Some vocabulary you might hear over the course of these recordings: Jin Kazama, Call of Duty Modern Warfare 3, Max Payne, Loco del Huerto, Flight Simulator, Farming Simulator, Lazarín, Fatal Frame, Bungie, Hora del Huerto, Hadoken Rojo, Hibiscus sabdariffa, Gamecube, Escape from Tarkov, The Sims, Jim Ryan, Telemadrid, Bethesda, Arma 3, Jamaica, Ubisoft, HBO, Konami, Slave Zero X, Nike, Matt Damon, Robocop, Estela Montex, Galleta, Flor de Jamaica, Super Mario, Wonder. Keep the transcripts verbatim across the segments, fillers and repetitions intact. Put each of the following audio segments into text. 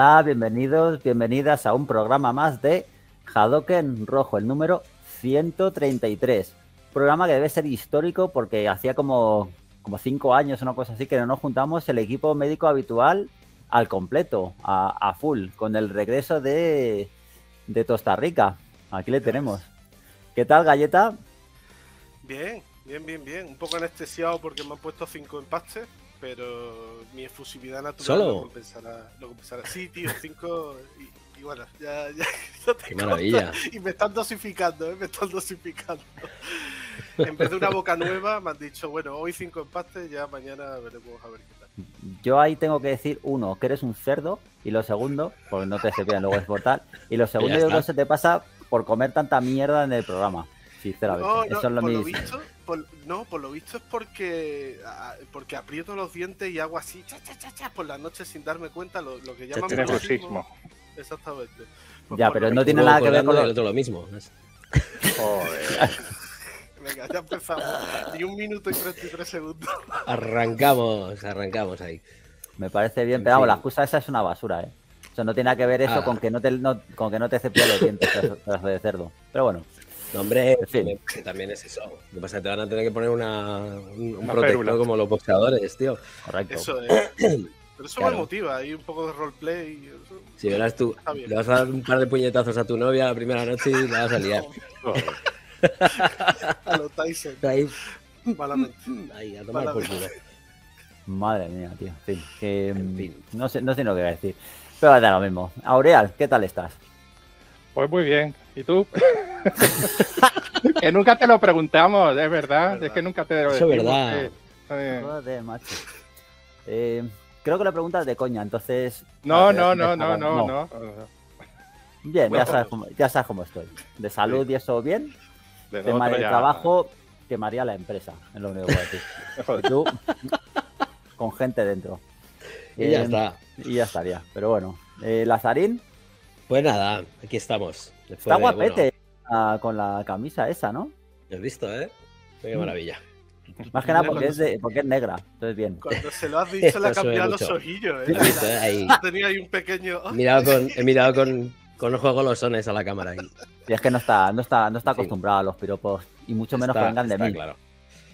Hola, bienvenidos, bienvenidas a un programa más de Hadoken Rojo, el número ciento treinta y tres. Programa que debe ser histórico porque hacía como, como cinco años o una cosa así que no nos juntamos el equipo médico habitual al completo, a, a full, con el regreso de, de Costa Rica. Aquí le tenemos. ¿Qué tal, Galleta? Bien, bien, bien, bien. Un poco anestesiado porque me han puesto cinco empastes, pero mi efusividad natural lo compensará, lo compensará. Sí, tío, cinco y, y bueno, ya, ya no te maravilla. Y me están dosificando, ¿eh? Me están dosificando. En vez de una boca nueva, me han dicho, bueno, hoy cinco empastes, ya mañana veremos a ver qué tal. Yo ahí tengo que decir, uno, que eres un cerdo, y lo segundo, porque no te se pierdan, luego es portal, y lo segundo yo creo que se te pasa por comer tanta mierda en el programa. Sinceramente, no, no, eso es lo por mismo. Lo visto, por, no, por lo visto es porque a, porque aprieto los dientes y hago así, cha, cha, cha, cha, por la noche sin darme cuenta, lo, lo que llaman bruxismo. Exactamente. Pues ya, pero no tiene nada que ver con el otro lo mismo. Joder. Venga, ya empezamos. Y un minuto y treinta y tres segundos. Arrancamos, arrancamos ahí. Me parece bien, pero vamos, la excusa esa es una basura, ¿eh? O sea, no tiene nada que ver eso ah. con que no te no, con que no te cepillas los dientes tras de cerdo. Pero bueno. No, hombre, sí. También es eso. Lo que pasa es que te van a tener que poner una, un, un protector férula, como los boxeadores, tío. Correcto. Eso es. Pero eso claro. Me motiva, hay un poco de roleplay. Y eso... Si verás tú, le vas a dar un par de puñetazos a tu novia la primera noche y la vas a liar. No, no. A los Tyson. Ahí, ahí a tomar por culo. Madre mía, tío. Sí, que, en fin. No sé, no sé lo que voy a decir. Pero va a dar lo mismo. Aurel, ¿qué tal estás? Pues muy bien. ¿Y tú? Que nunca te lo preguntamos, es verdad, es, verdad. es que nunca te lo decimos. Eso es verdad. Eh, eh. Joder, macho. Eh, creo que la pregunta es de coña, entonces... No, no, no, no, no, no. Bien, bueno, ya, sabes cómo, ya sabes cómo estoy. De salud sí. Y eso bien. De tema de trabajo, quemaría la empresa, es lo único que voy a decir. Y tú, con gente dentro. Y eh, ya está. Y ya estaría, pero bueno. Eh, Lazarín... Pues nada, aquí estamos. Después está de, guapete bueno, uh, con la camisa esa, ¿no? Lo he visto, ¿eh? Qué maravilla. Más que nada porque es, de, porque es negra, entonces bien. Cuando se lo has dicho le ha cambiado los ojillos, ¿eh? Lo he visto, ¿eh? Ahí. Tenía ahí un pequeño... He mirado con, he mirado con, con ojos golosones a la cámara. Ahí. Y es que no está, no está, no está acostumbrado sí. a los piropos, y mucho menos está, que vengan de mí. Claro.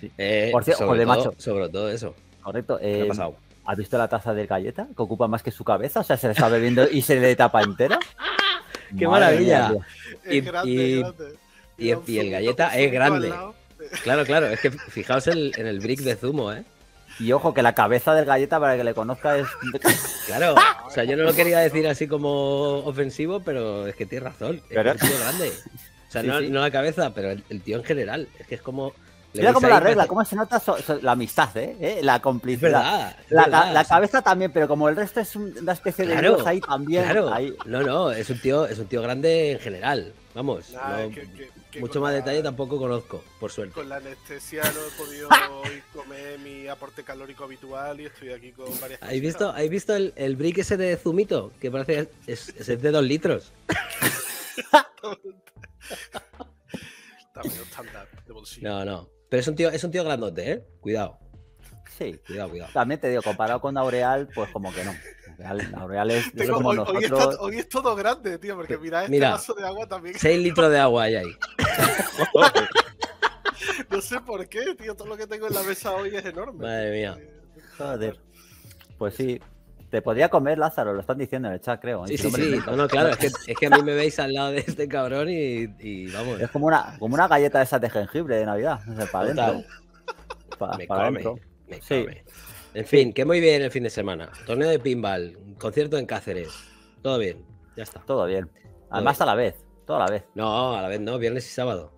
Sí. Eh, Por cierto, joder, todo, macho. Sobre todo eso. Correcto. Eh, ¿Qué ha pasado? ¿Has visto la taza de Galleta? Que ocupa más que su cabeza, o sea, se le está bebiendo y se le tapa entera. ¡Qué maravilla! Y, grande, y, grande. Y, y, y el Galleta es grande. Claro, claro, es que fijaos el, en el brick de zumo, ¿eh? Y ojo, que la cabeza del Galleta, para que le conozca, es... Claro, o sea, yo no lo quería decir así como ofensivo, pero es que tienes razón, es pero... un tío grande. O sea, sí, no, sí. no la cabeza, pero el, el tío en general, es que es como... Mira cómo la regla, cómo se nota so, so, la amistad, ¿eh? ¿eh? La complicidad. Verdad, la, verdad, la, la cabeza también, pero como el resto es un, una especie de claro, ahí también. Claro. Ahí. No, no, es un tío, es un tío grande en general. Vamos. Nah, no, que, que, que mucho más la, detalle tampoco conozco, por suerte. Con la anestesia no he podido comer mi aporte calórico habitual y estoy aquí con varias. ¿Has visto, ¿Has visto el, el brick ese de zumito? Que parece es, es, es de dos litros. También estándar de bolsillo. No, no. Pero es un tío, es un tío grandote, ¿eh? Cuidado. Sí, cuidado, cuidado. También te digo, comparado con Aureal, pues como que no. Aureal, Aureal es... Tengo, hoy, nosotros... hoy, está, hoy es todo grande, tío, porque mira este mira, vaso de agua también. seis litros de agua hay ahí. No sé por qué, tío. Todo lo que tengo en la mesa hoy es enorme. Madre mía. Joder. Pues sí. Te podría comer, Lázaro, lo están diciendo en el chat, creo. Sí, sí, sí. No, no, claro, es que, es que a mí me veis al lado de este cabrón y, y vamos. Es como una, como una galleta de esas de jengibre de Navidad. O sea, para adentro. Pa, me para come, dentro. me sí. come. En fin, que muy bien el fin de semana. Torneo de pinball, concierto en Cáceres. Todo bien, ya está. Todo bien. Además todo bien. a la vez, toda la vez. No, a la vez no, viernes y sábado.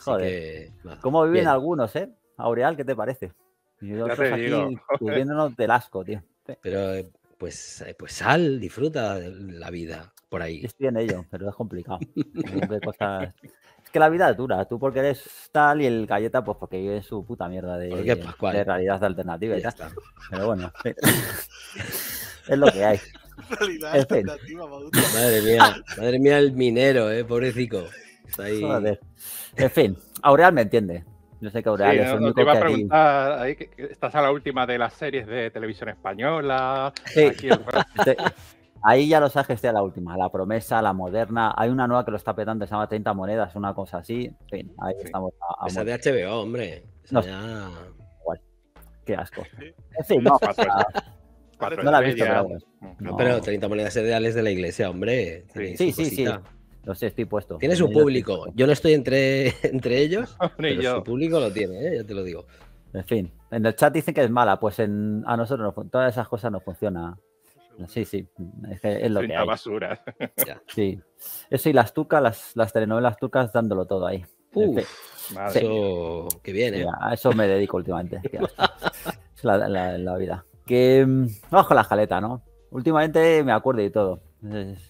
Joder. Que, nada, ¿cómo viven bien. algunos, eh? Aureal, ¿qué te parece? Y nosotros aquí cubriéndonos del asco, tío. Pero pues, pues sal, disfruta de la vida por ahí. Estoy en ello, pero es complicado. que cosas... Es que la vida es dura. Tú porque eres tal y el Galleta pues porque vive su puta mierda de, de realidad alternativa y ya está. Pero bueno, es lo que hay. Realidad en fin. alternativa, madre mía, madre mía el minero, eh, pobrecito. Está ahí. Joder. En fin, Aureal me entiende. No sé qué Aureal sí, es no, no te iba a preguntar, ahí, estás a la última de las series de televisión española. Sí. Aquí el... Ahí ya los ha gestionado la última, la promesa, la moderna. Hay una nueva que lo está petando, se llama treinta monedas, una cosa así. En fin, ahí sí. estamos. A, a esa morir. De H B O, hombre. Esa no, ya... Igual. Qué asco. En fin, no. Cuatro, no la he visto, pero bueno. No, pero treinta monedas ideales de la iglesia, hombre. Sí, sí, sí. No sé, estoy puesto. Tiene su público. Yo no estoy entre, entre ellos, pero yo. Su público lo tiene, ¿eh? Ya te lo digo. En fin, en el chat dicen que es mala. Pues en, a nosotros no, todas esas cosas no funcionan. Sí, sí, es, que es lo que hay. Basura. Sí, eso y las tucas, las, las telenovelas tucas dándolo todo ahí. Uf, en fin. Madre. Eso que viene. Mira, a eso me dedico últimamente. Es la, la, la vida. Que bajo la jaleta, ¿no? Últimamente me acuerdo y todo. Es,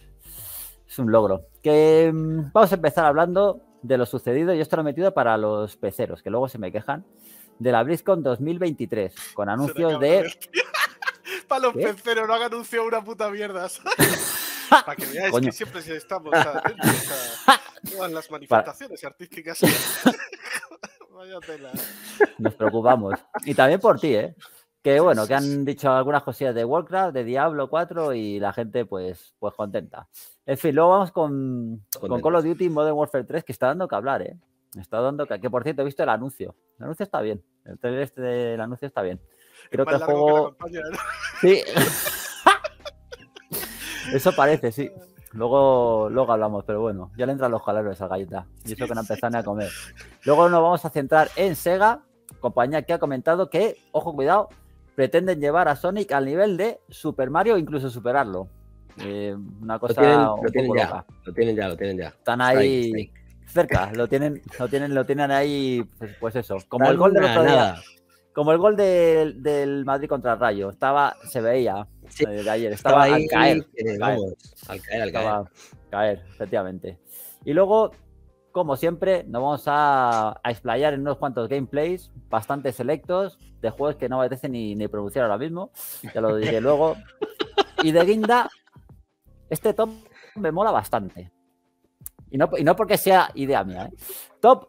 es un logro. Que vamos a empezar hablando de lo sucedido. Yo esto lo he metido para los peceros, que luego se me quejan. De la BlizzCon dos mil veintitrés, con anuncios de... de... Para los ¿Qué? Peceros, no han anunciado una puta mierda. Para que veáis que siempre estamos atentos a todas las manifestaciones para... artísticas. Vaya tela. Nos preocupamos. Y también por ti, ¿eh? Que bueno, que han dicho algunas cosillas de Warcraft, de Diablo cuatro y la gente pues, pues contenta. En fin, luego vamos con, con Call of Duty Modern Warfare tres, que está dando que hablar, ¿eh? Está dando que, que por cierto, he visto el anuncio. El anuncio está bien. El trailer este del anuncio está bien. Creo es que el juego... Que ¿no? Sí. Eso parece, sí. Luego, luego hablamos, pero bueno, ya le entran los calores a Galleta. Y eso que no empezaron a comer. Luego nos vamos a centrar en Sega, compañía que ha comentado que, ojo, cuidado, pretenden llevar a Sonic al nivel de Super Mario, incluso superarlo. Eh, una cosa lo tienen, un poco lo tienen loca. Ya, lo tienen ya, lo tienen ya. Están ahí strike, strike. cerca, lo tienen, lo tienen, lo tienen ahí, pues, pues eso. Como Está el gol del otro día. Nada. Como el gol de, del Madrid contra el Rayo. Estaba, se veía sí. de ayer. Estaba, estaba ahí, al caer. Eh, vamos, al caer, al caer. Al caer, efectivamente. Y luego, como siempre, nos vamos a, a explayar en unos cuantos gameplays bastante selectos de juegos que no apetece ni, ni pronunciar ahora mismo. Ya lo diré luego. Y de guinda, este top me mola bastante. Y no, y no porque sea idea mía, ¿eh? Top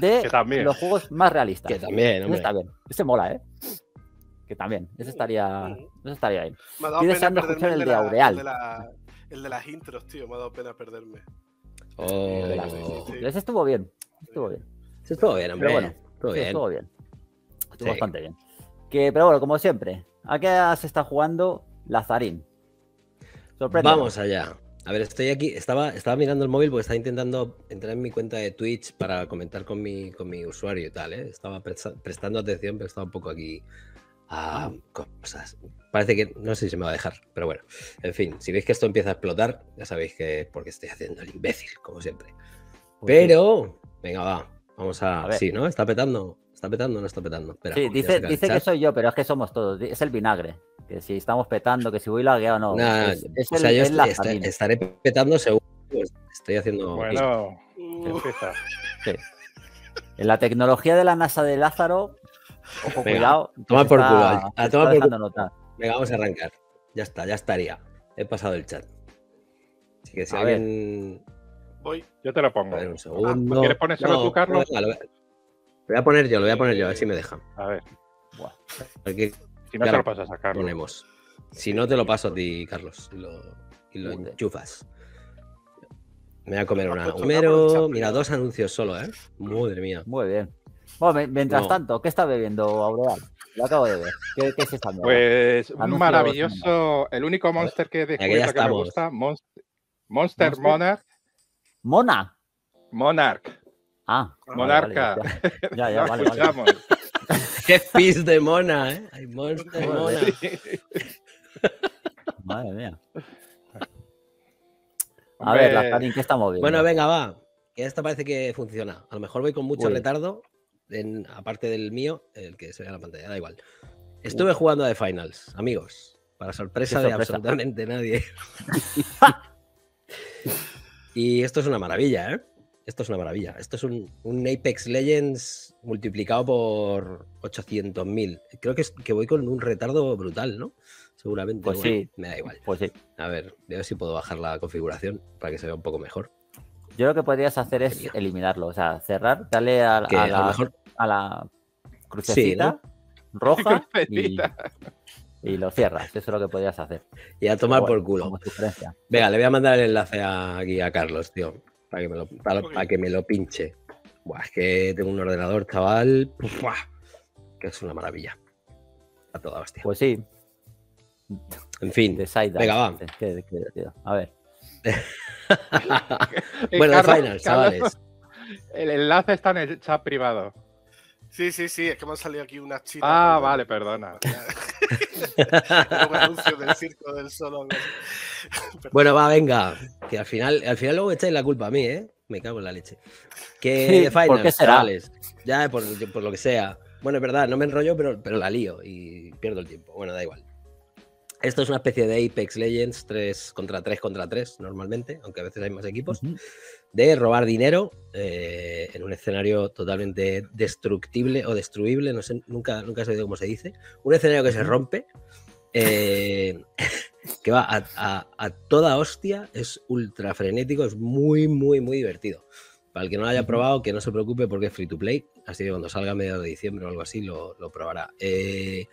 de los juegos más realistas. Que también, hombre. Ese está bien. Ese mola, ¿eh? Que también. Ese estaría, ese estaría bien. Me ha dado pena escuchar el de Aurel. El, el de las intros, tío. Me ha dado pena perderme. Oh. Las, sí. Ese estuvo bien. Estuvo bien. Ese estuvo bien, hombre. Pero bueno, estuvo bien. Estuvo, bien. estuvo sí. bastante bien. Que, pero bueno, como siempre, ¿a qué se está jugando Lazarín? Sorprende. Vamos allá. A ver, estoy aquí, estaba, estaba mirando el móvil porque estaba intentando entrar en mi cuenta de Twitch para comentar con mi, con mi usuario y tal, ¿eh? Estaba presta, prestando atención, pero estaba un poco aquí a cosas. Parece que, no sé si me va a dejar, pero bueno. En fin, si veis que esto empieza a explotar, ya sabéis que es porque estoy haciendo el imbécil, como siempre. Pero, venga, va, vamos a... a sí, ¿no? Está petando, está petando, no está petando. Espera, sí, dice, dice que soy yo, pero es que somos todos, es el vinagre. Que si estamos petando, que si voy lagueado o no. Nah, es, es o el, sea, yo es est est est estaré petando seguro. Pues estoy haciendo... Bueno, empieza. Sí. En la tecnología de la NASA de Lázaro, ojo, venga, cuidado. Toma por culo. A, a toma por culo. Venga, vamos a arrancar. Ya está, ya estaría. He pasado el chat. Así que si a alguien... Ver. Voy. Yo te lo pongo. A ver, un segundo. Ah, ¿quieres poner solo no, tú, Carlos? No, no, lo voy a poner yo, lo voy a poner yo, a ver si me dejan. A ver. Buah. Aquí... Si no, claro, te lo pasas a Carlos. Ponemos. Si no, te lo paso a ti, Carlos. Y lo, y lo enchufas. Me voy a comer una. Homero. Mira, dos anuncios solo, ¿eh? Madre mía. Muy bien. Bueno, mientras no. tanto, ¿qué está bebiendo Aurel? Lo acabo de ver. ¿Qué, qué es esta mierda? Pues un maravilloso. El único Monster que he descubierto que me gusta. Monster, Monster Monarch. ¿Monarch? Monarch. Ah. Monarca. Vale, vale, ya, ya, ya vale, escuchamos. Vale. ¡Qué pis de mona, eh! ¡Hay monster mona! Madre mía. A ver, Lazarín, ¿qué estamos viendo? Bueno, venga, va. Esta parece que funciona. A lo mejor voy con mucho Uy. retardo, en, aparte del mío, el que se ve en la pantalla, da igual. Estuve Uy. jugando a The Finals, amigos, para sorpresa, sorpresa de absolutamente nadie. Y esto es una maravilla, ¿eh? Esto es una maravilla. Esto es un, un Apex Legends multiplicado por ochocientos mil. Creo que, es, que voy con un retardo brutal, ¿no? Seguramente. Pues bueno, sí. Me da igual. Pues sí. A ver, voy a ver si puedo bajar la configuración para que se vea un poco mejor. Yo lo que podrías hacer es Quería. eliminarlo. O sea, cerrar, darle a, a, a, la, mejor... a la crucecita sí, ¿no? roja. Crucecita. Y... y lo cierras. Eso es lo que podrías hacer. Y a tomar bueno, por culo. Venga, le voy a mandar el enlace a, aquí a Carlos, tío, para que me lo, para, para que me lo pinche. Buah, es que tengo un ordenador, chaval, buah, que es una maravilla. A toda hostia. Pues sí. En fin. Venga, va. Qué, qué divertido. A ver. Bueno, Carlos, final, Carlos, chavales. El enlace está en el chat privado. Sí, sí, sí, es que me han salido aquí unas chinas. Ah, ¿no? Vale, perdona. Un anuncio del circo del solo. Bueno, va, venga. Que al final, al final luego echáis la culpa a mí, ¿eh? Me cago en la leche. Que sí, ¿por qué será? Chavales, ya, por, por lo que sea. Bueno, es verdad, no me enrollo, pero, pero la lío y pierdo el tiempo. Bueno, da igual. Esto es una especie de Apex Legends tres contra tres contra tres normalmente, aunque a veces hay más equipos, uh-huh. de robar dinero eh, en un escenario totalmente destructible o destruible, no sé, nunca, nunca he sabido cómo se dice. Un escenario que se rompe, eh, que va a, a, a toda hostia, es ultra frenético, es muy, muy, muy divertido. Para el que no lo haya probado, que no se preocupe porque es free to play, así que cuando salga a mediados de diciembre o algo así lo, lo probará. Eh,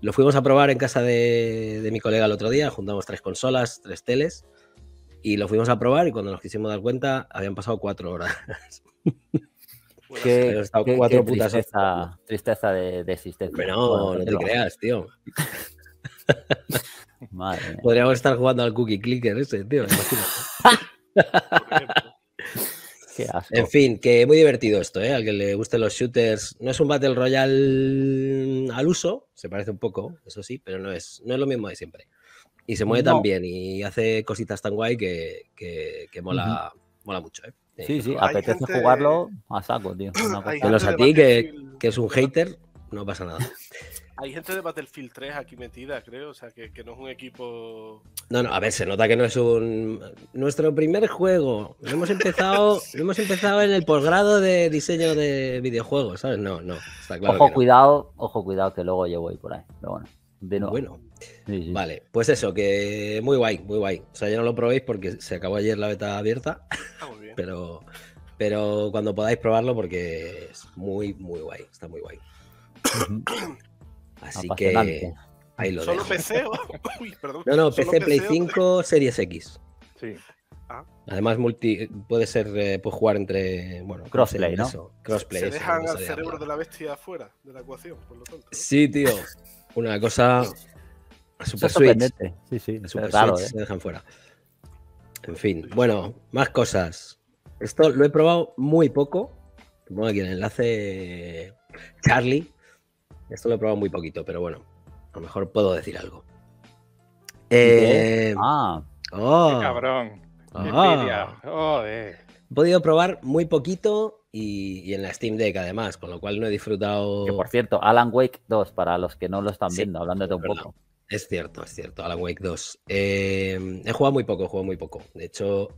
Lo fuimos a probar en casa de, de mi colega el otro día, juntamos tres consolas, tres teles, y lo fuimos a probar y cuando nos quisimos dar cuenta habían pasado cuatro horas. Qué, qué, estado cuatro qué putas tristeza, horas. Tristeza de, de existencia. Pero no, bueno, no te creas, tío. Madre mía. Podríamos estar jugando al cookie clicker ese, tío. Qué asco. En fin, que muy divertido esto, ¿eh? Al que le gusten los shooters. No es un Battle Royale al uso, se parece un poco, eso sí, pero no es, no es lo mismo de siempre. Y se mueve no. tan bien y hace cositas tan guay que, que, que mola, uh-huh. mola mucho, ¿eh? Sí, sí, apetece gente... jugarlo a saco, tío. Pelos a ti, que, que es un hater, no pasa nada. Hay gente de Battlefield tres aquí metida, creo, o sea, que, que no es un equipo... No, no, a ver, se nota que no es un... Nuestro primer juego, lo hemos empezado, sí. lo hemos empezado en el posgrado de diseño de videojuegos, ¿sabes? No, no, está claro. Ojo, que no. cuidado, ojo, cuidado, que luego yo voy por ahí, pero bueno. De nuevo. Bueno, sí, sí. Vale, pues eso, que muy guay, muy guay. O sea, ya no lo probéis porque se acabó ayer la beta abierta, ah, muy bien. Pero, pero cuando podáis probarlo porque es muy, muy guay, está muy guay. Así que ahí lo dejo. ¿Solo P C? Uy, perdón. No, no, P C, Play cinco, Series X. Sí. Ah. Además, multi, puede ser, eh, puedes jugar entre, bueno, crossplay, ¿no? Eso, crossplay. Se dejan eso, al cerebro hablar. de la bestia fuera de la ecuación, por lo tanto. ¿Eh? Sí, tío. Una cosa super Switch. Sí, sí. Super raro, Switch, ¿eh? Se dejan fuera. En fin, bueno, más cosas. Esto lo he probado muy poco. Pongo aquí el enlace, Charlie. Esto lo he probado muy poquito, pero bueno, a lo mejor puedo decir algo. Eh, ah, oh, ¡Qué cabrón! Oh, ¡Joder! He podido probar muy poquito y, y en la Steam Deck, además, con lo cual no he disfrutado... Que, por cierto, Alan Wake dos, para los que no lo están sí, viendo, hablándote un poco. Es cierto, es cierto, Alan Wake dos. Eh, he jugado muy poco, he jugado muy poco. De hecho,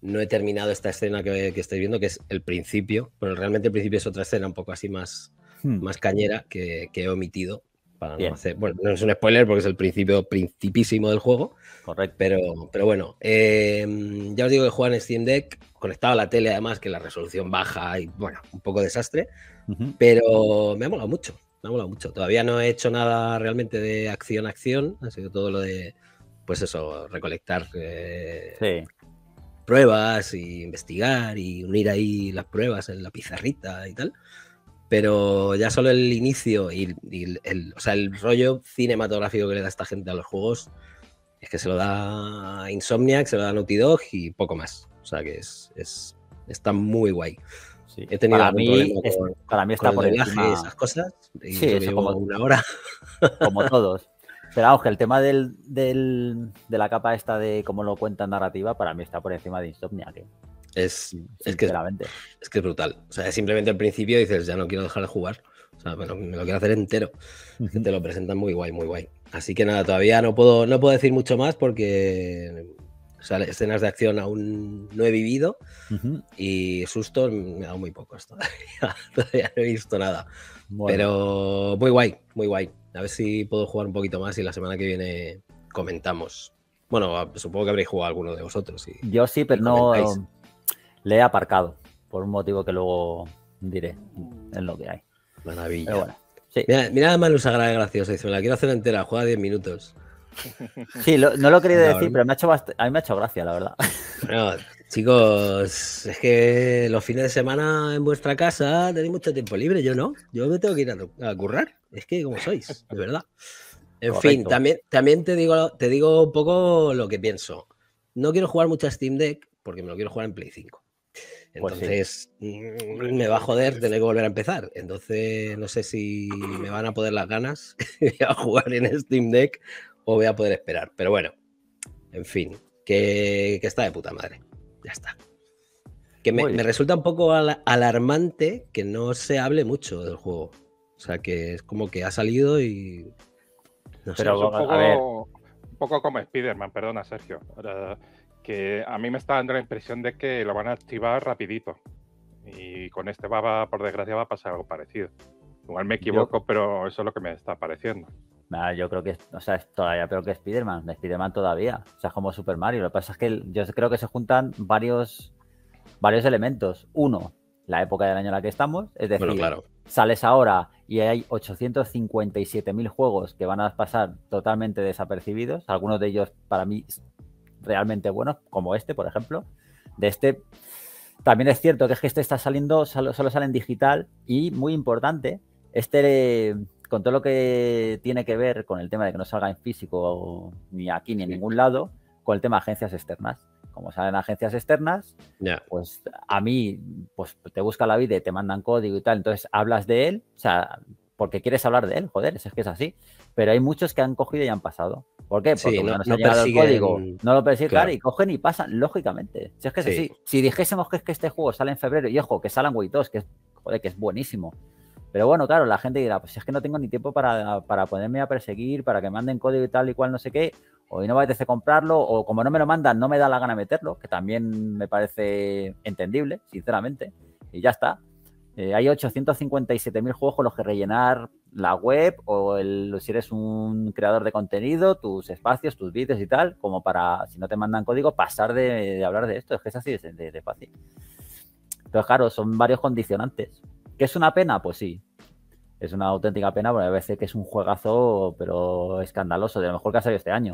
no he terminado esta escena que, que estáis viendo, que es el principio, pero realmente el principio es otra escena un poco así más... más cañera que, que he omitido para Bien. no hacer, bueno, no es un spoiler porque es el principio principísimo del juego. Correcto. Pero, pero bueno, eh, ya os digo que juega en Steam Deck conectado a la tele, además que la resolución baja y bueno, un poco desastre, uh-huh. pero me ha molado mucho, me ha molado mucho. Todavía no he hecho nada realmente de acción a acción, ha sido todo lo de, pues eso, recolectar eh, sí. pruebas y investigar y unir ahí las pruebas en la pizarrita y tal. Pero ya solo el inicio y, y el, o sea, el rollo cinematográfico que le da esta gente a los juegos es que se lo da Insomniac, se lo da Naughty Dog y poco más. O sea que es, es, está muy guay. Sí. He tenido para mí, es, con, para mí está por el doblaje, encima... esas cosas. Y sí, yo eso como una hora. Como todos. Pero vamos, que el tema del, del, de la capa esta de cómo lo cuentan narrativa, para mí está por encima de Insomniac, ¿eh? Es, es, que, es que es brutal. O sea, simplemente al principio dices, ya no quiero dejar de jugar. O sea, me lo, me lo quiero hacer entero. Es que te lo presentan muy guay, muy guay. Así que nada, todavía no puedo, no puedo decir mucho más porque o sea, escenas de acción aún no he vivido uh-huh. y sustos me ha dado muy pocos todavía. Todavía no he visto nada. Bueno. Pero muy guay, muy guay. A ver si puedo jugar un poquito más y la semana que viene comentamos. Bueno, supongo que habréis jugado alguno de vosotros. Y, Yo sí, pero no... Comentáis. Le he aparcado, por un motivo que luego diré en lo que hay. Maravilla. Bueno, Sí. Mira, mira a Manu Sagrada graciosa, dice, me la quiero hacer entera, juega diez minutos. Sí, lo, no lo quería no, decir, pero me ha hecho bast... a mí me ha hecho gracia, la verdad. Bueno, chicos, es que los fines de semana en vuestra casa tenéis mucho tiempo libre, yo no. Yo me tengo que ir a, a currar, es que como sois, de verdad. En Correcto. Fin, también, también te, digo, te digo un poco lo que pienso. No quiero jugar mucho a Steam Deck porque me lo quiero jugar en Play cinco. Entonces pues sí. me va a joder tener que volver a empezar. Entonces no sé si me van a poder las ganas a jugar en Steam Deck o voy a poder esperar. Pero bueno, en fin, que, que está de puta madre. Ya está. Que me, me resulta un poco al, alarmante que no se hable mucho del juego. O sea, que es como que ha salido y... No sé, pero un poco, a ver. un poco como Spider-Man, perdona, Sergio. Uh, que a mí me está dando la impresión de que lo van a activar rapidito. Y con este va, va por desgracia, va a pasar algo parecido. Igual me equivoco, yo... pero eso es lo que me está pareciendo. Nah, yo creo que, o sea, es todavía peor que Spider-Man. Spider-Man todavía. O sea, es como Super Mario. Lo que pasa es que yo creo que se juntan varios, varios elementos. Uno, la época del año en la que estamos. Es decir, bueno, claro. Sales ahora y hay ochocientos cincuenta y siete mil juegos que van a pasar totalmente desapercibidos. Algunos de ellos, para mí, realmente buenos, como este, por ejemplo. De este, también es cierto que es que este está saliendo, solo, solo sale en digital. Y, muy importante, este... Eh, con todo lo que tiene que ver con el tema de que no salga en físico ni aquí ni en ningún lado, con el tema de agencias externas. Como salen agencias externas, yeah. pues a mí pues te busca la vida y te mandan código y tal, entonces hablas de él, o sea, porque quieres hablar de él, joder, es que es así. Pero hay muchos que han cogido y han pasado. ¿Por qué? Porque sí, no, nos no ha llegado el código, no lo persiguen, claro, y cogen y pasan, lógicamente. Si es que es sí. así, si dijésemos que es que este juego sale en febrero, y ojo, que sale en Alan Wake dos, que es, joder, que es buenísimo. Pero bueno, claro, la gente dirá, pues es que no tengo ni tiempo para, para ponerme a perseguir, para que me manden código y tal y cual, no sé qué, o no me apetece comprarlo, o como no me lo mandan, no me da la gana meterlo, que también me parece entendible, sinceramente, y ya está. Eh, hay ochocientos cincuenta y siete mil juegos con los que rellenar la web, o el, si eres un creador de contenido, tus espacios, tus vídeos y tal, como para, si no te mandan código, pasar de, de hablar de esto, es que es así de, de, de fácil. Entonces, claro, son varios condicionantes. ¿Que es una pena? Pues sí. Es una auténtica pena, porque a veces que es un juegazo, pero escandaloso, de lo mejor que ha salido este año.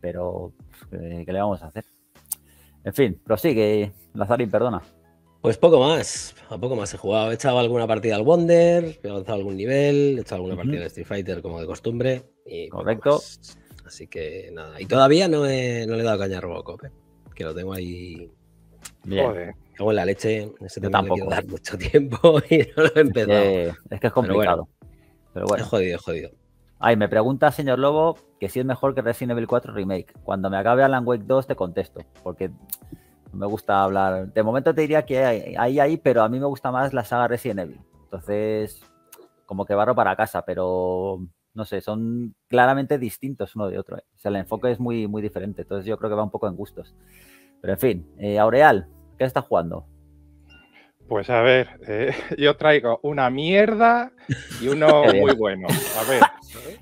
Pero, ¿qué le vamos a hacer? En fin, prosigue, Lazarín, perdona. Pues poco más, a poco más he jugado. He echado alguna partida al Wonder, he avanzado algún nivel, he echado alguna uh-huh. partida al Street Fighter, como de costumbre. Y Correcto. Así que nada, y todavía no, he, no le he dado caña a Robocop, ¿eh? Que lo tengo ahí... Bien. Joder. Luego en la leche, ese tema tampoco le quiero dar mucho tiempo y no lo he empezado. Eh, es que es complicado. Pero bueno, pero bueno. Es jodido, es jodido. Ay, me pregunta, señor Lobo, que si es mejor que Resident Evil cuatro Remake. Cuando me acabe Alan Wake dos te contesto, porque me gusta hablar. De momento te diría que hay, hay, hay, pero a mí me gusta más la saga Resident Evil. Entonces, como que barro para casa, pero no sé, son claramente distintos uno de otro. ¿eh? O sea, el enfoque es muy, muy diferente. Entonces yo creo que va un poco en gustos. Pero en fin, eh, Aurel, ¿qué estás jugando? Pues a ver, eh, yo traigo una mierda y uno muy bueno. A ver.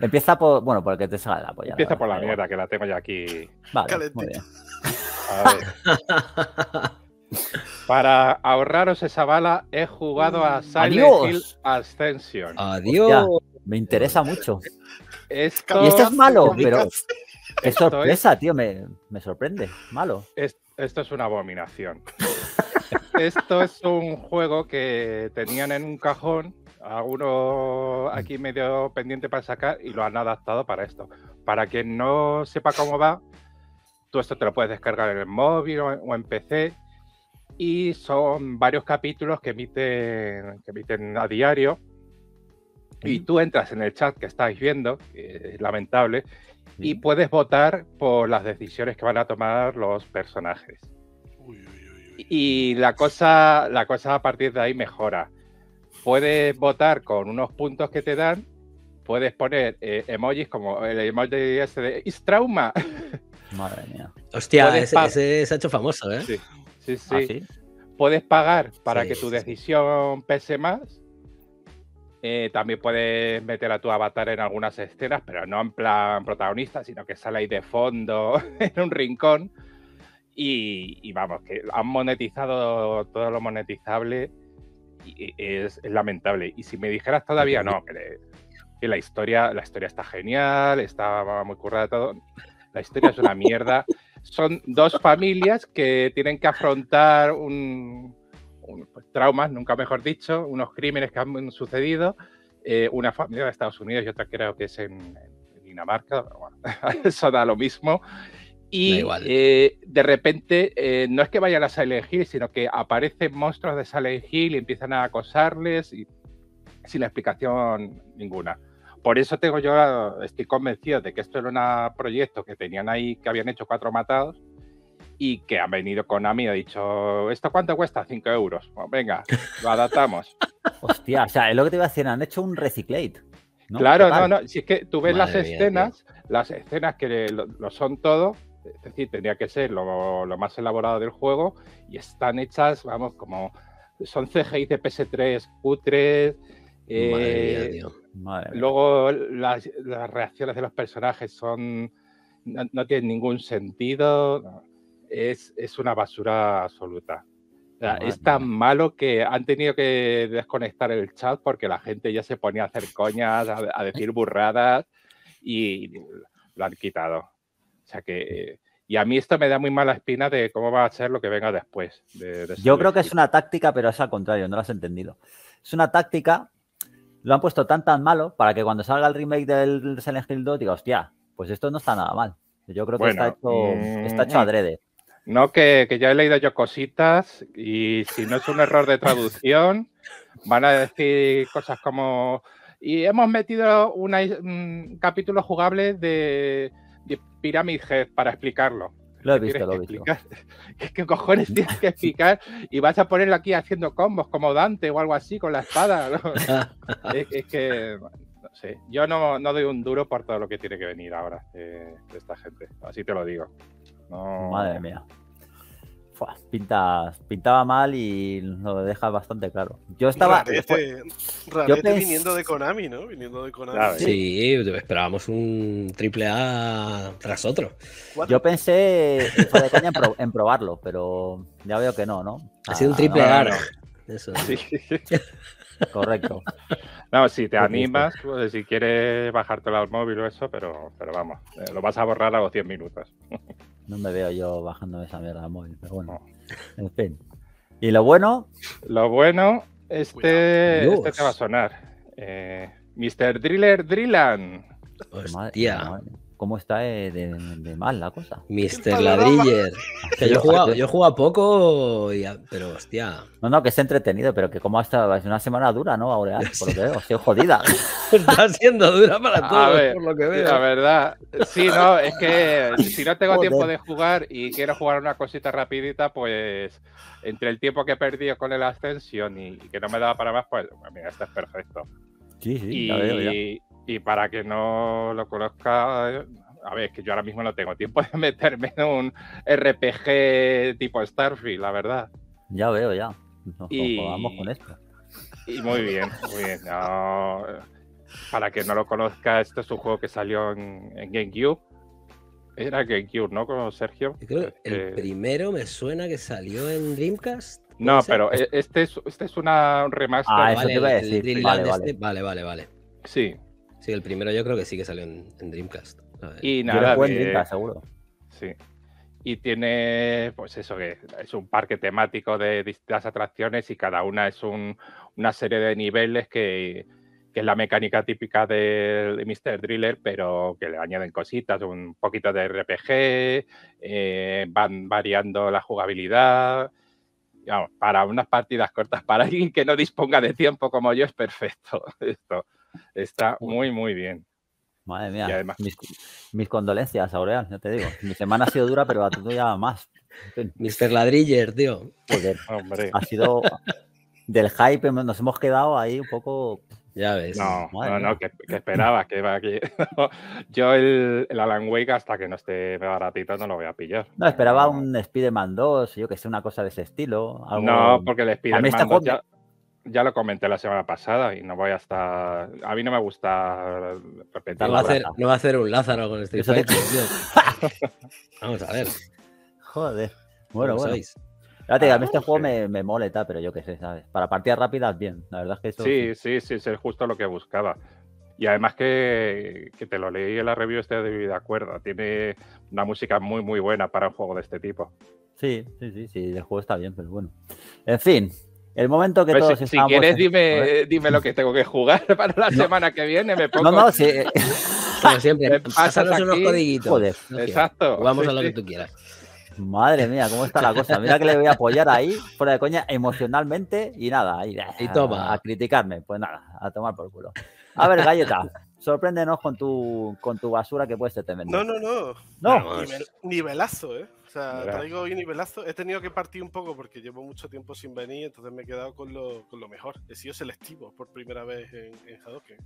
Empieza por, bueno, por el que te salga la polla. Empieza la por la mierda, que la tengo ya aquí. Vale, calentita. Muy bien. A ver. Para ahorraros esa bala, he jugado a Silent Adiós. Hill Ascension. Adiós. Hostia, me interesa mucho. Esto... Y este es malo, pero... Qué sorpresa, tío, me, me sorprende. Malo. Es, esto es una abominación. Esto es un juego que tenían en un cajón, a uno aquí medio pendiente para sacar, y lo han adaptado para esto. Para quien no sepa cómo va, tú esto te lo puedes descargar en el móvil o en, o en P C, y son varios capítulos que emiten, que emiten a diario, y tú entras en el chat que estáis viendo, que es lamentable, y puedes votar por las decisiones que van a tomar los personajes. Uy, uy, uy, uy. Y la cosa, la cosa a partir de ahí mejora. Puedes votar con unos puntos que te dan, puedes poner eh, emojis como el emoji ese de "It's trauma". Madre mía. Hostia, ese, ese se ha hecho famoso, ¿eh? Sí, sí, sí. ¿Ah, sí? Puedes pagar para sí, que tu decisión pese más. Eh, también puedes meter a tu avatar en algunas escenas, pero no en plan protagonista, sino que sale ahí de fondo en un rincón. Y, y vamos, que han monetizado todo lo monetizable y es, es lamentable. Y si me dijeras todavía no, que le, Y la historia, la historia está genial, está muy currada todo. La historia es una mierda. Son dos familias que tienen que afrontar un, un traumas, nunca mejor dicho, unos crímenes que han sucedido. Eh, una familia de Estados Unidos y otra creo que es en, en Dinamarca, pero bueno, eso da lo mismo. Y eh, de repente, eh, no es que vayan a Silent Hill, sino que aparecen monstruos de Silent Hill y empiezan a acosarles y, sin explicación ninguna. Por eso tengo yo, estoy convencido de que esto era un proyecto que tenían ahí, que habían hecho cuatro matados y que han venido Konami y ha dicho, ¿esto cuánto cuesta? cinco euros. Bueno, venga, lo adaptamos. Hostia, o sea, es lo que te iba a decir, han hecho un reciclate, ¿no? Claro, no, no, si es que tú ves Madre las mía, escenas, tío. las escenas que lo, lo son todo, es decir, tendría que ser lo, lo más elaborado del juego y están hechas, vamos, como son C G I de P S tres, cutres. Eh, Madre mía, tío. Madre mía. Luego las, las reacciones de los personajes son no, no tienen ningún sentido, no. es, es una basura absoluta. O sea, es tan malo que han tenido que desconectar el chat porque la gente ya se ponía a hacer coñas, a, a decir burradas y lo han quitado. O sea que y a mí esto me da muy mala espina de cómo va a ser lo que venga después. De, de Yo creo que es una táctica, pero es al contrario, no lo has entendido. Es una táctica. Lo han puesto tan tan malo para que cuando salga el remake del Silent Hill dos diga, hostia, pues esto no está nada mal. Yo creo que bueno, está, hecho, mmm, está hecho adrede. No, que, que ya he leído yo cositas y si no es un error de traducción van a decir cosas como y hemos metido una, un capítulo jugable de, de Pyramid Head para explicarlo. Lo he visto, lo he visto. ¿Qué cojones tienes que explicar? Y vas a ponerlo aquí haciendo combos como Dante o algo así con la espada, ¿no? es, es que, no sé, yo no, no doy un duro por todo lo que tiene que venir ahora de, de esta gente, así te lo digo. No... Madre mía. Fua, pinta, pintaba mal y lo deja bastante claro. Yo estaba... Rarete, pues, rarete yo pens... viniendo de Konami, ¿no? Viniendo de Konami. Sí, esperábamos un triple A tras otro. ¿Cuatro? Yo pensé de coña en, pro, en probarlo, pero ya veo que no, ¿no? Ha ah, sido un triple no, A. No, no. Eso, sí. Correcto. No, si te animas, pues, si quieres bajártelo al móvil o eso, pero, pero vamos, eh, lo vas a borrar a los diez minutos. No me veo yo bajando esa mierda al móvil, pero bueno. No. En fin. ¿Y lo bueno? Lo bueno, este, este te va a sonar. Eh, mister Driller DrillLand. Hostia. ¿Cómo está de, de, de mal la cosa? mister Ladriller. Que yo, juego, yo juego a poco, y a, pero hostia. No, no, que es entretenido, pero que como hasta es una semana dura, ¿no, Aurel? Por lo que veo, ha sido jodida. Está siendo dura para todos, por lo que veo. La verdad, sí, no, es que si no tengo tiempo de jugar y quiero jugar una cosita rapidita, pues entre el tiempo que he perdido con el Ascension y, y que no me daba para más, pues mira, este es perfecto. Sí, sí, y, la veo ya. Y para que no lo conozca, a ver, es que yo ahora mismo no tengo tiempo de meterme en un R P G tipo Starfield, la verdad. Ya veo, ya. Nos y... jugamos con esto. Y muy bien, muy bien. No... Para que no lo conozca, este es un juego que salió en, en GameCube. Era GameCube, ¿no? Con Sergio. Yo creo que el eh... primero me suena que salió en Dreamcast. No, ser? pero este es, este es una remaster. Ah, eso vale, te iba a decir. Vale, vale. Este... vale, vale, vale. Sí. Sí, el primero yo creo que sí que salió en, en Dreamcast. A ver. Y nada, yo en Dreamcast, seguro. Sí. Y tiene, pues eso, que es un parque temático de distintas atracciones y cada una es un, una serie de niveles que, que es la mecánica típica de, de mister Driller, pero que le añaden cositas, un poquito de R P G, eh, van variando la jugabilidad. Vamos, para unas partidas cortas, para alguien que no disponga de tiempo como yo, es perfecto esto. Está muy, muy bien. Madre mía. Además... Mis, mis condolencias, Aurel, ya te digo. Mi semana ha sido dura, pero a tu ya más. mister Ladriller, tío. Joder, hombre. Ha sido... Del hype nos hemos quedado ahí un poco... Ya ves. No, Madre no, mía. no, que, que esperaba que iba aquí. Yo el, el Alan Wake, hasta que no esté baratito, no lo voy a pillar. No, esperaba no. un Spider-Man dos, yo que sé, una cosa de ese estilo. Algo... No, porque el Spider-Man dos ya... Ya lo comenté la semana pasada y no voy a estar... A mí no me gusta repetir. No va a hacer, no va a hacer un Lázaro con Street Fighter. Vamos a ver. Joder. Bueno, bueno. Ya te digo, a mí este juego me, me moleta, pero yo qué sé, ¿sabes? Para partidas rápidas, bien. La verdad es que eso... Sí, sí, sí, sí, es justo lo que buscaba. Y además que, que te lo leí en la review este de Vida Cuerda. Tiene una música muy, muy buena para un juego de este tipo. Sí, sí, sí, sí, el juego está bien, pero bueno. En fin, el momento que pues todos si, estamos... Si quieres, en... dime, dime lo que tengo que jugar para la no. semana que viene. Me pongo... No, no, sí. Como siempre, pasarnos unos codiguitos. Joder. No exacto. Vamos sí, a lo sí. que tú quieras. Madre mía, cómo está la cosa. Mira que le voy a apoyar ahí, fuera de coña, emocionalmente y nada. Y, y toma. A criticarme. Pues nada, a tomar por culo. A ver, Galleta, sorpréndenos con tu, con tu basura que puedes tener. No, no, no. No. Nivel, nivelazo, ¿eh? O sea, traigo hoy nivelazo. He tenido que partir un poco porque llevo mucho tiempo sin venir, entonces me he quedado con lo, con lo mejor. He sido selectivo por primera vez en, en Hadoken.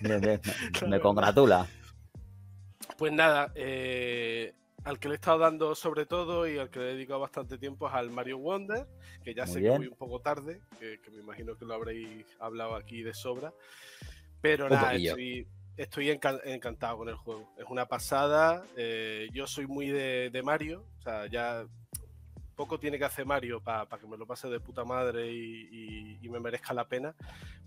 Me, me, me congratula. Pues nada, eh... al que le he estado dando sobre todo y al que le he dedicado bastante tiempo es al Mario Wonder, que ya Muy sé bien. que voy un poco tarde, que, que me imagino que lo habréis hablado aquí de sobra, pero un nada, estoy, estoy encan- encantado con el juego, es una pasada. Eh, yo soy muy de, de Mario, o sea, ya poco tiene que hacer Mario para pa que me lo pase de puta madre y, y, y me merezca la pena,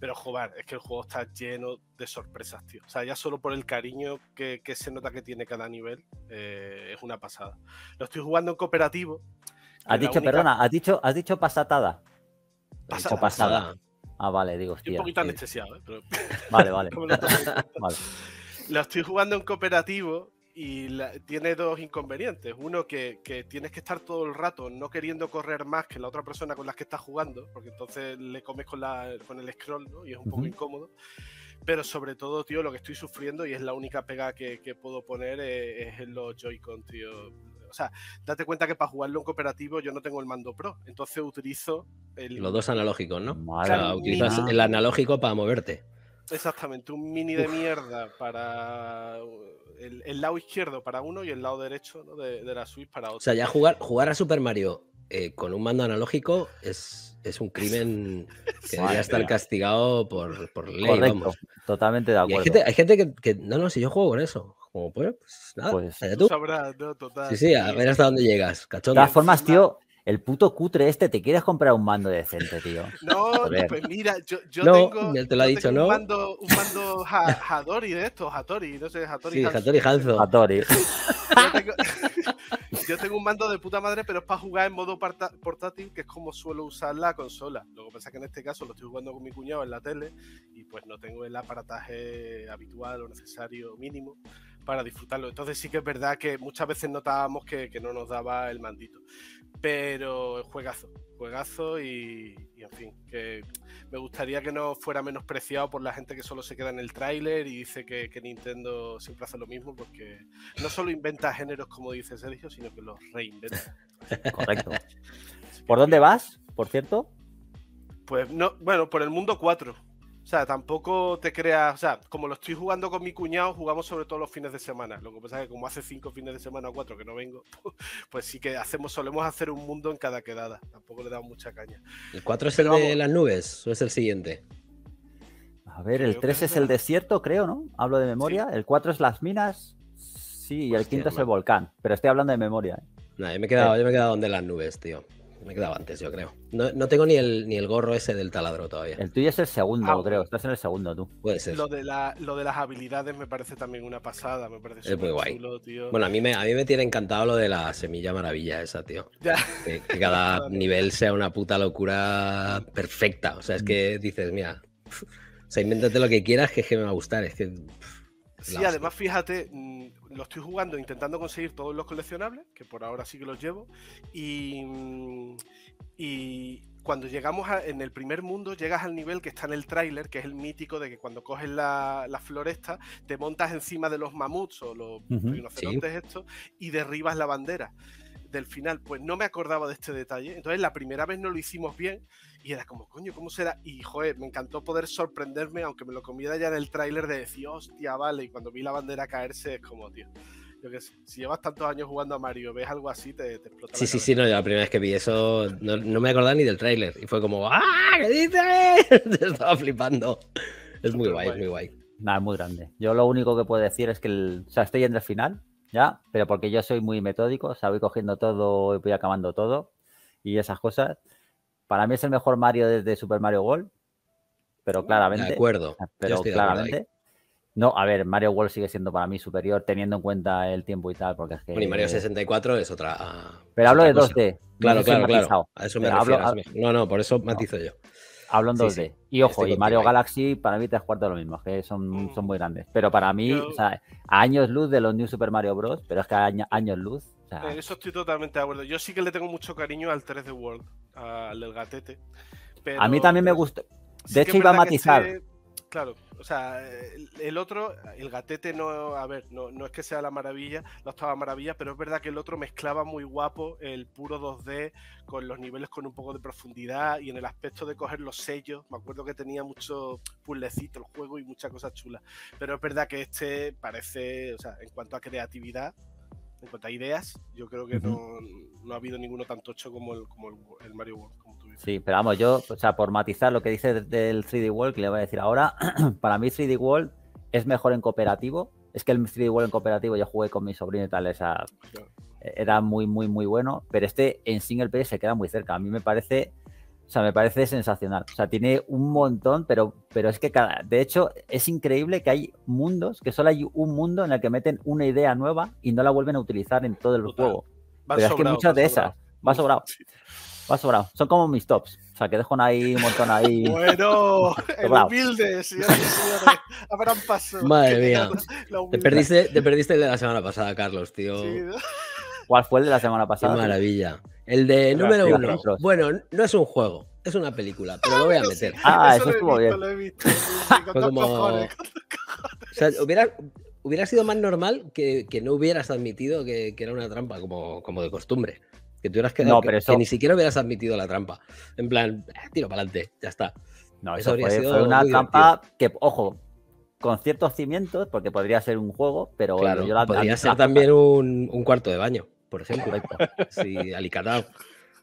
pero joder, es que el juego está lleno de sorpresas, tío. O sea, ya solo por el cariño que, que se nota que tiene cada nivel, eh, es una pasada. Lo estoy jugando en cooperativo. Has dicho, única... perdona, has dicho, has dicho pasatada. Pasada, o pasada. pasada. Ah, vale, digo, hostia. Estoy un poquito que... anestesiado, ¿eh? Pero... Vale, vale. vale. Lo estoy jugando en cooperativo. Y la, tiene dos inconvenientes. Uno, que, que tienes que estar todo el rato no queriendo correr más que la otra persona con la que estás jugando, porque entonces le comes con, la, con el scroll, ¿no? Y es un poco incómodo. Pero sobre todo, tío, lo que estoy sufriendo, y es la única pega que, que puedo poner, es, es en los Joy-Con, tío. O sea, date cuenta que para jugarlo en cooperativo yo no tengo el mando pro, entonces utilizo... El... Los dos analógicos, ¿no? Madre o sea, mía. Utilizas el analógico para moverte. Exactamente, un mini de Uf. mierda para... El, el lado izquierdo para uno y el lado derecho, ¿no? de, de la Switch para otro. O sea, ya jugar, jugar a Super Mario eh, con un mando analógico es, es un crimen que debería estar castigado por, por ley. Correcto, vamos. Totalmente de acuerdo. Hay gente, hay gente que, que... No, no, si yo juego con eso. Como pues, pues nada. Pues, allá tú. Tú sabrás, ¿no? Total. Sí, sí, a ver hasta dónde llegas, cachondo. De todas formas, tío... El puto cutre este, ¿te quieres comprar un mando decente, tío? No, pues mira, yo, yo no, tengo, te lo yo ha dicho, tengo ¿no? un mando, un mando ha, Hadori de estos, Hatori, no sé, Hatori sí, Hanzo. Hatori Hanzo. Hatori. Yo, tengo, yo tengo un mando de puta madre, pero es para jugar en modo parta, portátil, que es como suelo usar la consola. Lo que pasa es que en este caso lo estoy jugando con mi cuñado en la tele y pues no tengo el aparataje habitual o necesario mínimo para disfrutarlo. Entonces sí que es verdad que muchas veces notábamos que, que no nos daba el mandito. Pero juegazo, juegazo y, y en fin, que me gustaría que no fuera menospreciado por la gente que solo se queda en el tráiler y dice que, que Nintendo siempre hace lo mismo, porque no solo inventa géneros como dice Sergio, sino que los reinventa. Correcto. ¿Por dónde vas, por cierto? Pues no, bueno, por el mundo cuatro. O sea, tampoco te creas... O sea, como lo estoy jugando con mi cuñado, jugamos sobre todo los fines de semana. Lo que pasa es que como hace cinco fines de semana o cuatro que no vengo, pues sí que hacemos, solemos hacer un mundo en cada quedada. Tampoco le damos mucha caña. ¿El cuatro es Pero el vamos... de las nubes o es el siguiente? A ver, creo el tres es, es el desierto, creo, ¿no? Hablo de memoria. Sí. El cuatro es las minas. Sí, y el quinto es el volcán. Pero estoy hablando de memoria, ¿eh? No, yo me he quedado, yo me he quedado donde las nubes, tío. Me he quedado antes, yo creo. No, no tengo ni el, ni el gorro ese del taladro todavía. El tuyo es el segundo, ah, creo. Estás en el segundo, tú. Puede ser. Lo de, la, lo de las habilidades me parece también una pasada. Me parece es muy guay. Chulo, tío. Bueno, a mí, me, a mí me tiene encantado lo de la semilla maravilla esa, tío. Que, que cada nivel sea una puta locura perfecta. O sea, es que dices, mira, pff, o sea, invéntate lo que quieras, que es que me va a gustar. Es que... Pff. Sí, además, fíjate, lo estoy jugando intentando conseguir todos los coleccionables, que por ahora sí que los llevo, y, y cuando llegamos a, en el primer mundo, llegas al nivel que está en el tráiler, que es el mítico de que cuando coges la, la floresta, te montas encima de los mamuts o los uh-huh, rinocerontes sí. estos, y derribas la bandera del final. Pues no me acordaba de este detalle, entonces la primera vez no lo hicimos bien, y era como, coño, ¿cómo será? Y, joder, me encantó poder sorprenderme, aunque me lo comiera ya en el tráiler, de decir, hostia, vale. Y cuando vi la bandera caerse, es como, tío, yo qué sé, si llevas tantos años jugando a Mario, ves algo así, te, te explota. Sí, sí, sí, no, yo la primera vez que vi eso, no, no me acordaba ni del tráiler. Y fue como, ¡ah! ¿Qué dices? Te estaba flipando. Es muy guay, es muy guay. Nada, es muy grande. Yo lo único que puedo decir es que, el, o sea, estoy en el final, ya, pero porque yo soy muy metódico, o sea, voy cogiendo todo y voy acabando todo y esas cosas. Para mí es el mejor Mario desde Super Mario World, pero claramente. De acuerdo. Pero claramente. No, a ver, Mario World sigue siendo para mí superior teniendo en cuenta el tiempo y tal, porque es que... Bueno, y Mario sesenta y cuatro es otra... Pero es hablo otra de cosa. dos D. Claro, no claro, claro. A eso me refiero, hablo, a... No, no, por eso matizo no. yo. Hablo en dos D. Sí, sí. Y ojo, Estoy y Mario ahí. Galaxy para mí tres cuartos de lo mismo, que son, mm. son muy grandes. Pero para mí, yo... o sea, a años luz de los New Super Mario Bros, pero es que a años luz... O sea... En eso estoy totalmente de acuerdo. Yo sí que le tengo mucho cariño al tres D World, al del gatete. Pero... A mí también me gusta... De sí hecho, iba a matizar... Este... Claro, o sea, el otro, el gatete no, a ver, no, no es que sea la maravilla, la octava maravilla, pero es verdad que el otro mezclaba muy guapo el puro dos D con los niveles con un poco de profundidad y en el aspecto de coger los sellos, me acuerdo que tenía muchos puzzlecitos el juego y muchas cosas chulas, pero es verdad que este parece, o sea, en cuanto a creatividad, en cuanto a ideas, yo creo que no, no ha habido ninguno tan tocho como el, como el, el Mario World, como tú dices. Sí, pero vamos, yo, o sea, por matizar lo que dice del tres D World, que le voy a decir ahora, para mí tres D World es mejor en cooperativo. Es que el tres D World en cooperativo yo jugué con mi sobrino y tal, esa, claro. era muy, muy, muy bueno, pero este en single player se queda muy cerca. A mí me parece, o sea, me parece sensacional. O sea, tiene un montón, pero, pero es que, cada, de hecho, es increíble que hay mundos, que solo hay un mundo en el que meten una idea nueva y no la vuelven a utilizar en todo el Total. juego. Va pero sobrado, es que muchas de sobrado. esas, va sobrado, va sobrado. Son como mis tops, o sea, que dejan ahí un montón ahí. Bueno, el humilde, señores y señores, habrán pasado. Madre mía, te perdiste, te perdiste el de la semana pasada, Carlos, tío. Sí, ¿no? ¿Cuál fue el de la semana pasada? Qué maravilla. El de número uno. Nosotros. Bueno, no es un juego, es una película, pero lo voy a meter. Ah, eso, eso estuvo bien. Lo he visto, o sea, hubiera, hubiera sido más normal que, que no hubieras admitido que, que era una trampa, como, como de costumbre. Que tuvieras que, no, pero eso... que ni siquiera hubieras admitido la trampa. En plan, tiro para adelante, ya está. No, eso, eso habría fue, sido fue una trampa divertido. que, ojo, con ciertos cimientos, porque podría ser un juego, pero... Claro, yo la, podría la, ser la, también un, un cuarto de baño. Por ejemplo, sí, alicatado.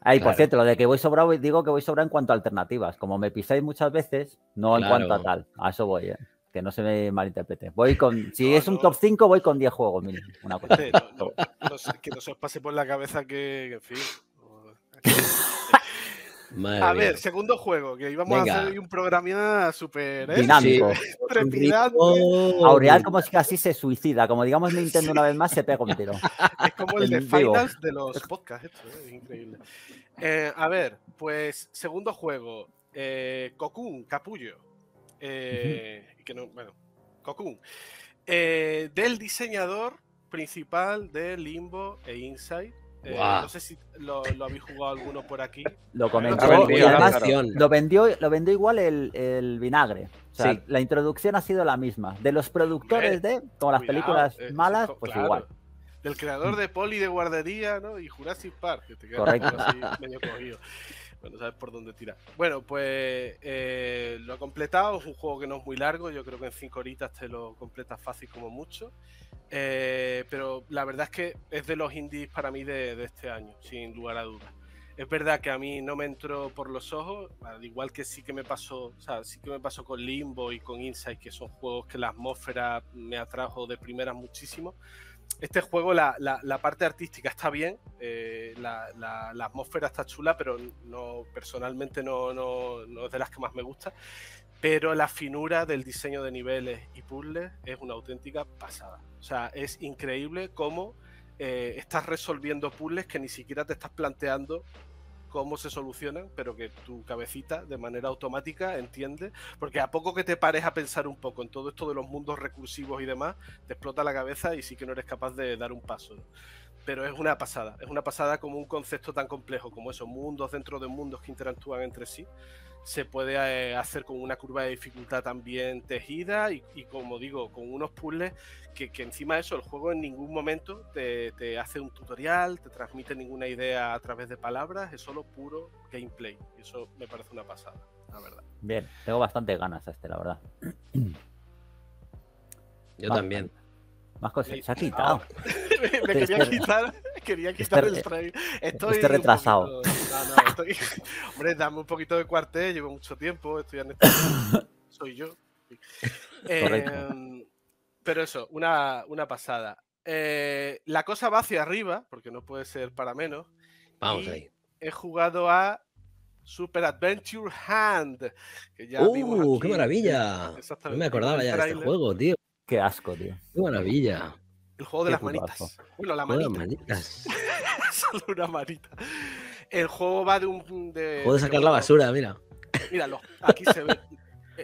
Ahí, claro. Por cierto, lo de que voy sobrado, digo que voy sobrado en cuanto a alternativas. Como me pisáis muchas veces, no claro. en cuanto a tal. A eso voy, ¿eh? Que no se me malinterprete. Voy con, si no, es no. un top cinco, voy con diez juegos. Mira, una cosa. Sí, no, no, no, que no se os pase por la cabeza que, que en fin. Madre a mía. ver, segundo juego, que íbamos Venga. a hacer hoy un programa súper ¿eh? dinámico. Sí. Trepidante. Aurel como si casi se suicida, como digamos Nintendo sí. una vez más se pega un tiro. Es como el, el de vivo. Finals de los podcasts, esto, ¿eh? Es increíble. Eh, a ver, pues segundo juego, eh, Cocoon, Capullo, eh, uh-huh. que no, bueno, Cocoon, eh, del diseñador principal de Limbo e Inside. Eh, wow. No sé si lo, lo habéis jugado alguno por aquí. Lo comentó. Lo vendió, y además, lo vendió, lo vendió igual el, el vinagre. O sea, sí. La introducción ha sido la misma. De los productores eh, de, como las cuidado, películas eh, malas, pues claro. igual. Del creador de Poli de Guardería, ¿no? Y Jurassic Park, que te queda Correcto. así medio cogido. Bueno, sabes por dónde tirar. Bueno, pues eh, lo he completado. Es un juego que no es muy largo. Yo creo que en cinco horitas te lo completas fácil como mucho. Eh, pero la verdad es que es de los indies para mí de, de este año, sin lugar a dudas. Es verdad que a mí no me entró por los ojos, al igual que sí que me pasó, o sea, sí que me pasó con Limbo y con Inside, que son juegos que la atmósfera me atrajo de primeras muchísimo. Este juego, la, la, la parte artística está bien, eh, la, la, la atmósfera está chula, pero no, personalmente no, no, no es de las que más me gusta. Pero la finura del diseño de niveles y puzzles es una auténtica pasada. O sea, es increíble cómo eh, estás resolviendo puzzles que ni siquiera te estás planteando cómo se solucionan, pero que tu cabecita de manera automática entiende, porque a poco que te pares a pensar un poco en todo esto de los mundos recursivos y demás, te explota la cabeza y sí que no eres capaz de dar un paso, ¿no? Pero es una pasada, es una pasada como un concepto tan complejo como esos mundos dentro de mundos que interactúan entre sí, se puede eh, hacer con una curva de dificultad también tejida y, y como digo, con unos puzzles que, que encima de eso, el juego en ningún momento te, te hace un tutorial, te transmite ninguna idea a través de palabras, es solo puro gameplay. Y eso me parece una pasada, la verdad. Bien, tengo bastante ganas a este, la verdad. Yo Más, también. Más cosas, se ha quitado. me me quería quitar... Quería quitar este, el trailer. Estoy este retrasado. Poquito, no, no, estoy, hombre, dame un poquito de cuartel, llevo mucho tiempo, estoy en este, soy yo. Eh, pero eso, una, una pasada. Eh, la cosa va hacia arriba, porque no puede ser para menos. Vamos ahí. He jugado a Super Adventure Hand. Que ya uh, vimos aquí. ¡Qué maravilla! No me acordaba ya de este juego, tío. Qué asco, tío. Qué maravilla. El juego de las manitas. Bueno, la manita. manitas. Solo una manita. El juego va de un... De, Puedo sacar de la basura, mira. Míralo, aquí se ve.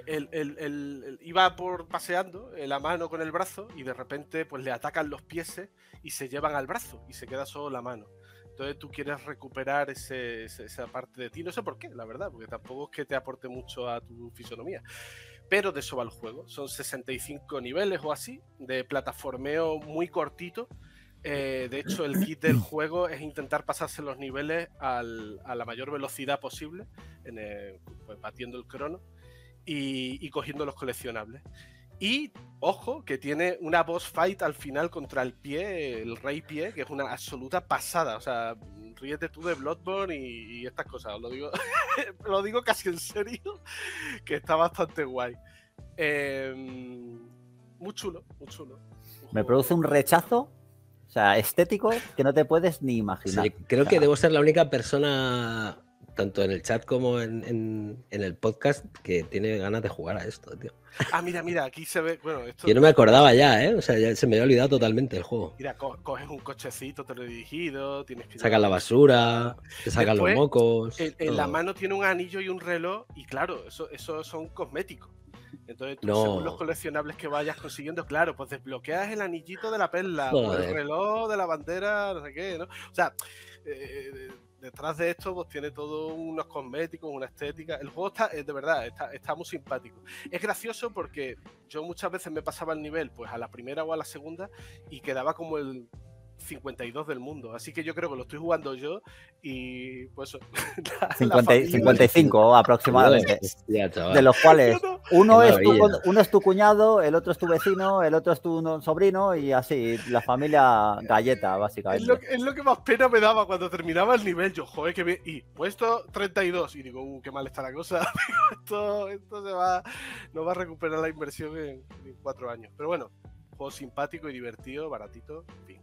El, el, el, el, iba por paseando la mano con el brazo y de repente pues le atacan los pies y se llevan al brazo y se queda solo la mano. Entonces tú quieres recuperar ese, ese, esa parte de ti, no sé por qué, la verdad, porque tampoco es que te aporte mucho a tu fisonomía, pero de eso va el juego. Son sesenta y cinco niveles o así de plataformeo muy cortito. Eh, de hecho, el kit del juego es intentar pasarse los niveles al, a la mayor velocidad posible, en el, pues, batiendo el crono y, y cogiendo los coleccionables. Y, ojo, que tiene una boss fight al final contra el pie, el rey pie, que es una absoluta pasada. O sea, ríete tú de Bloodborne y, y estas cosas. Lo digo, lo digo casi en serio, que está bastante guay. Eh, muy chulo, muy chulo. Me produce un rechazo, o sea, estético, que no te puedes ni imaginar. Sí, creo que debo ser la única persona, tanto en el chat como en, en, en el podcast, que tiene ganas de jugar a esto, tío. Ah, mira, mira, aquí se ve... Bueno, esto... Yo no me acordaba ya, ¿eh? O sea, ya se me había olvidado totalmente el juego. Mira, co coges un cochecito teledirigido, tienes que... Sacas la basura, te sacan los mocos... En, en la mano tiene un anillo y un reloj, y claro, eso, eso son cosméticos. Entonces tú, no. según los coleccionables que vayas consiguiendo, claro, pues desbloqueas el anillito de la perla, o el reloj de la bandera, no sé qué, ¿no? O sea... Eh, detrás de esto pues tiene todos unos cosméticos, una estética. El juego está, de verdad, está, está muy simpático. Es gracioso porque yo muchas veces me pasaba el nivel pues a la primera o a la segunda y quedaba como el cincuenta y dos del mundo. Así que yo creo que lo estoy jugando yo y pues... La, cincuenta, la cincuenta y cinco aproximadamente. De los cuales uno es, tu, uno es tu cuñado, el otro es tu vecino, el otro es tu sobrino y así. La familia Galleta, básicamente. Es lo, es lo que más pena me daba cuando terminaba el nivel. Yo, joder, que bien. Y puesto treinta y dos y digo, uh, qué mal está la cosa. esto, esto se va... No va a recuperar la inversión en, en cuatro años. Pero bueno, juego simpático y divertido, baratito, en fin.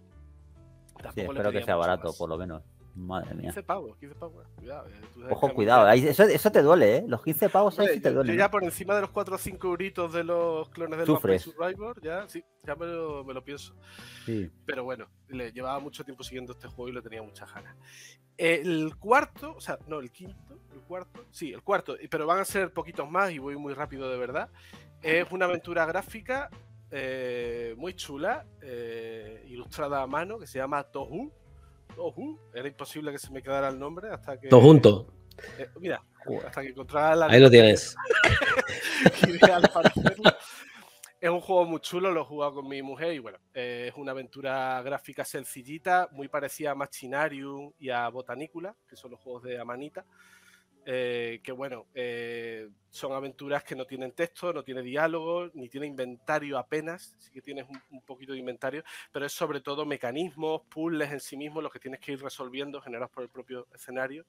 Sí, espero que sea barato, más. por lo menos. Madre mía. quince pavos, quince pavos. Cuidado, Ojo, cuidado. Ahí, eso, eso te duele, ¿eh? Los quince pavos ahí sí te duele. Yo ya por encima de los cuatro o cinco euritos de los clones del Vampire Survivor, ya, sí, ya me, lo, me lo pienso. Sí. Pero bueno, le llevaba mucho tiempo siguiendo este juego y le tenía muchas ganas. El cuarto, o sea, no, el quinto, el cuarto, sí, el cuarto, pero van a ser poquitos más y voy muy rápido de verdad. Es una aventura gráfica. Eh, muy chula, eh, ilustrada a mano, que se llama Tohu. Tohu. Era imposible que se me quedara el nombre hasta que... Todo junto. Eh, mira, hasta que encontrara la... Ahí lo tienes. Ideal para hacerlo. Es un juego muy chulo, lo he jugado con mi mujer y bueno, eh, es una aventura gráfica sencillita, muy parecida a Machinarium y a Botanicula, que son los juegos de Amanita. Eh, que bueno, eh, son aventuras que no tienen texto, no tiene diálogo, ni tiene inventario apenas, sí que tienes un, un poquito de inventario, pero es sobre todo mecanismos, puzzles en sí mismos, los que tienes que ir resolviendo, generados por el propio escenario,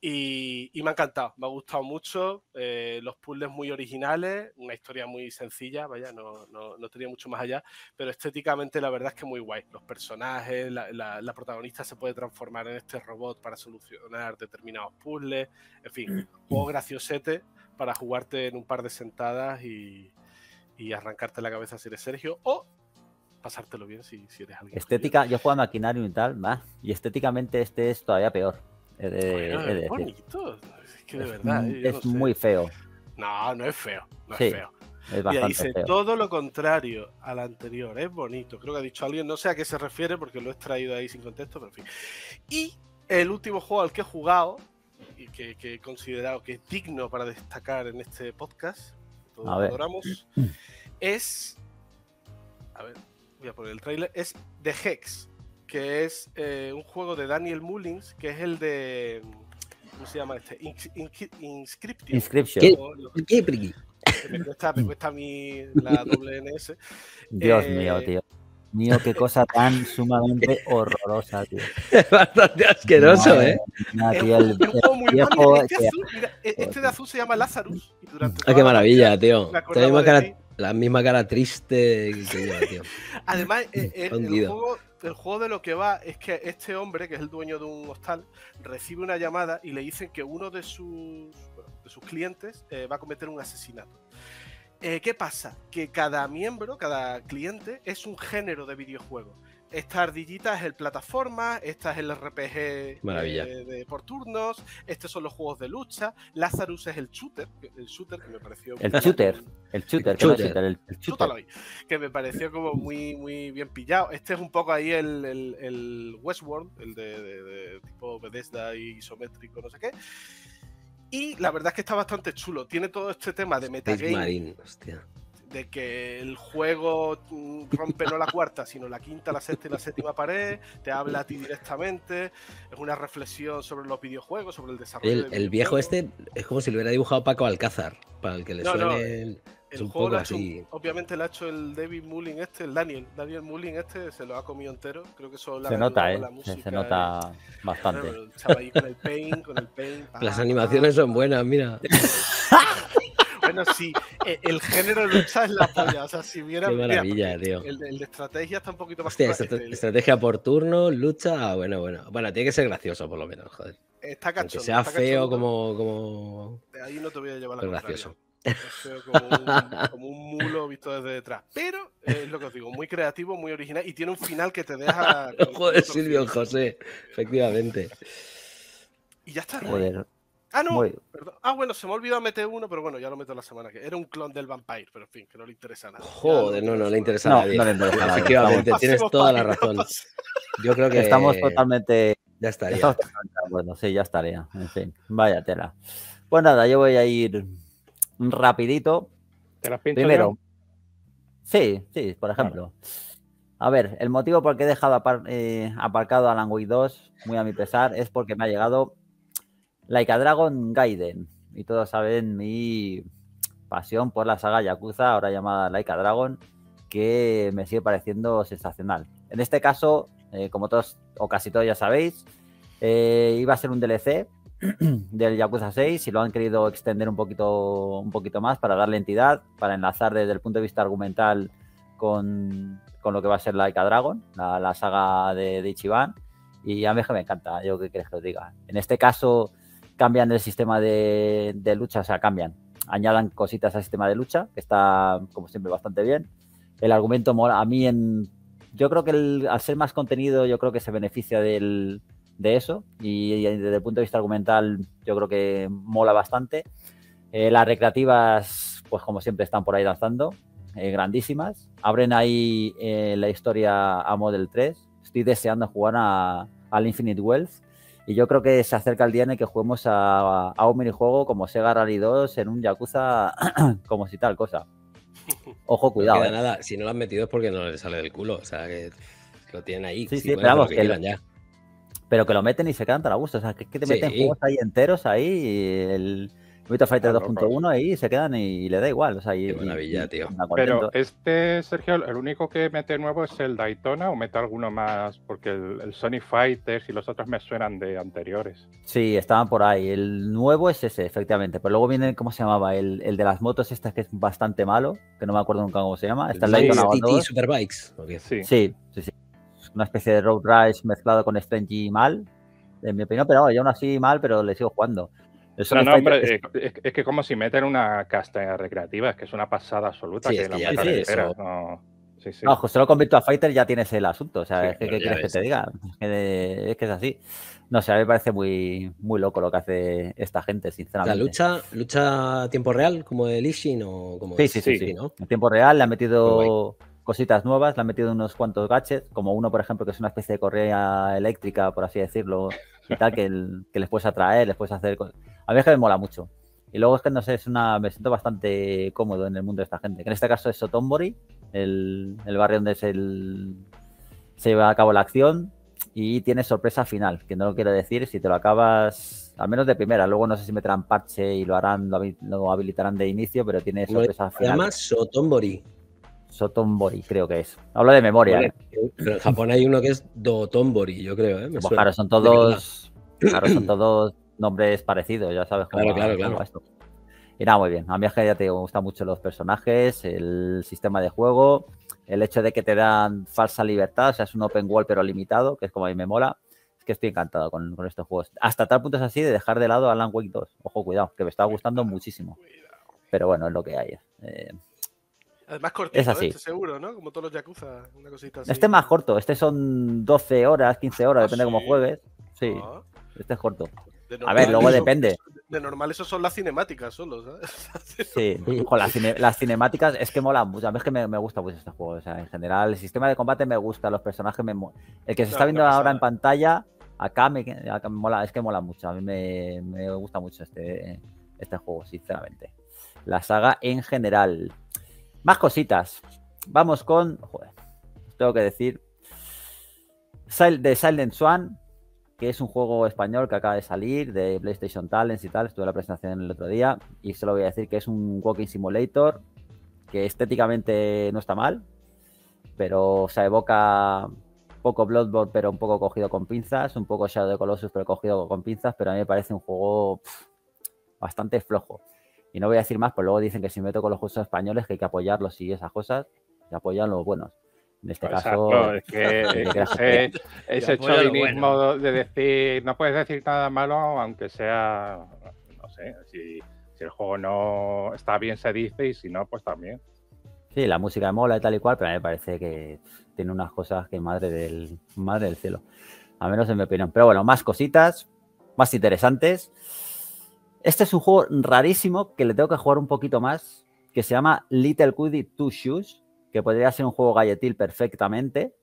y, y me ha encantado, me ha gustado mucho, eh, los puzzles muy originales, una historia muy sencilla, vaya, no, no, no tenía mucho más allá, pero estéticamente la verdad es que muy guay, los personajes, la, la, la protagonista se puede transformar en este robot para solucionar determinados puzzles, en fin, juego graciosete para jugarte en un par de sentadas y, y arrancarte la cabeza si eres Sergio, o pasártelo bien si, si eres alguien. Estética, yo juego a Maquinario y tal, más, y estéticamente este es todavía peor. De, bueno, de es bonito, es que de es, verdad es no sé. muy feo. No, no es feo, no sí, es feo. Es bastante Mira, dice feo. Todo lo contrario al anterior, es bonito. Creo que ha dicho alguien, no sé a qué se refiere porque lo he extraído ahí sin contexto, pero en fin. Y el último juego al que he jugado y que, que he considerado que es digno para destacar en este podcast, que todos adoramos, es. A ver, voy a poner el trailer, es The Hex. Que es eh, un juego de Daniel Mullins, que es el de... ¿Cómo se llama este? Ins Inscription. Inscription. ¿Qué? Lo, ¿Qué? Me, cuesta, me cuesta a mí la doble N S. Dios eh, mío, tío. Mío, qué cosa tan sumamente horrorosa, tío. Es bastante asqueroso, no, ¿eh? No, tío, el, el, el muy viejo, este, que... azul, mira, este de azul se llama Lazarus. Y durante ah, ¡Qué maravilla, la tío! La, la misma cara triste que lleva, tío. Además, eh, eh, el juego... El juego de lo que va es que este hombre, que es el dueño de un hostal, recibe una llamada y le dicen que uno de sus, bueno, de sus clientes eh, va a cometer un asesinato. Eh, ¿Qué pasa? Que cada miembro, cada cliente, es un género de videojuego. Esta ardillita es el plataforma, esta es el R P G eh, de, por turnos, estos son los juegos de lucha, Lazarus es el shooter, el shooter que me pareció... El muy shooter, bien, el shooter, el shooter, el, el, el shooter. Que me pareció como muy, muy bien pillado. Este es un poco ahí el, el, el Westworld, el de, de, de tipo Bethesda y isométrico, no sé qué. Y la verdad es que está bastante chulo, tiene todo este tema de metagame. Marine, hostia. De que el juego rompe no la cuarta, sino la quinta, la sexta y la séptima pared, te habla a ti directamente, es una reflexión sobre los videojuegos, sobre el desarrollo. El, el viejo este es como si lo hubiera dibujado Paco Alcázar, para el que le no, suene... No, el, el un juego poco así. Hecho, obviamente lo ha hecho el David Mullin este, el Daniel, Daniel Mullin este, se lo ha comido entero, creo que eso la se nota, eh, la música, se, se nota el, bastante. El chaval con el paint, con el paint... Ah, Las animaciones ah, son buenas, mira. Bueno, sí, el género de lucha es la polla. O sea, si vieran. Qué maravilla, mira, tío. El, el de estrategia está un poquito más. Hostia, estra el... estrategia por turno, lucha. Bueno, bueno. Bueno, tiene que ser gracioso, por lo menos, joder. Está cachondo. Que sea está feo cachondo, como, como. Ahí no te voy a llevar la contraria. Gracioso. Es feo como un, como un mulo visto desde detrás. Pero eh, es lo que os digo, muy creativo, muy original. Y tiene un final que te deja. Joder, Silvio José, efectivamente. Y ya está, ¿no? Ah, no, muy... perdón. Ah, bueno, se me ha olvidado meter uno, pero bueno, ya lo meto la semana que... Era un clon del Vampire, pero en fin, que no le interesa nada. Joder, no, no le interesa nada. No, no le interesa nada. Efectivamente, tienes toda la razón. Yo creo que... Estamos totalmente... Ya estaría. Estamos... Bueno, sí, ya estaría. En fin, vaya tela. Pues nada, yo voy a ir rapidito. ¿Te las pinto primero? Sí, sí, por ejemplo. A ver, el motivo por el que he dejado apar eh, aparcado Alan Wake dos, muy a mi pesar, es porque me ha llegado... Like a Dragon Gaiden, y todos saben mi pasión por la saga Yakuza, ahora llamada Like a Dragon, que me sigue pareciendo sensacional. En este caso, eh, como todos o casi todos ya sabéis, eh, iba a ser un D L C del Yakuza seis y lo han querido extender un poquito, un poquito más para darle entidad, para enlazar desde el punto de vista argumental con, con lo que va a ser Like a Dragon, la, la saga de, de Ichiban, y a mí es que me encanta, yo qué queréis que os diga. En este caso... cambian el sistema de, de lucha, o sea, cambian, añadan cositas al sistema de lucha, que está, como siempre, bastante bien. El argumento mola, a mí, en, yo creo que el, al ser más contenido, yo creo que se beneficia del, de eso, y, y desde el punto de vista argumental, yo creo que mola bastante. Eh, las recreativas, pues como siempre, están por ahí lanzando, eh, grandísimas. Abren ahí eh, la historia a Model tres, estoy deseando jugar a, al Infinite Wealth. Y yo creo que se acerca el día en el que juguemos a, a un minijuego como Sega Rally dos en un Yakuza, como si tal cosa. Ojo, cuidado. No queda eh. nada. Si no lo han metido es porque no les sale del culo. O sea, que lo tienen ahí. Sí, sí, sí pero vamos, que, que lo, ya. Pero que lo meten y se cantan a gusto. O sea, que, que te meten sí. juegos ahí enteros, ahí, y el Virtua Fighter ah, dos punto uno ahí, y se quedan y, y le da igual. O sea, y, qué maravilla, y, tío. Y pero este, Sergio, el único que mete nuevo es el Daytona, o mete alguno más, porque el, el Sonic Fighters y los otros me suenan de anteriores. Sí, estaban por ahí. El nuevo es ese, efectivamente. Pero luego viene, ¿cómo se llamaba? El, el de las motos estas, que es bastante malo, que no me acuerdo nunca cómo se llama. Está el, el Daytona T T Superbikes. Sí. sí, sí, sí. Una especie de Road Rash mezclado con Strange mal, en mi opinión, pero yo aún así mal, pero le sigo jugando. No, no, pero es, es, es que como si meten una casta recreativa, es que es una pasada absoluta. Sí, que es que la mata sí, entera, no, sí, sí. no, solo con Virtua Fighter ya tienes el asunto, o sea, sí, es que, ¿qué quieres ves. que te diga? Es que es así. No sé, a mí me parece muy, muy loco lo que hace esta gente, sinceramente. ¿La lucha, lucha a tiempo real, como el Ishin o como sí, sí, sí, sí, sí, ¿no? En tiempo real le han metido cositas nuevas, le han metido unos cuantos gadgets, como uno, por ejemplo, que es una especie de correa eléctrica, por así decirlo, y tal, que, el, que les puedes atraer, les puedes hacer... A mí es que me mola mucho. Y luego es que, no sé, es una, me siento bastante cómodo en el mundo de esta gente. Que en este caso es Sotonbori, el, el barrio donde se, el, se lleva a cabo la acción. Y tiene sorpresa final, que no lo quiero decir. Si te lo acabas, al menos de primera. Luego no sé si meterán parche y lo harán, lo, lo habilitarán de inicio, pero tiene sorpresa no, final. Se llama Sotonbori. Sotonbori, creo que es. Hablo de memoria. Vale, ¿eh? Pero en Japón hay uno que es Dotonbori, yo creo. ¿eh? Pues claro, son todos... Claro, son todos... nombres parecidos, ya sabes cómo, claro, claro, cómo claro. esto. Y nada, muy bien. A mí es que ya te digo, me gustan mucho los personajes, el sistema de juego, el hecho de que te dan falsa libertad, o sea, es un open world pero limitado, que es como a mí me mola. Es que estoy encantado con, con estos juegos. Hasta tal punto es así de dejar de lado Alan Wake dos. Ojo, cuidado, que me está gustando muchísimo. Pero bueno, es lo que hay. Eh, Además cortito, es así. Este seguro, ¿no? Como todos los Yakuza, una cosita así. Este es más corto, este son doce horas, quince horas, ah, depende, ¿sí?, de cómo juegues. Sí, ah. Este es corto. Normal, a ver, luego eso, depende. De normal, eso son las cinemáticas solo, ¿sabes? Sí, sí, con las, cine, las cinemáticas es que molan mucho. A mí es que me, me gusta mucho este juego. O sea, en general, el sistema de combate me gusta, los personajes me molan. El que se no, está viendo ahora en pantalla, acá me, acá me mola, es que mola mucho. A mí me, me gusta mucho este, este juego, sinceramente. La saga en general. Más cositas. Vamos con... Joder, tengo que decir... The Silent Swan, que es un juego español que acaba de salir, de PlayStation Talents y tal. Estuve en la presentación el otro día y solo voy a decir que es un walking simulator que estéticamente no está mal, pero se evoca un poco Bloodborne, pero un poco cogido con pinzas, un poco Shadow of the Colossus, pero cogido con pinzas, pero a mí me parece un juego pff, bastante flojo. Y no voy a decir más, pues luego dicen que si me meto con los juegos españoles que hay que apoyarlos y esas cosas, que apoyan los buenos. En este Exacto, caso, es que ese, ese chauvinismo bueno. de decir, no puedes decir nada malo, aunque sea, no sé, si, si el juego no está bien se dice y si no, pues también. Sí, la música mola y tal y cual, pero a mí me parece que tiene unas cosas que madre del, madre del cielo, a menos en mi opinión. Pero bueno, más cositas, más interesantes. Este es un juego rarísimo que le tengo que jugar un poquito más, que se llama Little Cutie Two Shoes, que podría ser un juego galletil perfectamente,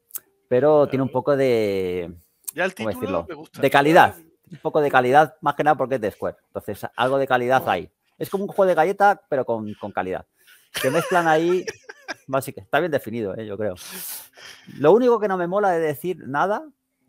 pero claro, tiene un poco de... Ya el título me gusta. De calidad. Un poco de calidad, más que nada porque es de Square. Entonces, algo de calidad oh. hay. Es como un juego de galleta, pero con, con calidad. Que mezclan ahí... Básicamente, está bien definido, ¿eh? Yo creo. Lo único que no me mola de decir nada,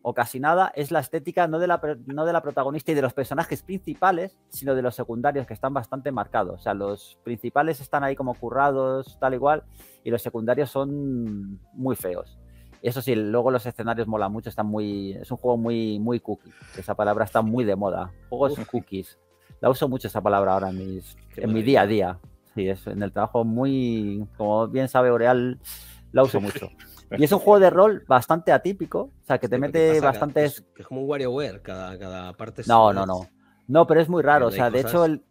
o casi nada, es la estética no de la, no de la protagonista y de los personajes principales, sino de los secundarios, que están bastante marcados. O sea, los principales están ahí como currados, tal igual, y los secundarios son muy feos. Eso sí, luego los escenarios molan mucho, están muy... Es un juego muy, muy cookie. Esa palabra está muy de moda. Juegos Uf. cookies. La uso mucho esa palabra ahora en, mis, en mi día a día. Sí, es en el trabajo muy... Como bien sabe Aurel, la uso mucho. Y es un juego de rol bastante atípico, o sea, que te mete bastantes... Que es como un WarioWare, cada, cada parte... No, no, no. No, pero es muy raro, o sea, de hecho, el...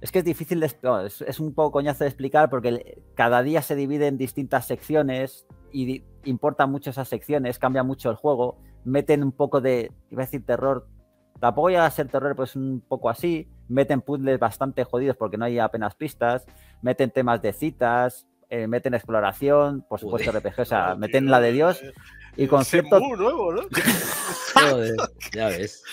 es que es difícil, de... no, es, es un poco coñazo de explicar porque el... cada día se divide en distintas secciones y di... importan mucho esas secciones, cambia mucho el juego, meten un poco de, iba a decir terror, tampoco llega a ser terror, pues un poco así, meten puzzles bastante jodidos porque no hay apenas pistas, meten temas de citas... Eh, meten exploración, por supuesto R P G, o sea, meten tío, la de Dios y concepto... nuevo, ¿no? Joder, ya ves.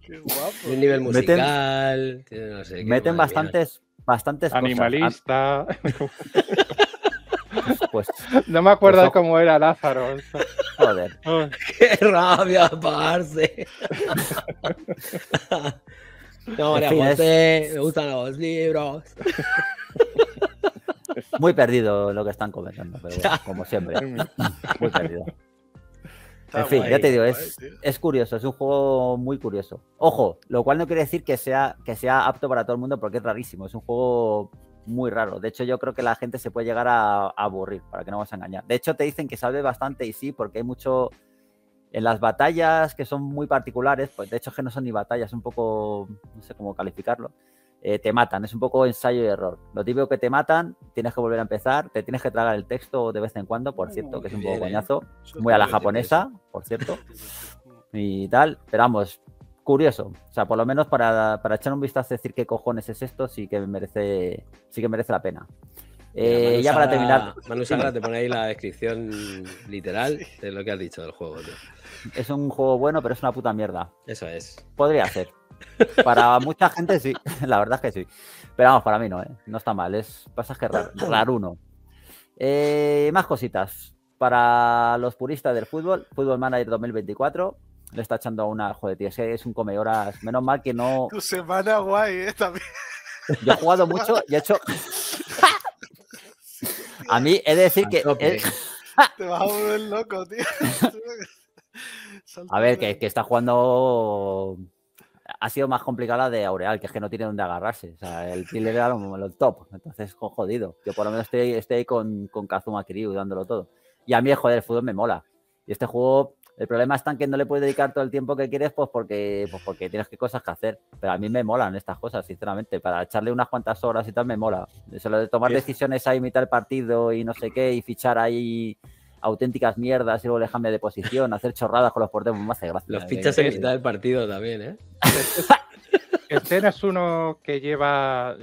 Qué guapo. Un nivel musical... Meten, no sé, meten bastantes, bastantes Animalista... Cosas. Pues, no me acuerdo pues, cómo era Lázaro. Joder. Qué rabia, parce. No, en fin, José, es... me gustan los libros. Muy perdido lo que están comentando, pero bueno, como siempre. Muy perdido. En fin, ya te digo, es, es curioso, es un juego muy curioso. Ojo, lo cual no quiere decir que sea, que sea apto para todo el mundo porque es rarísimo, es un juego muy raro. De hecho, yo creo que la gente se puede llegar a, a aburrir, para que no vamos a engañar. De hecho, te dicen que sabe bastante y sí, porque hay mucho... En las batallas que son muy particulares, pues de hecho es que no son ni batallas, es un poco... No sé cómo calificarlo. Eh, te matan, es un poco ensayo y error. Lo típico que te matan, tienes que volver a empezar, te tienes que tragar el texto de vez en cuando, por cierto, que es un poco coñazo, muy a la japonesa, por cierto, y tal, pero vamos, curioso, o sea, por lo menos para, para echar un vistazo y decir qué cojones es esto, sí que merece, sí que merece la pena. Eh, Mira, ya para terminar... Manu Sagra te pone ahí la descripción literal de lo que has dicho del juego, tío. Es un juego bueno, pero es una puta mierda. Eso es. Podría ser. Para mucha gente sí, la verdad es que sí. Pero vamos, para mí no, ¿eh? No está mal, es pasaje raro, raruno. Eh, más cositas. Para los puristas del fútbol, Football Manager dos mil veinticuatro, le está echando una... Joder, tío, es que es un come horas. Menos mal que no... Tu semana guay, ¿eh? También. Yo he jugado mucho y he hecho... A mí he de decir que... Te vas a volver loco, tío. A ver, que, que está jugando... Ha sido más complicada la de Aurel, que es que no tiene dónde agarrarse. O sea, el killer era lo, lo top. Entonces, jodido. Yo por lo menos estoy, estoy ahí con, con Kazuma Kiryu dándolo todo. Y a mí el juego del fútbol me mola. Y este juego El problema está en que no le puedes dedicar todo el tiempo que quieres, pues porque, pues porque tienes que cosas que hacer. Pero a mí me molan estas cosas, sinceramente. Para echarle unas cuantas horas y tal, me mola. Eso de tomar sí. decisiones ahí, mitad del partido y no sé qué, y fichar ahí auténticas mierdas y luego dejarme de posición, hacer chorradas con los porteros, me hace gracia. Los fichas en mitad del partido también, ¿eh? Este era uno que lleva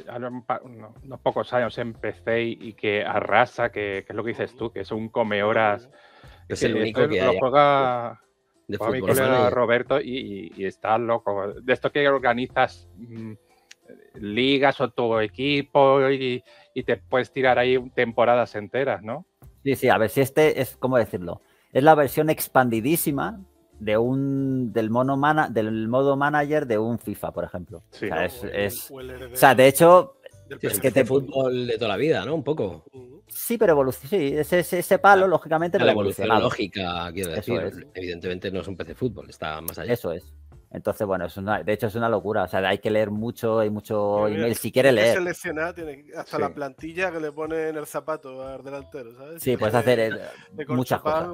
unos pocos años en P C y que arrasa, que, que es lo que dices tú, que es un come horas. Es el único que lo juega mi colega Roberto y, y, y está loco. De esto que organizas mmm, ligas o tu equipo y, y te puedes tirar ahí temporadas enteras, ¿no? Sí, sí, a ver si este es, ¿cómo decirlo? Es la versión expandidísima de un del mono mana, del modo manager de un FIFA, por ejemplo. Sí, o sea, no, es, el, es, el o sea, de hecho... Sí, es que te fútbol de toda la vida, ¿no? Un poco. Sí, pero evoluciona. Sí, ese, ese palo, claro, lógicamente, pero la evolución lógica, quiero decir. Es. Evidentemente no es un P C fútbol, está más allá. Eso es. Entonces, bueno, es una, de hecho es una locura. O sea, hay que leer mucho, hay mucho sí, email si quiere leer. Seleccionar, tiene hasta sí. la plantilla que le pone en el zapato al delantero, ¿sabes? Sí, puedes hacer eh, muchas cosas.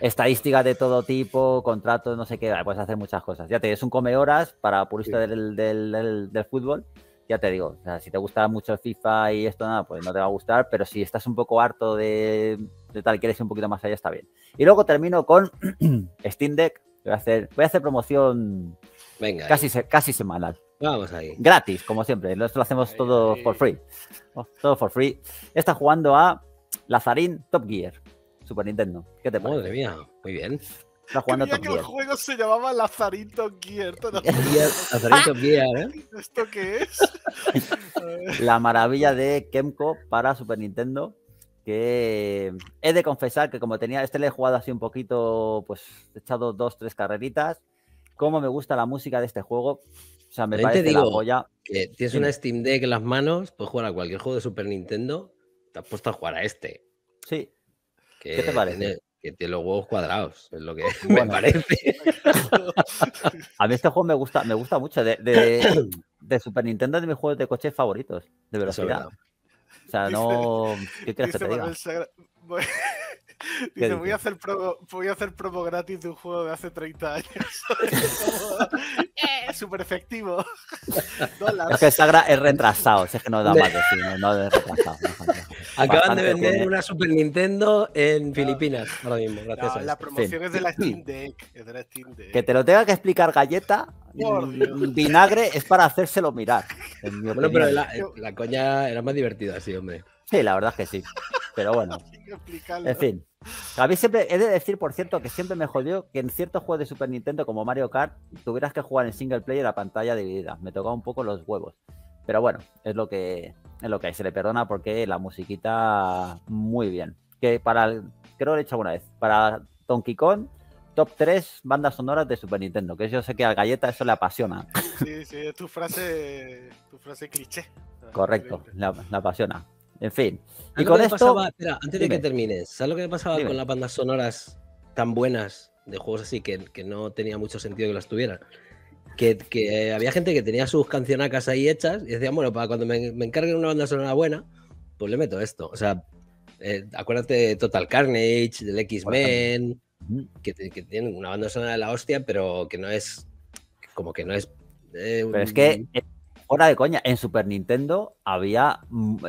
Estadísticas de todo tipo, contratos, no sé qué. Puedes hacer muchas cosas. Ya te es un come horas para purista sí. del, del, del, del fútbol. Ya te digo, o sea, si te gusta mucho FIFA y esto, nada, pues no te va a gustar, pero si estás un poco harto de, de tal, quieres ir un poquito más allá, está bien. Y luego termino con Steam Deck. Voy a hacer, voy a hacer promoción Venga, casi, se, casi semanal. Vamos ahí. Gratis, como siempre. Nosotros lo hacemos ahí, todo ahí. for free. Oh, todo for free. Está jugando a Lazarín Top Gear, Super Nintendo. ¿Qué te parece? Madre mía, muy bien. Está jugando Top que Gear. El juego se llamaba Lazarín Top Gear. ¿No? Lazarín Top Gear, ¿eh? ¿Esto qué es? La maravilla de Kemco para Super Nintendo, que he de confesar que como tenía, este le he jugado así un poquito, pues he echado dos, tres carreritas. Cómo me gusta la música de este juego. O sea, me parece la joya. Que tienes sí. una Steam Deck en las manos, puedes jugar a cualquier juego de Super Nintendo, te has puesto a jugar a este. Sí. Que ¿Qué te parece? Tiene... Que tiene los huevos cuadrados, es lo que bueno, me parece. A mí este juego me gusta, me gusta mucho. De, de, de Super Nintendo es de mis juegos de coches favoritos, de velocidad. O sea, no... ¿Qué quieres que te diga? Voy... Dice, voy a, hacer promo, voy a hacer promo gratis de un juego de hace treinta años. Es súper efectivo. Dólares. Es que Sagra es retrasado, si es que no da más que sí, no, no es retrasado. No, acaban de vender tiene... una Super Nintendo en no. Filipinas ahora mismo, gracias no, a la promoción sí. es de la Steam Deck, es de la Steam Deck. Que te lo tenga que explicar Galleta, vinagre es para hacérselo mirar. Bueno, pero la, la coña era más divertida así, hombre. Sí, la verdad es que sí. Pero bueno, en fin. A mí siempre, he de decir, por cierto, que siempre me jodió que en ciertos juegos de Super Nintendo como Mario Kart tuvieras que jugar en single player a pantalla dividida. Me tocaba un poco los huevos. Pero bueno, es lo que es lo que hay. Se le perdona porque la musiquita muy bien. Que para, creo que lo he hecho alguna vez, para Donkey Kong, top tres bandas sonoras de Super Nintendo. Que yo sé que a Galleta eso le apasiona. Sí, sí, es tu frase, tu frase cliché. Correcto, la, la apasiona. En fin. Y con esto... Pasaba, espera, antes dime, de que termines, ¿sabes lo que me pasaba dime. con las bandas sonoras tan buenas de juegos así que, que no tenía mucho sentido que las tuvieran? Que, que había gente que tenía sus cancionacas ahí hechas y decían, bueno, para cuando me, me encarguen una banda sonora buena, pues le meto esto. O sea, eh, acuérdate de Total Carnage, del X-Men, que, que tienen una banda sonora de la hostia, pero que no es... Como que no es... Eh, pero un, es que... Hora de coña, en Super Nintendo había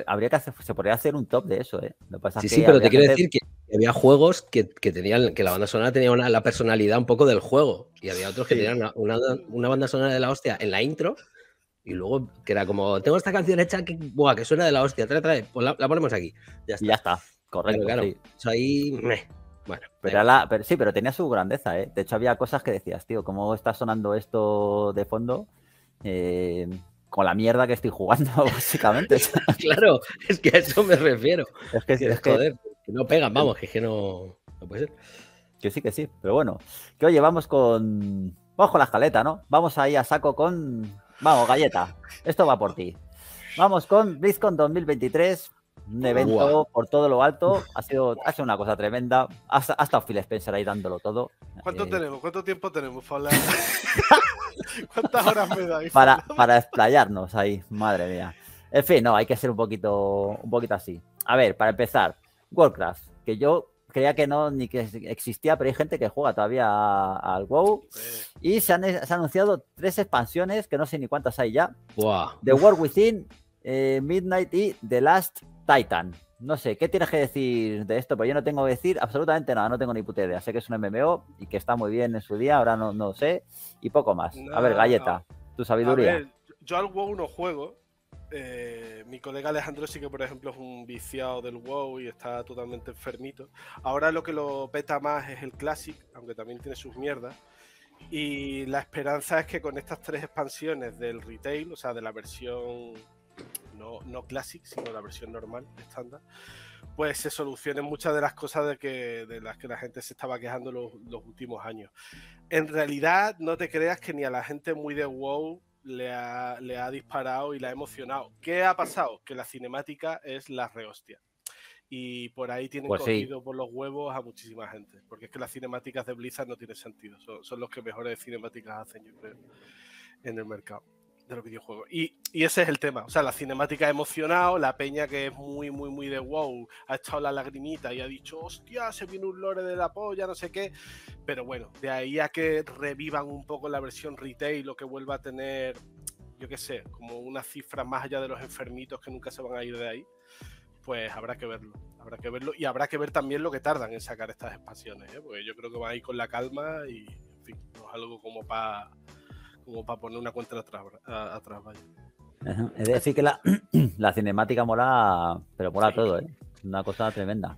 habría que hacer, se podría hacer un top de eso, ¿eh? Lo pasa sí, que sí, pero te quiero gente... decir que había juegos que, que tenían que la banda sonora tenía una, la personalidad un poco del juego y había otros que sí. tenían una, una, una banda sonora de la hostia en la intro y luego que era como, tengo esta canción hecha que, buah, que suena de la hostia, trae, trae, pues la, la ponemos aquí. Ya está, ya está correcto. Pero, claro, sí. eso ahí... Meh. Bueno, pero la, pero, sí, pero tenía su grandeza, ¿eh? De hecho, había cosas que decías, tío, ¿cómo está sonando esto de fondo? Eh... Con la mierda que estoy jugando, básicamente. Claro, es que a eso me refiero. Es que, es que joder, que no pegan, vamos, que, que no, no puede ser. Que sí, que sí, pero bueno. Que oye, vamos con... Vamos con la escaleta, ¿no? Vamos ahí a saco con... Vamos, Galleta, esto va por ti. Vamos con BlizzCon dos mil veintitrés, un evento wow. por todo lo alto. Ha sido, ha sido una cosa tremenda. Ha, ha estado Phil Spencer ahí dándolo todo. ¿Cuánto eh... tenemos? ¿Cuánto tiempo tenemos para hablar? ¿Cuántas horas me dais? Para, para explayarnos ahí, madre mía. En fin, no, hay que ser un poquito, un poquito así. A ver, para empezar, Warcraft, que yo creía que no, ni que existía, pero hay gente que juega todavía al WoW. Y se han, se han anunciado tres expansiones, que no sé ni cuántas hay ya. Wow. The War Within, eh, Midnight y The Last Titan. No sé, ¿qué tienes que decir de esto? Pues yo no tengo que decir absolutamente nada, no tengo ni puta idea. Sé que es un M M O y que está muy bien en su día, ahora no, no sé, y poco más. No, a ver, Galleta, no. Tu sabiduría. A ver, yo al WoW no juego. Eh, mi colega Alejandro sí que, por ejemplo, es un viciado del WoW y está totalmente enfermito. Ahora lo que lo peta más es el Classic, aunque también tiene sus mierdas. Y la esperanza es que con estas tres expansiones del retail, o sea, de la versión... No, no Classic, sino la versión normal, estándar, pues se solucionen muchas de las cosas de, que, de las que la gente se estaba quejando los, los últimos años. En realidad, no te creas que ni a la gente muy de WoW le ha, le ha disparado y la ha emocionado. ¿Qué ha pasado? Que la cinemática es la rehostia. Y por ahí tienen pues cogido sí. por los huevos a muchísima gente, porque es que las cinemáticas de Blizzard no tienen sentido. Son, son los que mejores cinemáticas hacen, yo creo, en el mercado de los videojuegos. Y, y ese es el tema. O sea, la cinemática ha emocionado, la peña que es muy, muy, muy de WoW ha echado la lagrimita y ha dicho, hostia, se viene un lore de la polla, no sé qué. Pero bueno, de ahí a que revivan un poco la versión retail o que vuelva a tener, yo qué sé, como unas cifras más allá de los enfermitos que nunca se van a ir de ahí, pues habrá que verlo. Habrá que verlo y habrá que ver también lo que tardan en sacar estas expansiones, ¿eh? Porque yo creo que van a ir con la calma y, en fin, no es algo como para... como para poner una cuenta atrás, atrás vaya. Es decir que la, la cinemática mola, pero mola sí. todo, ¿eh? Una cosa tremenda.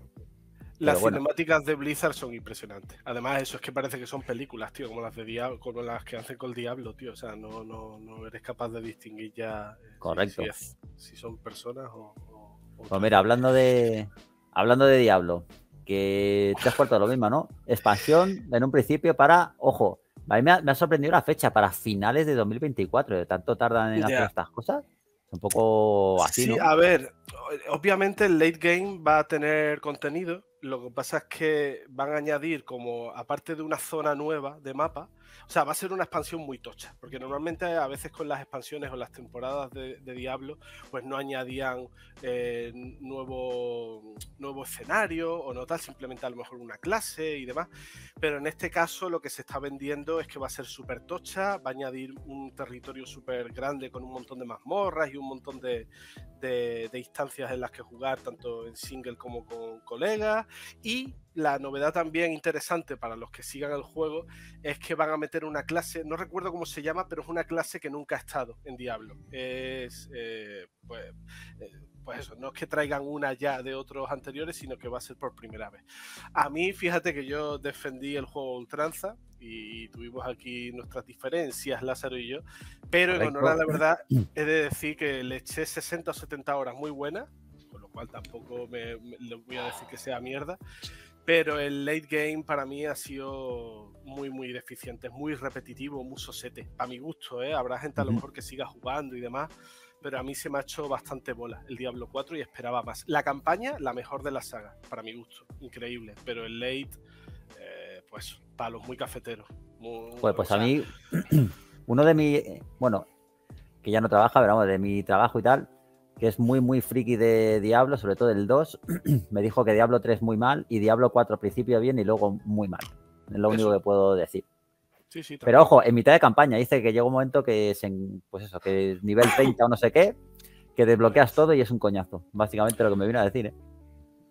Las bueno. cinemáticas de Blizzard son impresionantes. Además, eso es que parece que son películas, tío, como las de Diablo, como las que hacen con el Diablo, tío. O sea, no, no, no eres capaz de distinguir ya Correcto. Si, es, si son personas o... o, o pues mira, hablando de, hablando de Diablo, que te has puesto lo mismo, ¿no? Expansión en un principio para, ojo, a mí me ha, me ha sorprendido la fecha, para finales de dos mil veinticuatro. ¿De tanto tardan en hacer yeah. estas cosas? Un poco así, sí, ¿no? A ver, obviamente el late game va a tener contenido. Lo que pasa es que van a añadir como, aparte de una zona nueva de mapa, o sea, va a ser una expansión muy tocha. Porque normalmente a veces con las expansiones o las temporadas de, de Diablo, pues no añadían eh, nuevo, nuevo escenario o no tal, simplemente a lo mejor una clase y demás. Pero en este caso lo que se está vendiendo es que va a ser súper tocha, va a añadir un territorio súper grande con un montón de mazmorras y un montón de, de, de instancias en las que jugar, tanto en single como con colegas. Y la novedad también interesante para los que sigan el juego es que van a meter una clase, no recuerdo cómo se llama, pero es una clase que nunca ha estado en Diablo. Es, eh, pues, eh, pues eso, no es que traigan una ya de otros anteriores, sino que va a ser por primera vez. A mí, fíjate que yo defendí el juego a ultranza y tuvimos aquí nuestras diferencias, Lázaro y yo, pero en honor a la verdad he de decir que le eché sesenta o setenta horas muy buenas, con lo cual tampoco me, me, les voy a decir que sea mierda, pero el late game para mí ha sido muy, muy deficiente, muy repetitivo, muy sosete, a mi gusto, ¿eh? Habrá gente a lo mejor que siga jugando y demás, pero a mí se me ha hecho bastante bola el Diablo cuatro y esperaba más. La campaña, la mejor de la saga, para mi gusto, increíble, pero el late, eh, pues, palos muy cafeteros. Muy, pues pues o sea... a mí, uno de mis, bueno, que ya no trabaja, pero vamos, de mi trabajo y tal, que es muy, muy friki de Diablo, sobre todo el dos, me dijo que Diablo tres muy mal y Diablo cuatro al principio bien y luego muy mal. Es lo eso. único que puedo decir. Sí, sí, pero ojo, en mitad de campaña dice que llega un momento que es en, pues eso, que nivel treinta o no sé qué, que desbloqueas todo y es un coñazo. Básicamente lo que me vino a decir, ¿eh?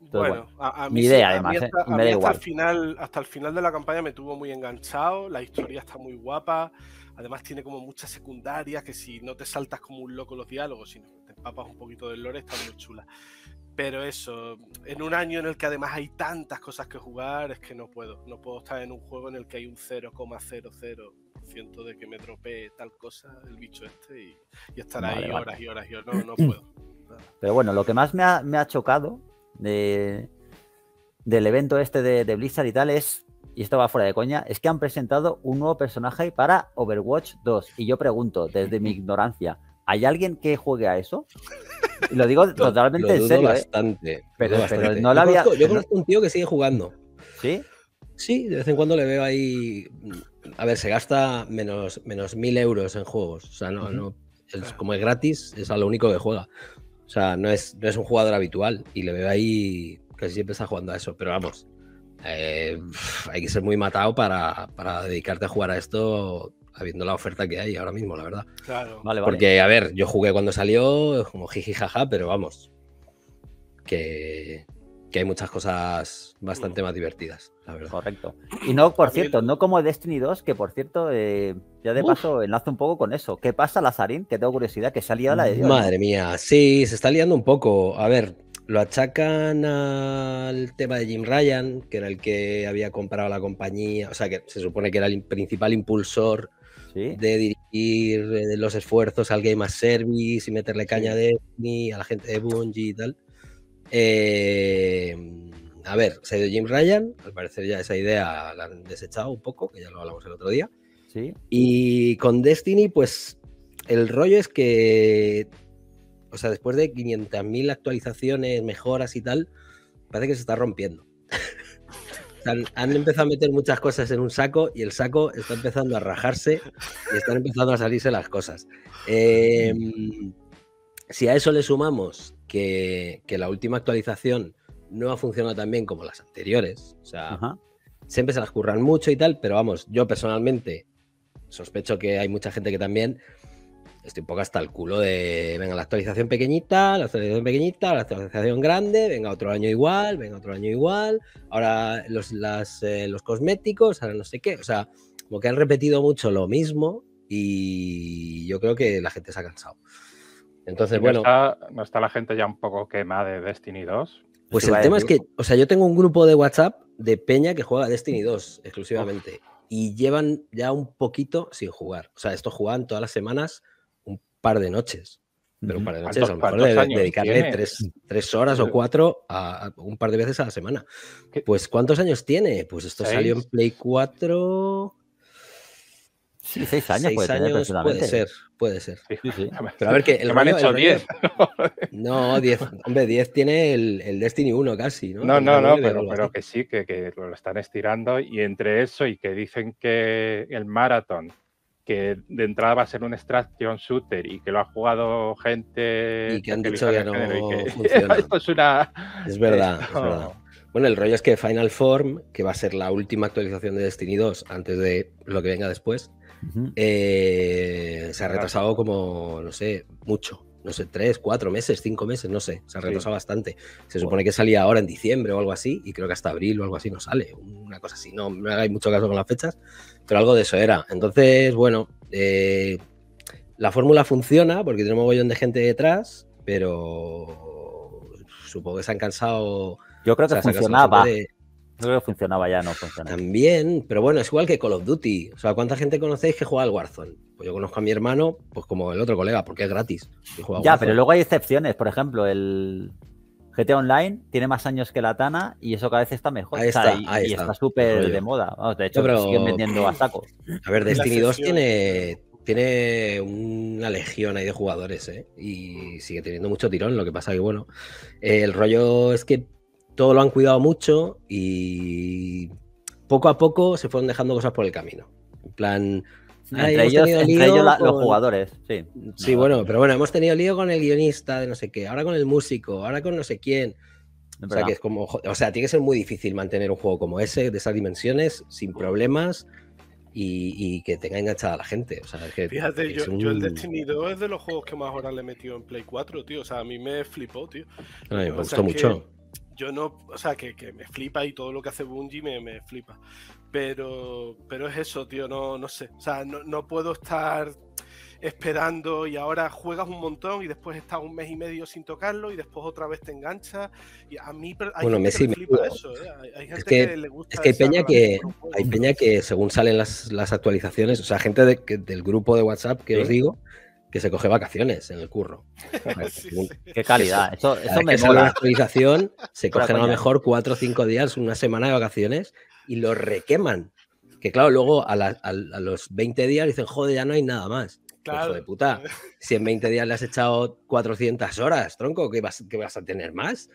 Entonces, bueno, bueno, a, a mí mi idea sí, además, a mí hasta, ¿eh? a mí me da hasta igual. El final, hasta el final de la campaña me tuvo muy enganchado, la historia está muy guapa, además tiene como muchas secundarias que si no te saltas como un loco los diálogos, sino que te empapas un poquito del lore, está muy chula. Pero eso, en un año en el que además hay tantas cosas que jugar, es que no puedo, no puedo estar en un juego en el que hay un cero coma cero cero por ciento de que me tropee tal cosa, el bicho este, y, y estar vale, ahí vale. horas y horas y horas, no, no puedo. Nada. Pero bueno, lo que más me ha, me ha chocado De, del evento este de, de Blizzard y tal es, y esto va fuera de coña, es que han presentado un nuevo personaje para Overwatch dos y yo pregunto, desde mi ignorancia, ¿hay alguien que juegue a eso? Y lo digo totalmente lo, lo en serio, bastante, ¿eh? Pero, bastante. Pero no la había... Yo conozco un tío que sigue jugando. ¿Sí? Sí, de vez en cuando le veo ahí... A ver, se gasta menos, menos mil euros en juegos, o sea, no, uh-huh. no, es, como es gratis, es a lo único que juega. O sea, no es, no es un jugador habitual y le veo ahí que siempre está jugando a eso, pero vamos, eh, hay que ser muy matado para, para dedicarte a jugar a esto, habiendo la oferta que hay ahora mismo, la verdad. Claro. Vale, porque, vale. a ver, yo jugué cuando salió, como jiji jaja, pero vamos, que, que hay muchas cosas bastante más divertidas, la verdad. Correcto. Y no, por cierto, no como Destiny dos, que por cierto, eh, ya de paso Uf. enlazo un poco con eso. ¿Qué pasa, Lazarín? Que tengo curiosidad, que se ha liado la de Dios. Madre mía, sí, se está liando un poco. A ver, lo achacan al tema de Jim Ryan, que era el que había comprado la compañía, o sea, que se supone que era el principal impulsor ¿Sí? de dirigir los esfuerzos al Game as Service y meterle caña a Destiny, a la gente de Bungie y tal. Eh, a ver, se ha ido Jim Ryan, al parecer ya esa idea la han desechado un poco, que ya lo hablamos el otro día. ¿Sí? Y con Destiny, pues el rollo es que, o sea, después de quinientas mil actualizaciones, mejoras y tal, parece que se está rompiendo. han, han empezado a meter muchas cosas en un saco y el saco está empezando a rajarse y están empezando a salirse las cosas. Eh, si a eso le sumamos Que, que la última actualización no ha funcionado tan bien como las anteriores, o sea, Ajá. siempre se las curran mucho y tal, pero vamos, yo personalmente sospecho que hay mucha gente que también estoy un poco hasta el culo de, venga, la actualización pequeñita, la actualización pequeñita, la actualización grande, venga otro año igual, venga otro año igual, ahora los, las, eh, los cosméticos, ahora no sé qué, o sea, como que han repetido mucho lo mismo y yo creo que la gente se ha cansado. Entonces, ¿No bueno. Está, ¿No está la gente ya un poco quemada de Destiny dos? Pues el tema es que, o sea, yo tengo un grupo de WhatsApp de peña que juega Destiny dos exclusivamente. Uf. Y llevan ya un poquito sin jugar. O sea, estos jugaban todas las semanas un par de noches. Pero un par de noches, a lo mejor de, dedicarle tres, tres horas o cuatro a, a un par de veces a la semana. ¿Qué? Pues, ¿cuántos años tiene? Pues esto ¿Seis? salió en Play cuatro. Sí, seis años, seis puede, años tener, puede ser, puede ser. Sí, sí. Pero a ver, que el me han hecho diez. No, diez, hombre, diez tiene el, el Destiny uno casi, ¿no? No, no, no, no, pero, pero que sí, que, que lo están estirando y entre eso y que dicen que el Marathon, que de entrada va a ser un extraction shooter y que lo ha jugado gente... Y que han dicho que no que, funciona. Esto es una... Es verdad, esto... es verdad. Bueno, el rollo es que Final Form, que va a ser la última actualización de Destiny dos antes de lo que venga después, Uh-huh. eh, se ha retrasado como, no sé, mucho, no sé, tres, cuatro meses, cinco meses, no sé, se ha retrasado sí. bastante. Se supone que salía ahora en diciembre o algo así y creo que hasta abril o algo así no sale, una cosa así, no me hagáis mucho caso con las fechas, pero algo de eso era. Entonces, bueno, eh, la fórmula funciona porque tiene un mogollón de gente detrás, pero supongo que se han cansado. Yo creo que o sea, funcionaba. No creo que funcionaba ya, no funcionaba. También, pero bueno, es igual que Call of Duty. O sea, ¿cuánta gente conocéis que juega al Warzone? Pues yo conozco a mi hermano, pues como el otro colega, porque es gratis. Y juega ya, Warzone. Pero luego hay excepciones. Por ejemplo, el G T A Online tiene más años que la Tana y eso cada vez está mejor. Ahí está, o sea, ahí y está súper de moda. Vamos, de hecho, pero... siguen vendiendo a saco. A ver, Destiny dos tiene, tiene una legión ahí de jugadores, ¿eh? Y sigue teniendo mucho tirón, lo que pasa que, bueno, eh, el rollo es que todo lo han cuidado mucho y poco a poco se fueron dejando cosas por el camino. En plan... Entre ellos, entre ellos la, con... los jugadores, sí. Sí, no, bueno, no. pero bueno, hemos tenido lío con el guionista de no sé qué, ahora con el músico, ahora con no sé quién. O sea, que es como, o sea, tiene que ser muy difícil mantener un juego como ese, de esas dimensiones, sin problemas y, y que tenga enganchada a la gente. O sea, es que Fíjate, es yo, un... yo el Destiny dos es de los juegos que más horas le he metido en Play cuatro, tío. O sea, a mí me flipó, tío. No, me, me gustó mucho. Que... Yo no, o sea, que, que me flipa y todo lo que hace Bungie me, me flipa. Pero pero es eso, tío, no, no sé. O sea, no, no puedo estar esperando y ahora juegas un montón y después estás un mes y medio sin tocarlo y después otra vez te enganchas. Y a mí hay bueno, gente que me flipa me... eso. ¿eh? Hay, hay gente es que, que le gusta. Es que hay peña que, hay peña que según salen las, las actualizaciones, o sea, gente de, que, del grupo de WhatsApp que ¿Sí? os digo, que se coge vacaciones en el curro. Sí, sí. Qué calidad. Eso, eso me mola. La actualización se cogen a lo mejor cuatro o cinco días, una semana de vacaciones y lo requeman. Que claro, luego a, la, a, a los veinte días dicen, joder, ya no hay nada más. Claro. Hijo de puta. Si en veinte días le has echado cuatrocientas horas, tronco, ¿qué vas, qué vas a tener más?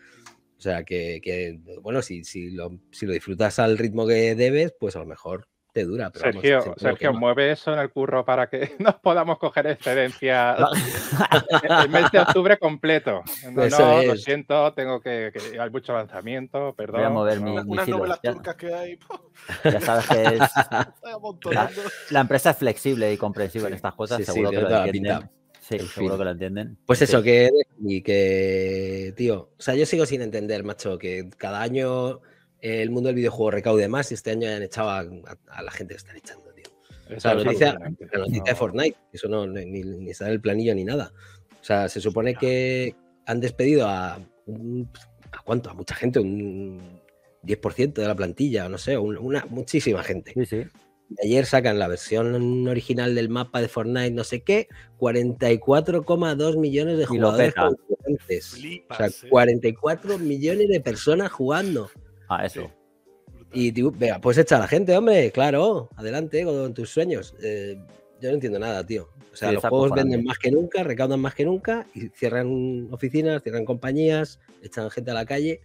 O sea, que, que bueno, si, si, lo, si lo disfrutas al ritmo que debes, pues a lo mejor bastante dura. Pero Sergio, vamos, Sergio mueve eso en el curro para que nos podamos coger excedencia el mes de octubre completo. No, no es. Lo siento, tengo que, que... Hay mucho lanzamiento, perdón. Voy a mover mi, una, mi unas novelas turcas que hay. Ya sabes que es... la, la empresa es flexible y comprensiva, sí, en estas cosas, sí, seguro, sí, que lo entienden. Sí, en seguro fin. que lo entienden. Pues sí. Eso, que... Y que... Tío, o sea, yo sigo sin entender, macho, que cada año... el mundo del videojuego recaude más y este año hayan echado a, a, a la gente que están echando, tío. O sea, la noticia, la noticia no. de Fortnite, eso no, ni, ni sale el planillo ni nada. O sea, se supone que han despedido a, un, ¿a cuánto? A mucha gente, un diez por ciento de la plantilla, no sé, una, una muchísima gente. Sí, sí. Ayer sacan la versión original del mapa de Fortnite, no sé qué, cuarenta y cuatro coma dos millones de jugadores concurrentes. O sea, cuarenta y cuatro millones de personas jugando. Ah, eso. Sí. Y tío, venga, pues echa a la gente, hombre, claro, adelante con tus sueños. Eh, yo no entiendo nada, tío. O sea, sí, los juegos venden más que nunca, recaudan más que nunca y cierran oficinas, cierran compañías, echan gente a la calle.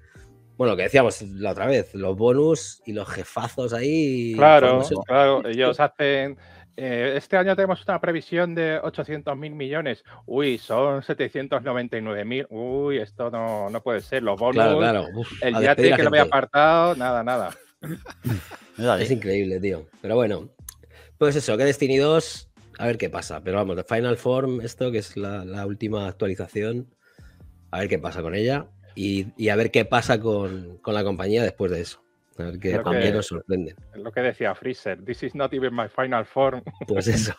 Bueno, lo que decíamos la otra vez, los bonus y los jefazos ahí. Claro, claro, ellos hacen... Eh, este año tenemos una previsión de ochocientos mil millones. Uy, son setecientos noventa y nueve mil. Uy, esto no, no puede ser. Los bonus, claro, claro. Uf, el yate que lo había apartado, nada, nada. Es increíble, tío. Pero bueno, pues eso, que Destiny dos, a ver qué pasa. Pero vamos, The Final Form, esto que es la, la última actualización, a ver qué pasa con ella y, y a ver qué pasa con, con la compañía después de eso. A ver qué, que nos sorprende. Lo que decía Freezer, this is not even my final form. Pues eso.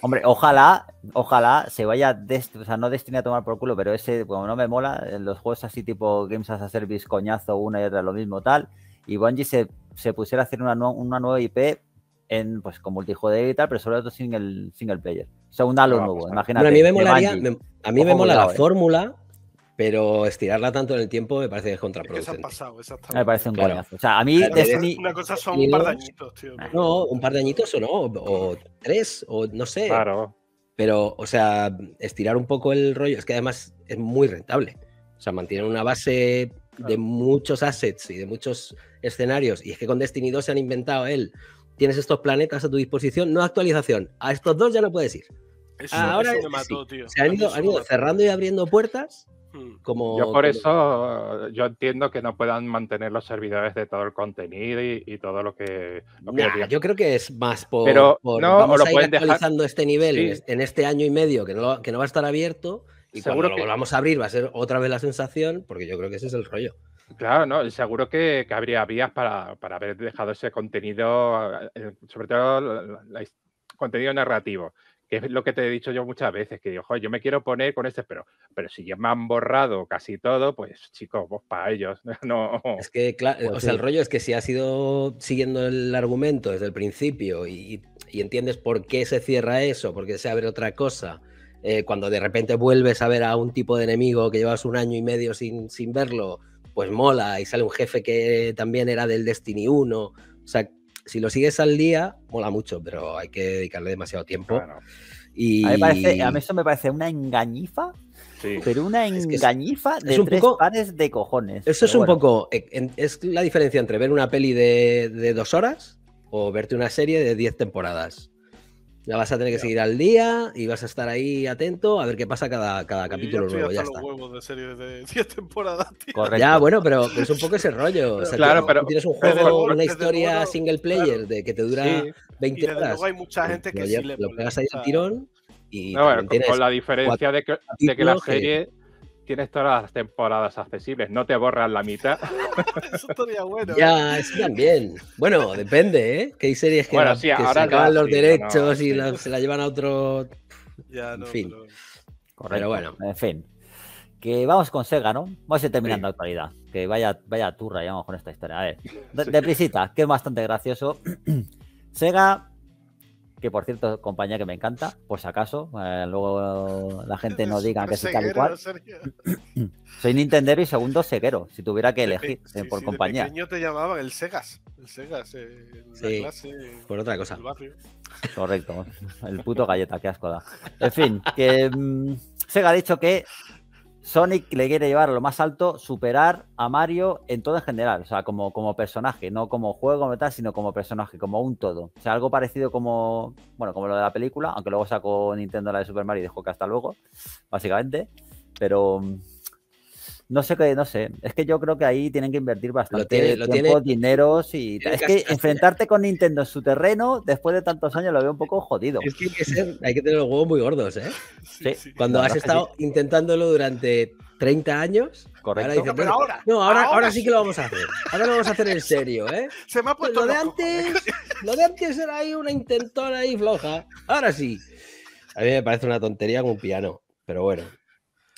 Hombre, ojalá, ojalá se vaya, dest o sea, no Destiny a tomar por culo, pero ese, como no me mola, los juegos así tipo Games as a Service, coñazo, una y otra, lo mismo, tal, y Bungie se, se pusiera a hacer una, nu una nueva I P en, pues, con multijugador y tal, pero sobre todo single, single player. O sea, un Halo no, nuevo, imagínate. Bueno, a mí me molaría, me, a mí me mola la eh. fórmula... Pero estirarla tanto en el tiempo me parece que es contraproducente. Es que se han pasado, exactamente. Me parece un claro. coñazo. O sea, a mí... Claro, Destiny, una cosa son un par de añitos, tío. No, un par de añitos o no, o, o tres, o no sé. Claro. Pero, o sea, estirar un poco el rollo, es que además es muy rentable. O sea, mantienen una base claro. de muchos assets y de muchos escenarios. Y es que con Destiny dos se han inventado él. Tienes estos planetas a tu disposición, no actualización. A estos dos ya no puedes ir. Eso, Ahora eso me mató, sí. tío. Se han ido, han ido cerrando y abriendo puertas. Como, yo por como... eso yo entiendo que no puedan mantener los servidores de todo el contenido y, y todo lo que... Lo que nah, yo creo que es más por... Pero por no, vamos lo a ir actualizando dejar... este nivel sí. en este año y medio que no, que no va a estar abierto y seguro cuando que... lo volvamos a abrir va a ser otra vez la sensación, porque yo creo que ese es el rollo. Claro, no, seguro que, que habría vías para, para haber dejado ese contenido, sobre todo la, la, la, contenido narrativo. Que es lo que te he dicho yo muchas veces, que digo, joder, yo me quiero poner con este, pero, pero si ya me han borrado casi todo, pues chicos, vos para ellos. No. Es que, claro, pues, o sea, sí. el rollo es que si has ido siguiendo el argumento desde el principio y, y entiendes por qué se cierra eso, por qué se abre otra cosa, eh, cuando de repente vuelves a ver a un tipo de enemigo que llevas un año y medio sin, sin verlo, pues mola, y sale un jefe que también era del Destiny uno, o sea, si lo sigues al día, mola mucho, pero hay que dedicarle demasiado tiempo. Claro. Y... A, mí parece, a mí eso me parece una engañifa, sí. pero una engañifa es que es, de es un tres poco, pares de cojones. Eso es bueno. un poco... Es la diferencia entre ver una peli de, de dos horas o verte una serie de diez temporadas. La vas a tener que seguir al día y vas a estar ahí atento a ver qué pasa cada, cada capítulo nuevo. Ya está. Los huevos de series de diez temporadas, tío. Correcto. Ya, bueno, pero, pero es un poco ese rollo. Pero, o sea, claro, pero tienes un juego, una historia modo, single player claro. de que te dura sí. veinte y desde horas. Luego hay mucha gente que lo, sí lo, le lo pegas ahí al tirón y no, bueno, con, con la diferencia de que, de que la serie que... tienes todas las temporadas accesibles, no te borras la mitad. Eso estaría bueno. Ya, sí, también. Bueno, depende, ¿eh? Que hay series que, bueno, sí, que ahora se acaban los sí, derechos no, y sí. la, se la llevan a otro... Ya, en no, fin. Pero... Correcto. Pero bueno. En fin. Que vamos con Sega, ¿no? Vamos a ir terminando sí. la actualidad. Que vaya, vaya turra, digamos, con esta historia. A ver. De, sí. Deprisita, que es bastante gracioso. Sega... que por cierto, compañía que me encanta, por si acaso, eh, luego la gente no diga que soy tal y cual. Soy nintendero y segundo seguero, si tuviera que elegir sí, eh, por sí, compañía. De pequeño te llamaban el Segas, el Segas, eh, en sí, la clase, por otra cosa. El Correcto, el puto Galleta, qué asco da. En fin, que mmm, Sega ha dicho que Sonic le quiere llevar a lo más alto, superar a Mario en todo en general, o sea, como, como personaje, no como juego como tal, sino como personaje, como un todo. O sea, algo parecido como, bueno, como lo de la película, aunque luego sacó Nintendo la de Super Mario y dijo que hasta luego, básicamente, pero no sé qué, no sé, es que yo creo que ahí tienen que invertir bastante lo tiene, lo tiempo, tiene, dineros y tal. Es que enfrentarte con Nintendo en su terreno después de tantos años lo veo un poco jodido. Es que hay que, ser, hay que tener los huevos muy gordos, ¿eh? Sí, sí. Cuando has estado sí. intentándolo durante treinta años. Correcto. Ahora dices, no, pero ahora, no, ahora, ahora, ahora sí que lo vamos a hacer. Ahora lo vamos a hacer en serio, ¿eh? Se me ha puesto lo de antes, lo de antes era ahí una intentona ahí floja. Ahora sí. A mí me parece una tontería con un piano, pero bueno,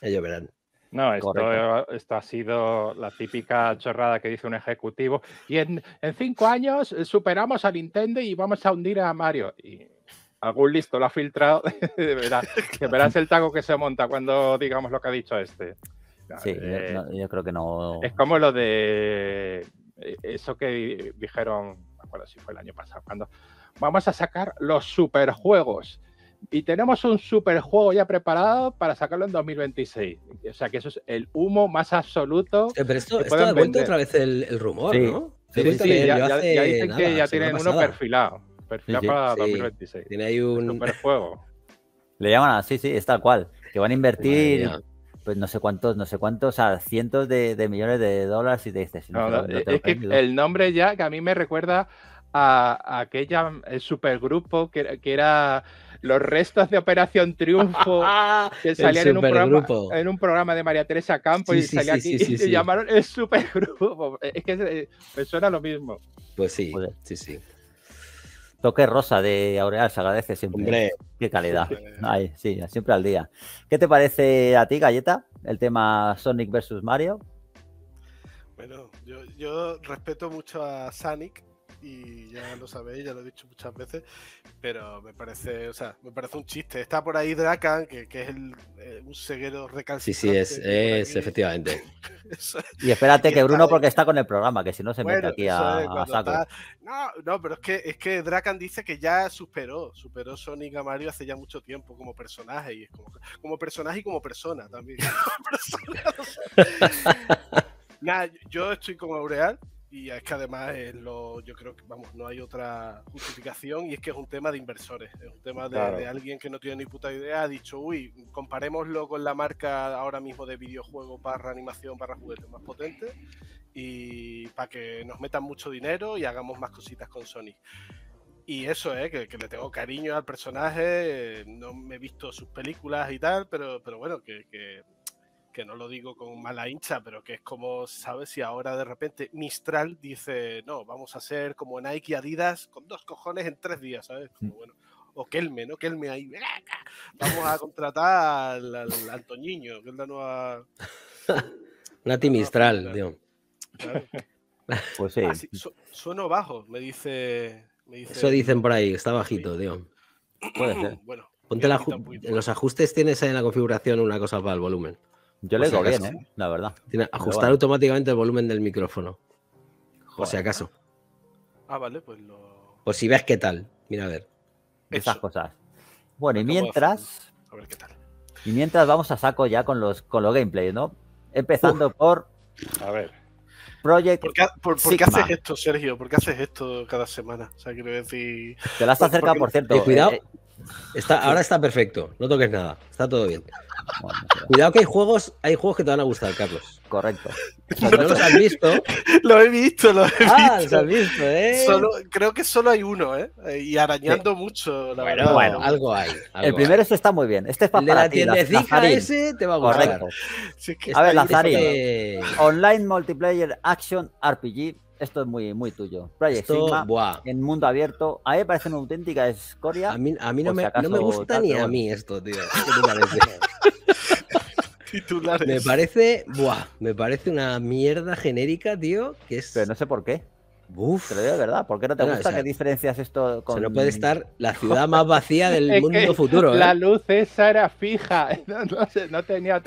ellos verán. No, esto, esto ha sido la típica chorrada que dice un ejecutivo. Y en, en cinco años superamos a Nintendo y vamos a hundir a Mario. Y algún listo lo ha filtrado. verás, verás el taco que se monta cuando digamos lo que ha dicho este. Sí, eh, yo, yo creo que no. Es como lo de eso que dijeron, no me acuerdo si fue el año pasado, cuando vamos a sacar los superjuegos. Y tenemos un superjuego ya preparado para sacarlo en dos mil veintiséis. O sea, que eso es el humo más absoluto. Eh, pero esto, esto ha vuelto otra vez el, el rumor, sí. ¿no? Sí, sí, sí, ya, ya, ya dicen nada, que ya tienen uno perfilado. Perfilado sí, sí. para sí. dos mil veintiséis. Tiene ahí un superjuego. Le llaman así, sí, es tal cual. Que van a invertir pues no sé cuántos, no sé cuántos, o sea, cientos de, de millones de dólares y te dices. No, no, no, es, es que el nombre ya, que a mí me recuerda a, a aquella el supergrupo que, que era... Los restos de Operación Triunfo que salían en un, programa, en un programa de María Teresa Campos sí, y salía sí, aquí sí, sí, y sí. llamaron el supergrupo. Es que me suena lo mismo. Pues sí, Joder. sí, sí. Toque rosa de Aurel, se agradece siempre. Hombre. Qué calidad. Ay, sí, siempre al día. ¿Qué te parece a ti, Galleta, el tema Sonic versus Mario? Bueno, yo, yo respeto mucho a Sonic. Y ya lo sabéis, ya lo he dicho muchas veces, pero me parece, o sea, me parece un chiste. Está por ahí Drakan, que, que es el, eh, un ceguero recalcitrante. Sí, sí, es, es efectivamente. Eso, y espérate y que Bruno, ahí. porque está con el programa, que si no se bueno, mete aquí a, es, a saco. Está... No, no, pero es que, es que Drakan dice que ya superó, superó Sonic a Mario hace ya mucho tiempo como personaje, y es como, como personaje y como persona también. Nada, yo estoy con Aureal. Y es que además es lo, yo creo que vamos, no hay otra justificación y es que es un tema de inversores, es un tema de, claro. de alguien que no tiene ni puta idea, ha dicho, uy, comparémoslo con la marca ahora mismo de videojuegos barra animación barra juguetes más potente y para que nos metan mucho dinero y hagamos más cositas con Sonic. Y eso es, eh, que, que le tengo cariño al personaje, eh, no me he visto sus películas y tal, pero, pero bueno, que... que que no lo digo con mala hincha, pero que es como, ¿sabes? Si ahora de repente Mistral dice, no, vamos a hacer como Nike y Adidas con dos cojones en tres días, ¿sabes? Como, bueno, o Kelme, ¿no? Kelme ahí, vamos a contratar al, al Antoñiño, que es la nueva... Nati Mistral, tío. Claro. Pues sí. Ah, sí su, sueno bajo, me dice, me dice... Eso dicen por ahí, está bajito, tío. Puede ser. Bueno, ponte la, en los ajustes tienes ahí en la configuración una cosa para el volumen. Yo le digo bien, ¿eh? La verdad. Tiene ajustar bueno. automáticamente el volumen del micrófono. Joder. Por si acaso. Ah, vale, pues lo... Por si ves qué tal. Mira, a ver. Esas cosas. Bueno, y mientras... A ver qué tal. Y mientras vamos a saco ya con los, con los gameplays, ¿no? Empezando Uf. por... A ver. Project ¿Por qué, por, ¿por qué haces esto, Sergio? ¿Por qué haces esto cada semana? O sea, quiero decir... Te la has acercado, por cierto. Eh, cuidado. Eh, Está, ahora está perfecto, no toques nada, está todo bien. Bueno, cuidado que hay juegos, hay juegos que te van a gustar, Carlos. Correcto. No, no los has visto. Lo he visto, lo he ah, visto. Los has visto, ¿eh? Solo, creo que solo hay uno, ¿eh? Y arañando sí. mucho. La bueno, bueno, algo hay. Algo el primero hay. Este está muy bien. Este es para, de para la ti. La ese te va a gustar. Correcto. Sí, que a ver, Lazarín. Que... Online Multiplayer Action R P G. Esto es muy, muy tuyo. Project Esto, Sigma, buah. en mundo abierto. A mí me parece una auténtica escoria. A mí, a mí no, me, si acaso, no me gusta tanto... ni a mí esto, tío. ¿Qué te parece? Titulares. Me parece, buah, me parece una mierda genérica, tío. Que es... Pero no sé por qué. Uf. Te lo digo de verdad. ¿Por qué no te bueno, gusta? O sea, ¿qué diferencias esto con...? O sea, no puede estar la ciudad más vacía del es mundo futuro. La ¿eh? luz esa era fija. No, no, no tenía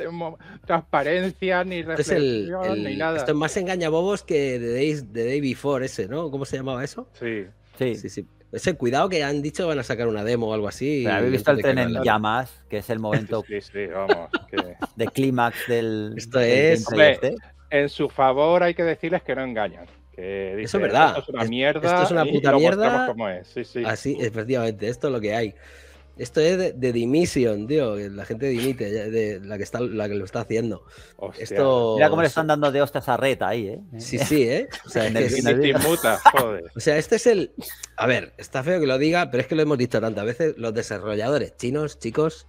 transparencia ni reflexión es el, el, ni nada. Esto es más engañabobos que The Day, The Day Before ese, ¿no? ¿Cómo se llamaba eso? Sí. Sí, sí. sí. Ese, cuidado que han dicho van a sacar una demo o algo así. ¿Habéis visto el tren en llamas? Que es el momento sí, sí, vamos, que... de clímax del... Esto es... Hombre, este. En su favor hay que decirles que no engañan. Que dice, eso es verdad. Esto es una mierda. Esto es una puta mierda. Como es. Sí, sí. Así, efectivamente, esto es lo que hay. Esto es de, de dimisión, tío. La gente dimite, de, de, la, que está, la que lo está haciendo. Hostia. Esto... Mira cómo le están dando de hostias a Reta ahí, ¿eh? Sí, sí, ¿eh? O sea, es que es... Inmuta, joder. O sea, este es el... A ver, está feo que lo diga, pero es que lo hemos dicho tantas veces. Los desarrolladores chinos, chicos,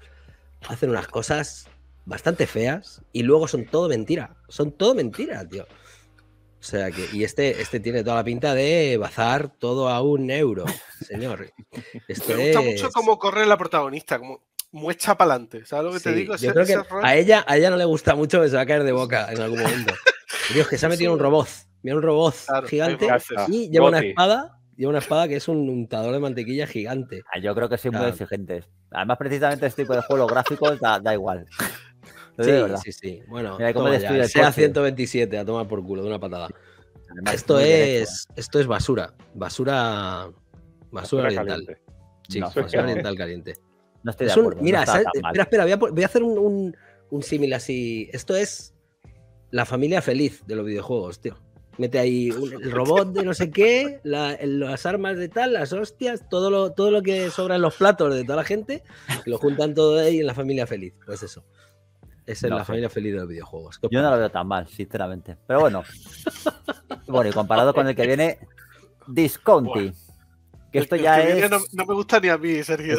hacen unas cosas bastante feas y luego son todo mentira. Son todo mentira, tío. O sea que, y este, este tiene toda la pinta de bazar todo a un euro, señor. Este Me gusta es... mucho cómo corre la protagonista, como muestra para adelante. ¿Sabes lo que sí, te digo? Yo creo que a ella, a ella no le gusta mucho que se va a caer de boca en algún momento. Dios, que se ha metido sí. un robot. Mira, un robot claro, gigante y lleva Boti. una espada. Lleva una espada que es un untador de mantequilla gigante. Ah, yo creo que soy claro. muy exigentes. Además, precisamente este tipo de juegos gráficos da, da igual. Sí, sí, sí. Bueno, sea ciento veintisiete a tomar por culo de una patada. Además, esto es directo, ¿eh? Esto es basura. Basura. Basura, basura oriental. Sí, no, basura no. oriental caliente. No estoy de es acuerdo. Un, mira, no ¿sabes? espera, espera, voy a, voy a hacer un, un, un símil así. Esto es la familia feliz de los videojuegos, tío. Mete ahí un, el robot de no sé qué, la, las armas de tal, las hostias, todo lo, todo lo que sobra en los platos de toda la gente, lo juntan todo ahí en la familia feliz. Pues eso. Esa es no, la familia feliz de los videojuegos. Yo no lo veo tan mal, sinceramente. Pero bueno. Bueno, y comparado con el que viene, Disconti. Bueno, que esto ya que es... No, no me gusta ni a mí, Sergio.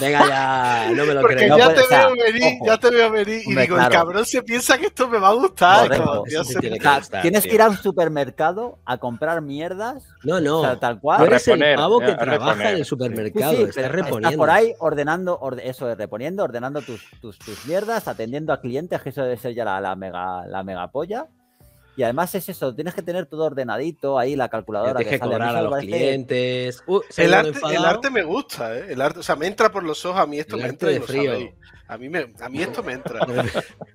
Venga ya, no me lo creo. Ya, no puede... o sea, ya te veo venir y digo, claro. el cabrón se piensa que esto me va a gustar. Correcto, Dios, se tiene se... Que gustar, tienes tío. que ir a un supermercado a comprar mierdas. No, no. O sea, tal cual. No eres el pavo que trabaja en el supermercado. Sí, sí, estás reponiendo. Estás por ahí ordenando, orde... eso es, reponiendo, ordenando tus, tus, tus mierdas, atendiendo a clientes, que eso debe ser ya la, la, mega, la mega polla. Y además es eso, tienes que tener todo ordenadito, ahí la calculadora. Tienes que, que sale cobrar a, a los clientes. Uh, el, arte, el arte me gusta, ¿eh? El arte, o sea, me entra por los ojos, a mí esto el me entra de frío. A mí, me, a mí esto me entra.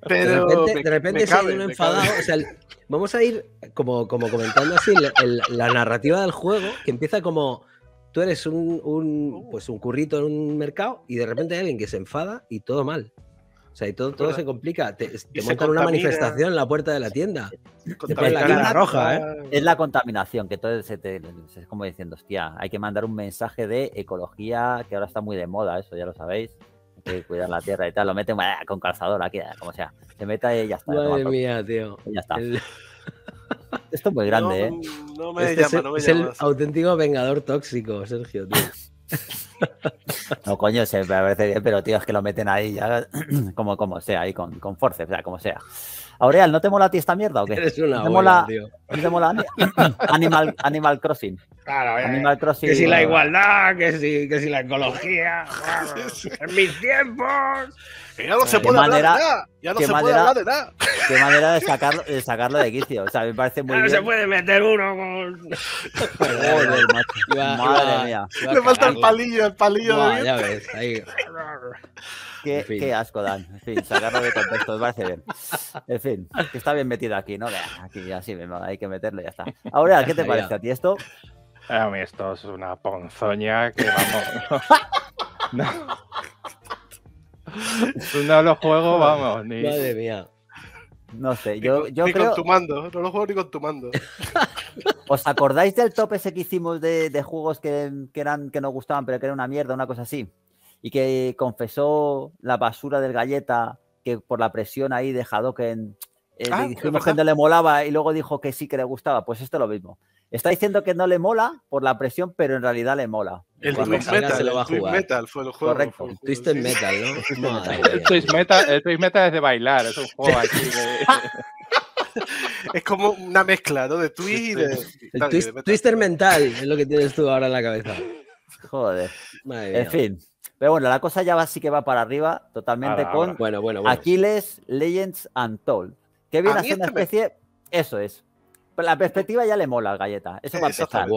Pero de repente, me, de repente me cabe, se ha ido enfadado. O sea, el, vamos a ir como, como comentando así el, el, la narrativa del juego, que empieza como tú eres un, un, pues un currito en un mercado y de repente hay alguien que se enfada y todo mal. O sea, y todo, todo se complica. Te, te montan una manifestación en la puerta de la tienda. Te ponen la cara roja, ¿eh? Es la contaminación, que todo se te... Es como diciendo, hostia, hay que mandar un mensaje de ecología, que ahora está muy de moda, eso ya lo sabéis. Hay que cuidar la tierra y tal. Lo meten con calzador aquí, como sea. Se meta y ya está. Madre mía, tío. Y ya está. El... Esto es muy grande, no, ¿eh? No me este llama, no me es llama. Es el auténtico vengador tóxico, Sergio, tío. No, coño, se me parece bien, pero tío, es que lo meten ahí ya como, como sea, ahí con, con force, o sea, como sea. Aurel, ¿no te mola a ti esta mierda o qué? Eres una ¿No te mola, abuela, tío. ¿No te mola Animal, Animal Crossing? Claro, eh, Animal Crossing, que si la igualdad, que si, que si la ecología, claro, en mis tiempos... Que ya no se puede hablar de nada. Ya no se puede hablar de nada. Qué manera de sacarlo, de sacarlo de quicio. O sea, me parece muy bien. Ya no se puede meter uno con... Joder, macho. Madre mía. Le falta el palillo, el palillo. Ya ves, ahí... Qué, en fin. Qué asco dan. En fin, sacarlo de contexto, me parece bien. En fin, que está bien metido aquí, ¿no? Aquí así mismo, hay que meterlo y ya está. Ahora, ¿qué te parece a ti esto? A mí esto es una ponzoña que vamos... No... No lo juego, vamos. Ni... Madre mía. No sé, yo, yo ni creo... con tu mando, no lo juego ni con tu mando. ¿Os acordáis del top ese que hicimos de, de juegos que, que, eran, que nos gustaban, pero que era una mierda, una cosa así? Y que confesó la basura del Galleta, que por la presión ahí de Hadoken, eh, ah, dijimos que no le molaba y luego dijo que sí que le gustaba. Pues esto es lo mismo. Está diciendo que no le mola por la presión, pero en realidad le mola. El Twist Metal, se lo va a jugar. Metal fue el juego. Correcto. El Twist sí. Metal, ¿no? no el Twist Metal, el Metal es de bailar, es un juego así de... Es como una mezcla, ¿no? De Twist y de... El twist, de Twister mental es lo que tienes tú ahora en la cabeza. Joder. En fin. Pero bueno, la cosa ya va, sí que va para arriba totalmente ahora, con ahora. Bueno, bueno, bueno. Aquiles Legends Untold. Que viene a ser una especie... Me... Eso es. La perspectiva ya le mola al Galleta. Eso va a empezar.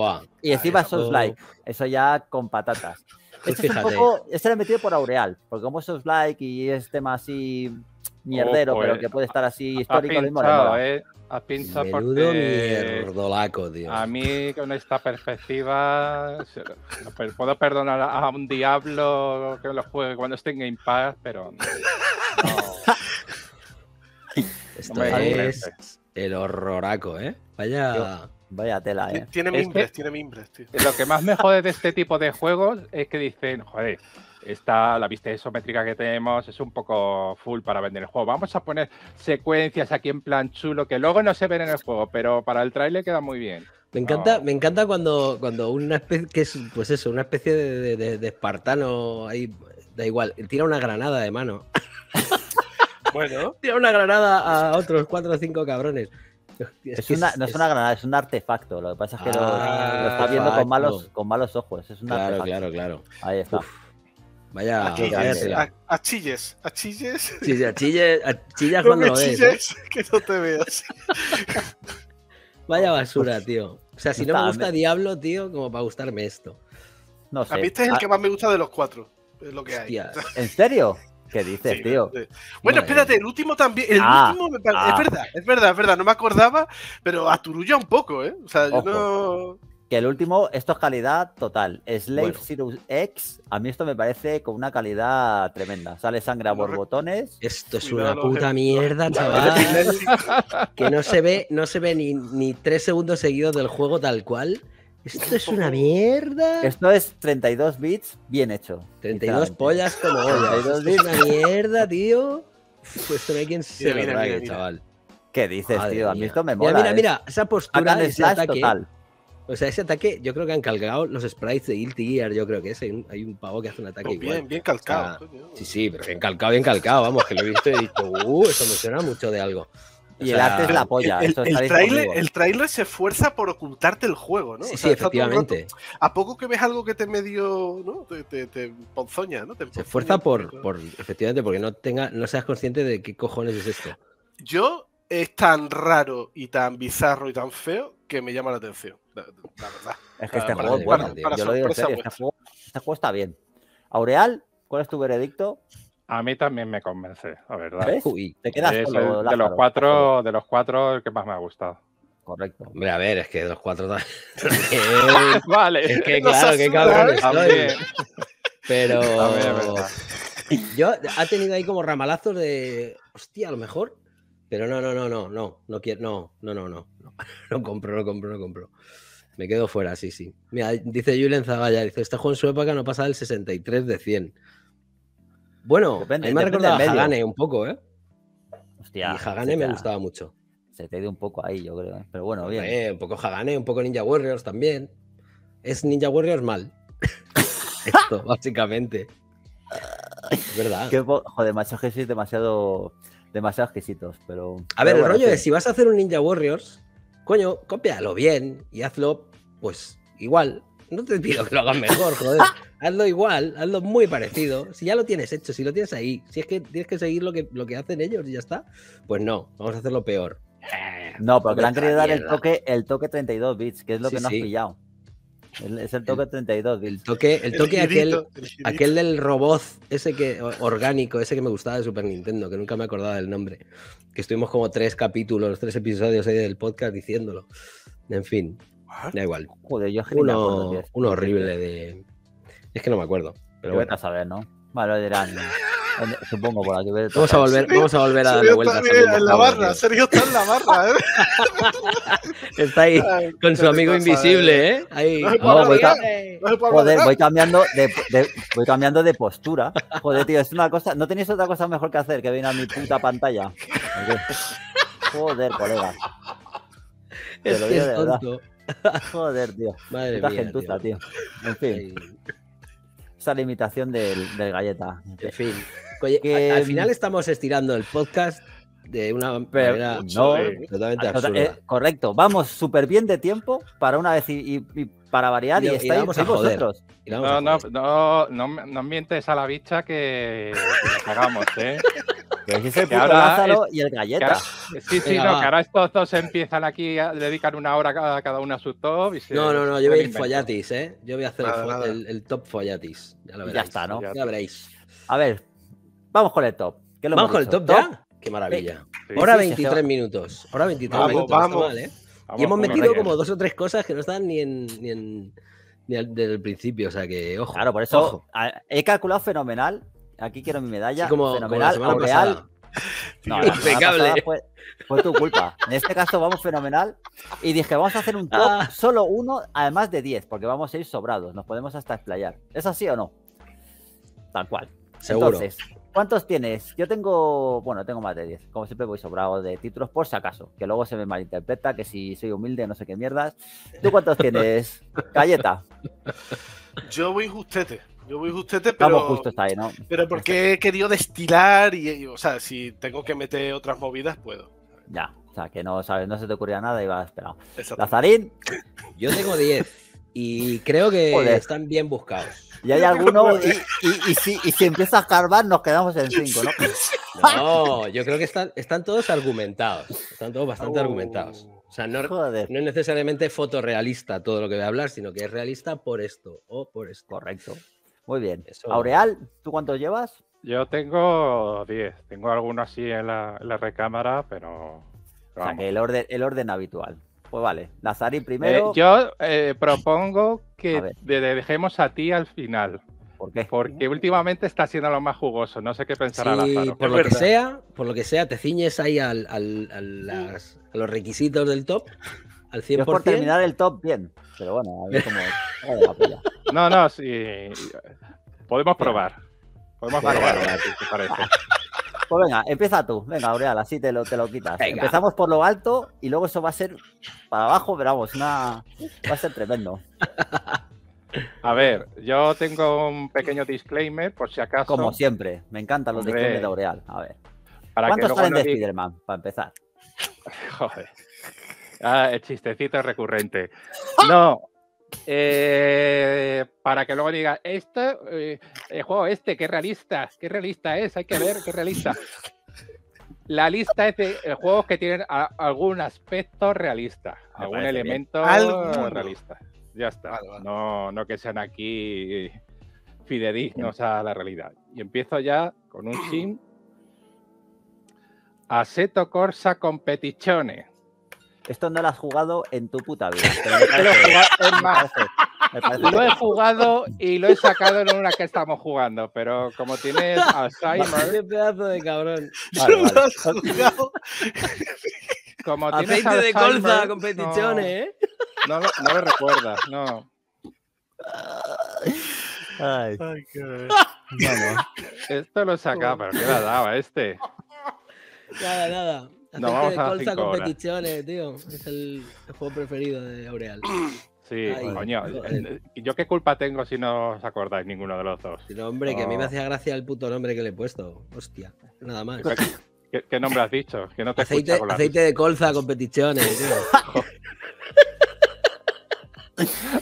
Y encima Souls Like. Eso ya con patatas. Este es un poco... Este lo he metido por Aurel. Porque como es Souls Like y es tema así mierdero, oh, pues, pero que puede estar así histórico. Has pinchado, eh, has pinchado porque... mierdolaco, tío. A mí, con esta perspectiva, puedo perdonar a un Diablo que lo juegue cuando esté en Game Pass, pero... No. Esto no es el horroraco, ¿eh? Vaya... Dios. Vaya tela, eh. Tiene mimbres, tiene mimbres, tío. Lo que más me jode de este tipo de juegos es que dicen, joder, esta, la vista isométrica que tenemos es un poco full para vender el juego. Vamos a poner secuencias aquí en plan chulo que luego no se ven en el juego, pero para el trailer queda muy bien. Me encanta, oh. me encanta cuando, cuando una especie que es, pues eso, una especie de, de, de espartano ahí, da igual, tira una granada de mano. Bueno. Tira una granada a otros cuatro o cinco cabrones. Es es una, es, no es una granada, es un artefacto. Lo que pasa es que ah, lo, lo está viendo con malos, con malos ojos. Es un claro, artefacto. Claro, claro. Ahí está. Uf, vaya. Achilles, achilles. Sí, achilles, achillas no cuando lo ves. Achilles, ¿eh? Que no te veas. Vaya basura, tío. O sea, si no, no me gusta me... Diablo, tío, como para gustarme esto. No sé. A mí este es el que más me gusta de los cuatro. Es lo que hay. ¿En serio? ¿Qué dices, sí, tío? Sí. Bueno, no, espérate, el último también. El ah, último me parece, ah. Es verdad, es verdad, es verdad. No me acordaba, pero aturulla un poco, ¿eh? O sea, yo Ojo. no. Que el último, esto es calidad total. Slave bueno. Zero X, a mí esto me parece con una calidad tremenda. Sale sangre a borbotones. Esto es Cuidado una puta mierda, chaval. Que no se ve, no se ve ni, ni tres segundos seguidos del juego tal cual. Esto es una mierda. Esto es treinta y dos bits bien hecho. treinta y dos pollas como hoy. treinta y dos bits una mierda, tío. Pues no hay quien se lo trague, chaval. ¿Qué dices, Madre tío? A mí esto me mola. Mira, mira, mira. Esa postura de ese ataque. Total. O sea, ese ataque yo creo que han calcado los sprites de Guilty Gear. Yo creo que es. Hay un, hay un pavo que hace un ataque pues bien, igual. Bien calcado. O sea, sí, sí, pero bien calcado, bien calcado. Vamos, que lo he visto y he dicho, uh, eso me suena mucho de algo. Y o sea, el arte es la polla. El, el, trailer, el trailer se esfuerza por ocultarte el juego, ¿no? Sí, o sea, sí, efectivamente. A poco que ves algo que te medio, ¿no? Te, te, te ponzoña, ¿no? Te se esfuerza por, por, efectivamente, porque no tenga, no seas consciente de qué cojones es esto. Yo es tan raro y tan bizarro y tan feo que me llama la atención, la, la verdad. Es que este para, juego, para, bueno, tío, para yo lo digo en serio, este, juego, este juego está bien. Aureal, ¿cuál es tu veredicto? A mí también me convence, la verdad. Uy, te quedas es solo, el, de los cuatro, de los cuatro, el que más me ha gustado. Correcto. Hombre, a ver, es que de los cuatro también. Vale. Es que no claro, qué cabrón soy. Pero a ver, yo ha tenido ahí como ramalazos de, hostia, a lo mejor. Pero no, no, no, no, no, no quiero, no, no, no, no, no, no compro, no compro, no compro. Me quedo fuera, sí, sí. Mira, dice Julen Zavalla, dice, este juego en su época no pasa del sesenta y tres de cien. Bueno, depende, a mí me ha recordado a Hagane un poco, ¿eh? Hostia, y Hagane hostia. me gustaba mucho. Se te dio un poco ahí, yo creo. ¿eh? Pero bueno, bien. Eh, un poco Hagane, un poco Ninja Warriors también. Es Ninja Warriors mal. Esto, básicamente. Es verdad. Qué joder, macho, que sois demasiado, demasiado exquisitos, pero... A ver, pero el bueno, rollo sí. es, si vas a hacer un Ninja Warriors, coño, cópialo bien y hazlo, pues, igual. No te pido que lo hagas mejor, joder. Hazlo igual, hazlo muy parecido. Si ya lo tienes hecho, si lo tienes ahí, si es que tienes que seguir lo que, lo que hacen ellos y ya está, pues no, vamos a hacerlo peor. No, porque le han querido dar el toque, el toque treinta y dos bits, que es lo sí, que no sí. has pillado. Es el toque el, treinta y dos bits. El toque, el toque el girito, aquel, el aquel del robot, ese que orgánico, ese que me gustaba de Super Nintendo, que nunca me acordaba del nombre. Que estuvimos como tres capítulos, tres episodios ahí del podcast diciéndolo. En fin, ¿What? da igual. Joder, yo uno, me uno horrible de... Es que no me acuerdo. Pero bueno, a saber, ¿no? Vale, dirán. Supongo por aquí. Vamos a volver, vamos a volver a darle vueltas. En la barra, Sergio está en la barra, ¿eh? Está ahí con su amigo invisible, ¿eh? Ahí. Joder, voy cambiando de, de, voy cambiando de postura. Joder, tío, es una cosa. ¿No tenéis otra cosa mejor que hacer que venir a mi puta pantalla? Joder, colega. Te lo digo de verdad. Joder, tío. Madre mía, gentuza, tío. tío. En fin. Esa limitación del, del galleta. En fin. Oye, que... al, al final estamos estirando el podcast de una Pero, manera no, eh, totalmente absurda. Eh, correcto. Vamos súper bien de tiempo para una vez y, y, y para variar y, y estáis vosotros. Y no, no, no, no, no mientes a la bicha que nos cagamos, ¿eh? Que es el puto Lázaro es, y el galleta. Ahora, sí, sí, Venga, no, va. que ahora estos dos empiezan aquí a dedicar una hora a cada uno a su top. Y se, no, no, no, yo voy a ir follatis, ¿eh? Yo voy a hacer nada, el, el, el top follatis. Ya lo veréis. Ya está, ¿no? Ya, ya veréis. A ver, vamos con el top. ¿Qué lo ¿Vamos con el top ya? Qué maravilla. Sí. Hora veintitrés minutos. Hora veintitrés vamos, minutos. Vamos. Mal, ¿eh? Vamos, y hemos metido como dos o tres cosas que no están ni en... Ni en... desde el principio, o sea que, ojo. Claro, por eso ojo. he calculado fenomenal. Aquí quiero mi medalla. Sí, como, fenomenal, como real. No, impecable. Fue, fue tu culpa. En este caso vamos fenomenal. Y dije, vamos a hacer un top, ah. solo uno, además de diez, porque vamos a ir sobrados. Nos podemos hasta explayar. ¿Es así o no? Tal cual. Seguro. Entonces, ¿cuántos tienes? Yo tengo, bueno, tengo más de diez. Como siempre voy sobrado de títulos, por si acaso. Que luego se me malinterpreta, que si soy humilde, no sé qué mierdas. ¿Tú cuántos tienes, Galleta? Yo voy justete. Yo voy justete, pero... Estamos justos ahí, ¿no? Pero porque he querido destilar y, y, o sea, si tengo que meter otras movidas, puedo. Ya, o sea, que no, sabes, no se te ocurría nada y vas esperado. Lazarín. Yo tengo diez. Y creo que Joder. están bien buscados. Y hay alguno, y, y, y, si, y si empieza a escarbar, nos quedamos en cinco, ¿no? No, yo creo que están, están todos argumentados. Están todos bastante oh. argumentados. O sea, no, no es necesariamente fotorrealista todo lo que voy a hablar, sino que es realista por esto o por esto. Correcto. Muy bien. Eso... Aurel, ¿tú cuántos llevas? Yo tengo diez. Tengo alguno así en la, en la recámara, pero... pero o sea, que el orden, el orden habitual. Pues vale, Lazarín primero. Eh, yo eh, propongo que te dejemos a ti al final. ¿Por qué? Porque últimamente está siendo lo más jugoso. No sé qué pensará sí, Lázaro. Por lo que sea, por lo que sea, te ciñes ahí al, al, al, las, a los requisitos del top. Al cien por ciento. Yo por terminar el top bien. Pero bueno, a ver cómo. No, no, sí. Podemos probar. Podemos sí, probar, sí. A ver, si te parece. Pues venga, empieza tú. Venga, Aurel, así te lo, te lo quitas. Venga. Empezamos por lo alto y luego eso va a ser para abajo, pero vamos, una... va a ser tremendo. A ver, yo tengo un pequeño disclaimer, por si acaso... Como siempre, me encantan los Hombre. disclaimers de Aurel. A ver. Para ¿Cuántos que salen no de diga... Spiderman, para empezar? Joder. Ah, el chistecito recurrente. No... Eh, para que luego diga este, eh, el juego este, qué realista, qué realista es, hay que ver qué realista. La lista es de juegos que tienen a, algún aspecto realista, ah, algún elemento ¿Algún? realista. Ya está, vale, vale. No, no que sean aquí fidedignos a la realidad. Y empiezo ya con un sim. Asseto Corsa Competizione. Esto no lo has jugado en tu puta vida. Pero me lo, he jugado, es más, lo he jugado y lo he sacado en una que estamos jugando, pero como tienes Alzheimer... ¡Qué pedazo de cabrón! Vale, vale. Jugado. Como tienes Aceite Alzheimer, de colza, competiciones, no, ¿eh? No, no, no lo recuerdas, no. Ay. Ay, qué... Vamos. Esto lo he sacado, pero ¿qué le ha dado a este? Nada, nada. No, vamos a Colza Competizione, tío. Es el juego preferido de Aurel. Sí, Ay, coño. Joder. ¿Yo qué culpa tengo si no os acordáis ninguno de los dos? Pero, hombre, oh. que a mí me hacía gracia el puto nombre que le he puesto. Hostia, nada más. ¿Qué, qué nombre has dicho? Que no te aceite con aceite de Colza Competizione, tío.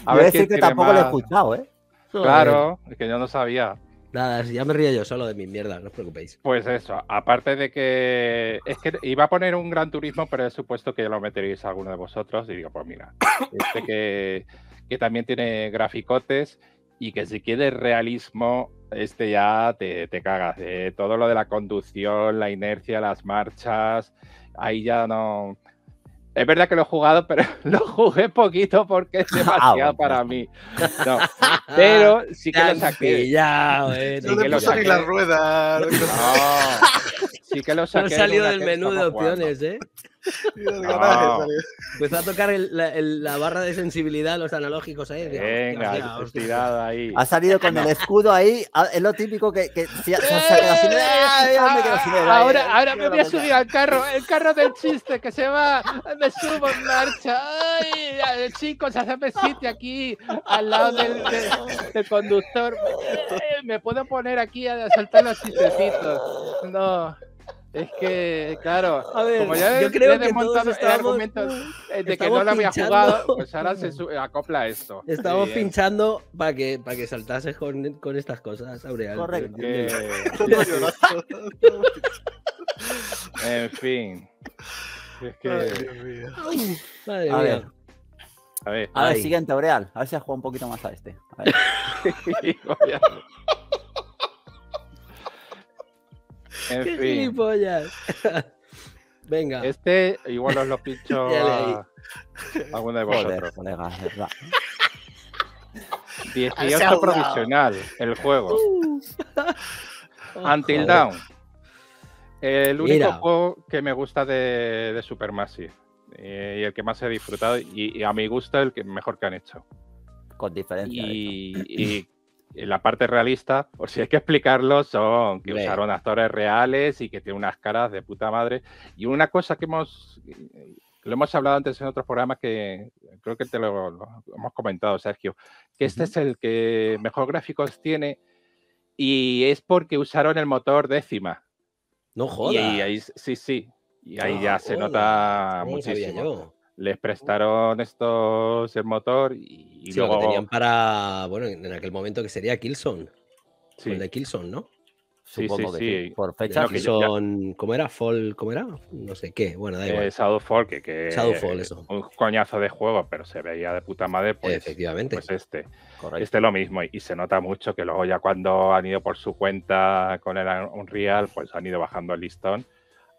A ver, decir que tampoco más... lo he escuchado, ¿eh? Claro, es que yo no sabía. Nada, ya me río yo solo de mis mierdas, no os preocupéis. Pues eso, aparte de que... Es que iba a poner un Gran Turismo, pero he supuesto que ya lo meteréis a alguno de vosotros. Y digo, pues mira, este que, que también tiene graficotes y que si quieres realismo, este ya te, te cagas. Eh, todo lo de la conducción, la inercia, las marchas, ahí ya no... Es verdad que lo he jugado, pero lo jugué poquito porque es demasiado para mí. No, pero sí que lo saqué. Ya, eh, no le puse ni la rueda. No, sí que lo saqué. No salió del menú de opciones, ¿eh? No. Empezó a tocar el, la, el, la barra de sensibilidad, los analógicos ahí. Venga, tirada ahí. Ha salido con no. el escudo ahí. Es lo típico que, que si, ¡Eh! se ha quedado sin... ¡Ah! ¡Ah! ¡Ah! Ahora, ahora me voy a subir al carro, el carro del chiste que se va. Me subo en marcha. Ay, chicos, hacedme sitio aquí al lado del, del, del conductor. Me puedo poner aquí a saltar los chistecitos. No. Es que, claro, a ver, como ya yo he, creo he que desmontado el argumento de que no lo había pinchando. jugado, pues ahora se sube, acopla esto. Estamos sí, pinchando es. para que, para que saltases con, con estas cosas, Aurel. Correcto. Que... en fin. Es que... Ay, madre a, mía. Ver. a ver. A ver, siguiente, Aurel. A ver si has jugado un poquito más a este. A ver. En ¡Qué fin. Gilipollas! Venga. Este igual os lo pincho a alguno de vosotros. Joder, colega, dieciocho provisional, el juego. Uh. Oh, Until joder. Down. El único Mira. juego que me gusta de, de Supermassive. Y el que más he disfrutado. Y, y a mi gusto el que mejor que han hecho. Con diferencia. Y... En la parte realista, por si hay que explicarlo, son que Bien. usaron actores reales y que tienen unas caras de puta madre. Y una cosa que hemos, lo hemos hablado antes en otros programas, que creo que te lo, lo hemos comentado, Sergio, que uh-huh. este es el que mejor gráficos tiene y es porque usaron el motor Décima. No jodas. Y ahí, sí, sí. Y ahí no, ya hola. se nota muchísimo. Les prestaron estos el motor y sí, luego... lo que tenían para, bueno, en aquel momento que sería Killzone, sí. el de Killzone, ¿no? Sí, Supongo sí, que sí. Por fecha, Killzone, ya... ¿cómo era? Fall, ¿cómo era? No sé qué, bueno, da igual. Eh, Shadowfall, que, que Shadowfall, eso. Un coñazo de juego, pero se veía de puta madre, pues, Efectivamente. pues este. Correcto. Este es lo mismo y, y se nota mucho que luego ya cuando han ido por su cuenta con el Unreal, pues han ido bajando el listón.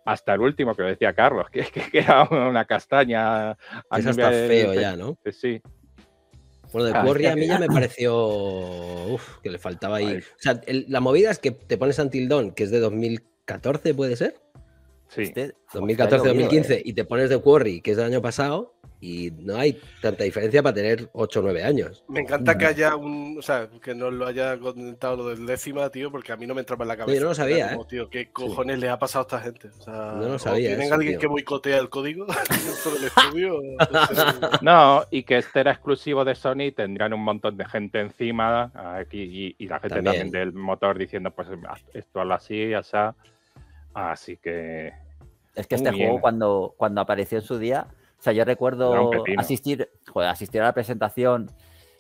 Hasta el último, que lo decía Carlos, que, que, que era una castaña. Eso está de, feo de, ya, ¿no? Sí. Bueno, de ah, Quarry a mí ya me pareció uf, que le faltaba ahí. O sea, el, la movida es que te pones Until Dawn, que es de dos mil catorce, ¿puede ser? Sí. Este, dos mil catorce dos mil quince, eh. y te pones de Quarry, que es del año pasado, y no hay tanta diferencia para tener ocho o nueve años. Me encanta que haya un... O sea, que no lo haya comentado lo del Décima, tío, porque a mí no me entraba en la cabeza. Sí, yo no lo sabía, como, ¿eh? Tío, ¿qué cojones sí. le ha pasado a esta gente? O sea, no lo sabía. ¿Tienen eso, alguien tío. que boicotea el código dentro del estudio? Entonces... No, y que este era exclusivo de Sony, tendrían un montón de gente encima aquí, y, y la gente también. también del motor diciendo, pues, esto hazlo así, o sea... Así que... Es que este Muy juego, bien. cuando cuando apareció en su día... O sea, yo recuerdo asistir, joder, asistir a la presentación,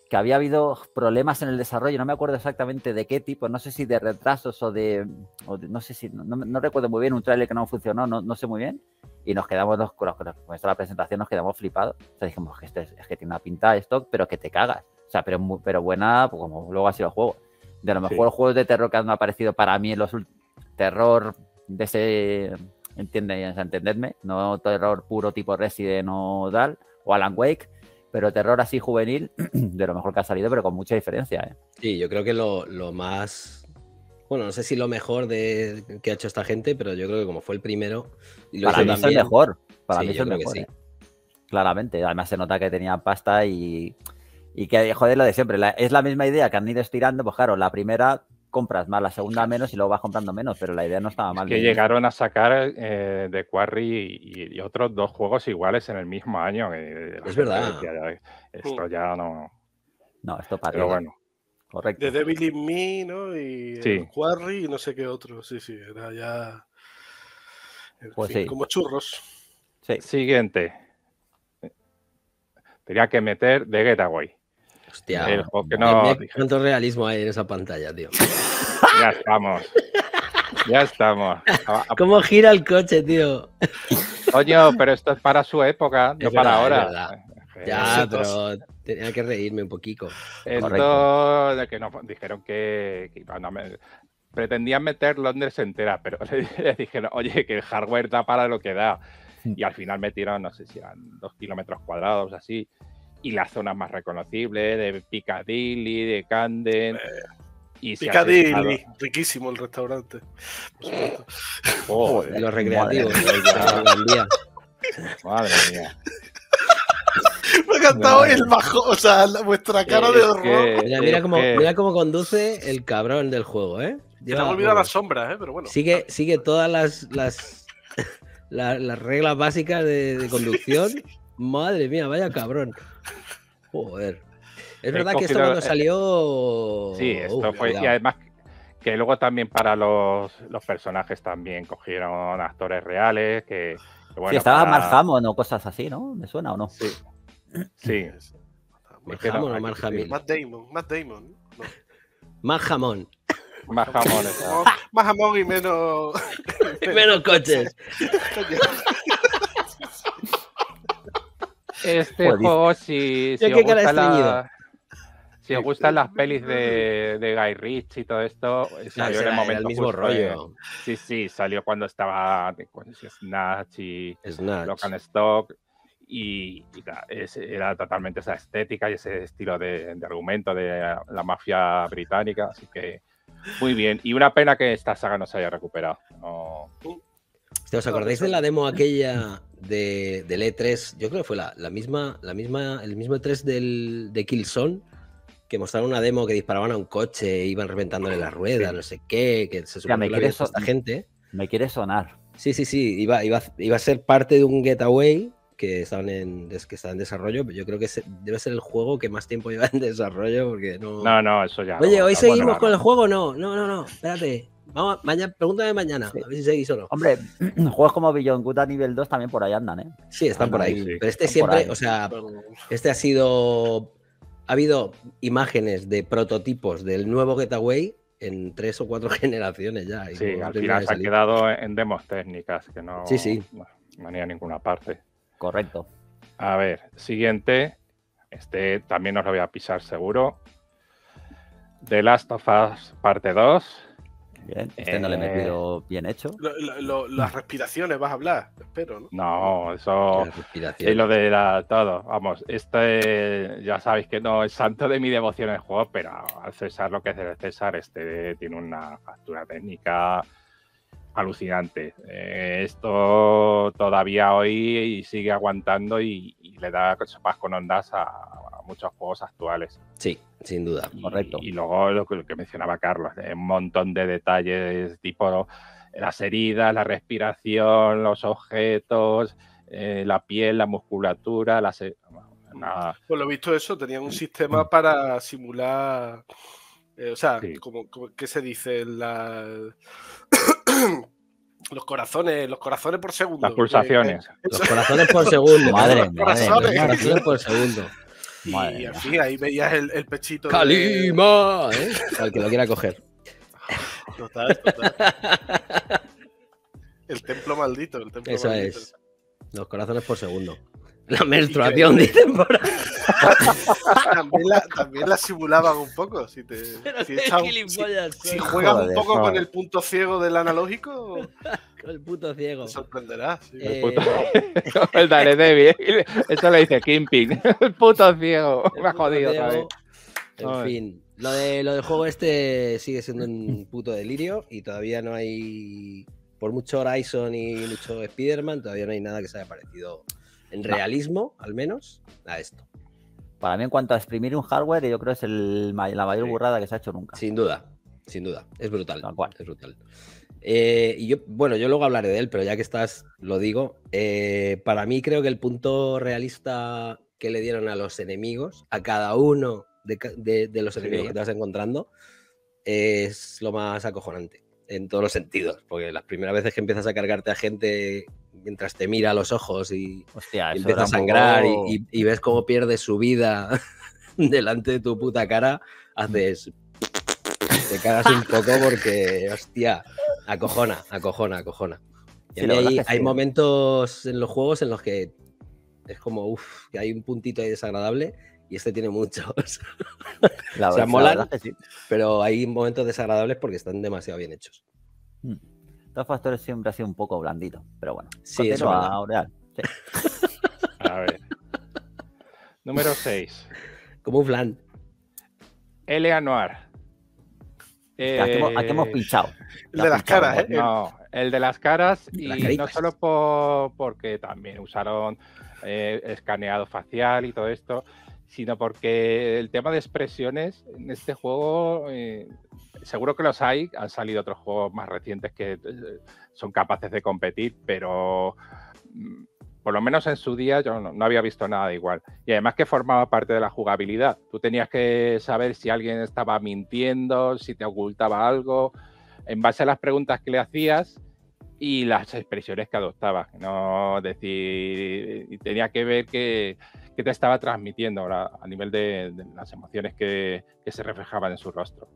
que había habido problemas en el desarrollo, no me acuerdo exactamente de qué tipo, no sé si de retrasos o de... O de no sé si... No, no recuerdo muy bien, un tráiler que no funcionó, no, no sé muy bien. Y nos quedamos, los, con, los, con esto la presentación nos quedamos flipados. O sea, dijimos, que esto es, es que tiene una pinta de stock, pero que te cagas. O sea, pero, pero buena, pues, como luego ha sido el juego. De lo mejor sí. juegos de terror que han aparecido para mí en los... Terror de ese... Entiende, o sea, entendedme, no terror puro tipo Resident o tal, o Alan Wake, pero terror así juvenil, de lo mejor que ha salido, pero con mucha diferencia, ¿eh? Sí, yo creo que lo, lo más, bueno, no sé si lo mejor de que ha hecho esta gente, pero yo creo que como fue el primero, y lo para mí también, es el mejor, para sí, mí es el mejor, sí. ¿eh? Claramente, además se nota que tenía pasta y, y que, joder, lo de siempre, la, es la misma idea que han ido estirando, pues claro, la primera... compras más, la segunda menos y luego vas comprando menos, pero la idea no estaba mal. Es que bien. llegaron a sacar eh, de Quarry y, y otros dos juegos iguales en el mismo año. Eh, es verdad. Ya, esto ya no... No, esto para Pero bueno. Correcto. The Devil in Me, ¿no? Y sí. Quarry y no sé qué otro. Sí, sí, era ya... En pues fin, sí. Como churros. Sí. Siguiente. Tenía que meter The Getaway. Hostia, el juego que no... me, me, ¿cuánto realismo hay en esa pantalla, tío? Ya estamos. Ya estamos. ¿Cómo gira el coche, tío? Coño, pero esto es para su época, no para ahora. Ya, pero tenía que reírme un poquito. Esto de que nos dijeron que, que bueno, me, pretendían meter Londres entera, pero les, les dijeron, oye, que el hardware da para lo que da. Y al final metieron, no sé si eran dos kilómetros cuadrados, así. Y las zonas más reconocibles de Piccadilly, de Camden. Eh, y Piccadilly, riquísimo el restaurante. Oh, de los recreativos. Madre, madre mía. Me ha encantado no, el bajo, o sea, la, vuestra cara de horror. Que, mira, mira, cómo, que... mira cómo conduce el cabrón del juego, ¿eh? Ya hemos olvidado las sombras, ¿eh? Pero bueno. Sigue, sigue todas las, las, las, las reglas básicas de, de conducción. Sí, sí. Madre mía, vaya cabrón. Joder. Es verdad que esto cuando salió... Sí, esto fue... Y además que luego también para los, los personajes también cogieron actores reales que... que bueno, sí, estaba para... Mark Hamill o cosas así, ¿no? ¿Me suena o no? Sí. Sí. Mark Hamill o Mark Hamill. Matt Damon. Matt Damon. No. Más jamón. Más jamón. Más jamón y menos... y menos coches. Este Joder. juego, si, si os gusta la, Si os gustan las pelis de, de Guy Ritchie y todo esto, salió en el momento el mismo justo, rollo. Sí, sí, salió cuando estaba cuando Snatch y Lock and Stock. Y, y da, es, era totalmente esa estética y ese estilo de, de argumento de la mafia británica. Así que muy bien. Y una pena que esta saga no se haya recuperado. No... ¿Os acordáis de la demo aquella de, del E tres? Yo creo que fue la, la misma, la misma, el mismo E tres del, de Killzone, que mostraron una demo que disparaban a un coche, iban reventándole las ruedas, sí. no sé qué, que se supone que so esta gente. Me quiere sonar. Sí, sí, sí, iba, iba, iba a ser parte de un Getaway que estaban en, que está en desarrollo, pero yo creo que se, debe ser el juego que más tiempo lleva en desarrollo, porque no... No, no, eso ya... Oye, no, ¿hoy seguimos bueno, con el juego? No, no, no, no, espérate. Vamos, mañana, pregúntame mañana, sí. a ver si seguís o no. Hombre, juegos como Beyond Good a nivel dos también por ahí andan, ¿eh? Sí, están por ahí, sí, pero este siempre, ahí. o sea, este ha sido... Ha habido imágenes de prototipos del nuevo Getaway en tres o cuatro generaciones ya. Y sí, al final se ha quedado en demos técnicas que no, sí, sí. no, no han ido a ninguna parte. Correcto. A ver, siguiente. Este también os lo voy a pisar seguro. The Last of Us parte dos. Bien, este eh... no le he metido bien hecho. Lo, lo, las respiraciones vas a hablar, espero, ¿no? No, eso es lo de la, todo. Vamos, este ya sabéis que no es santo de mi devoción el juego, pero al César lo que es el César, este tiene una factura técnica alucinante. Eh, esto todavía hoy y sigue aguantando y, y le da sopas con ondas a, a muchos juegos actuales. Sí, sin duda, y, correcto. Y luego lo que, lo que mencionaba Carlos, eh, un montón de detalles tipo las heridas, la respiración, los objetos, eh, la piel, la musculatura, las... Nada. Por lo visto eso, tenían un sistema para simular, eh, o sea, sí. como, como, ¿qué se dice? La... Los corazones, los corazones por segundo. Las pulsaciones. Los corazones por segundo. Madre mía. Los corazones por segundo. Madre, y así ahí veías el, el pechito. ¡Kalima! De... ¿Eh? Al que lo quiera coger. Total, total. El templo maldito. El templo Eso maldito. es. Los corazones por segundo. La menstruación, dicen por ahí. también, la, también la simulaban un poco. Si, te, si, echas, si, si juegas Joder, un poco joder. con el punto ciego del analógico, con el punto ciego. Te sorprenderás. Sí. Eh... El, puto... el Daredevil. Eso le dice Kimping. El puto ciego. El Me ha jodido ciego. otra vez. En Joder. fin, lo, de, lo del juego este sigue siendo un puto delirio y todavía no hay, por mucho Horizon y mucho Spider-Man, todavía no hay nada que se haya parecido. En realismo, no. al menos, a esto. Para mí, en cuanto a exprimir un hardware, yo creo que es el, la mayor sí. burrada que se ha hecho nunca. Sin duda, sin duda. Es brutal. Tal cual. Es brutal. Eh, y yo, bueno, yo luego hablaré de él, pero ya que estás, lo digo. Eh, para mí, creo que el punto realista que le dieron a los enemigos, a cada uno de, de, de los enemigos sí. que te vas encontrando, es lo más acojonante en todos los sentidos. Porque las primeras veces que empiezas a cargarte a gente... mientras te mira a los ojos y, Hostia, y empieza a sangrar poco... y, y, y ves cómo pierde su vida delante de tu puta cara, haces... te cagas un poco porque, hostia, acojona, acojona, acojona. Y sí, a mí hay, hay sí. momentos en los juegos en los que es como, uff, que hay un puntito ahí desagradable y este tiene muchos. La verdad, o sea, molan, sí. pero hay momentos desagradables porque están demasiado bien hechos. Hmm. Los factores siempre ha sido un poco blandito, pero bueno. Sí, eso a Aurel. Sí. A ver. Número seis. Como un flan. L A. Noir. Eh... ¿A, qué hemos, ¿A qué hemos pinchado? El de las pinchado, caras, ¿eh? No, el de las caras y las no solo por, porque también usaron eh, escaneado facial y todo esto, sino porque el tema de expresiones en este juego... Eh, seguro que los hay, han salido otros juegos más recientes que son capaces de competir, pero por lo menos en su día yo no, no había visto nada de igual. Y además que formaba parte de la jugabilidad. Tú tenías que saber si alguien estaba mintiendo, si te ocultaba algo, en base a las preguntas que le hacías y las expresiones que adoptaba. No decir, tenía que ver que, que te estaba transmitiendo ahora a nivel de, de las emociones que, que se reflejaban en su rostro.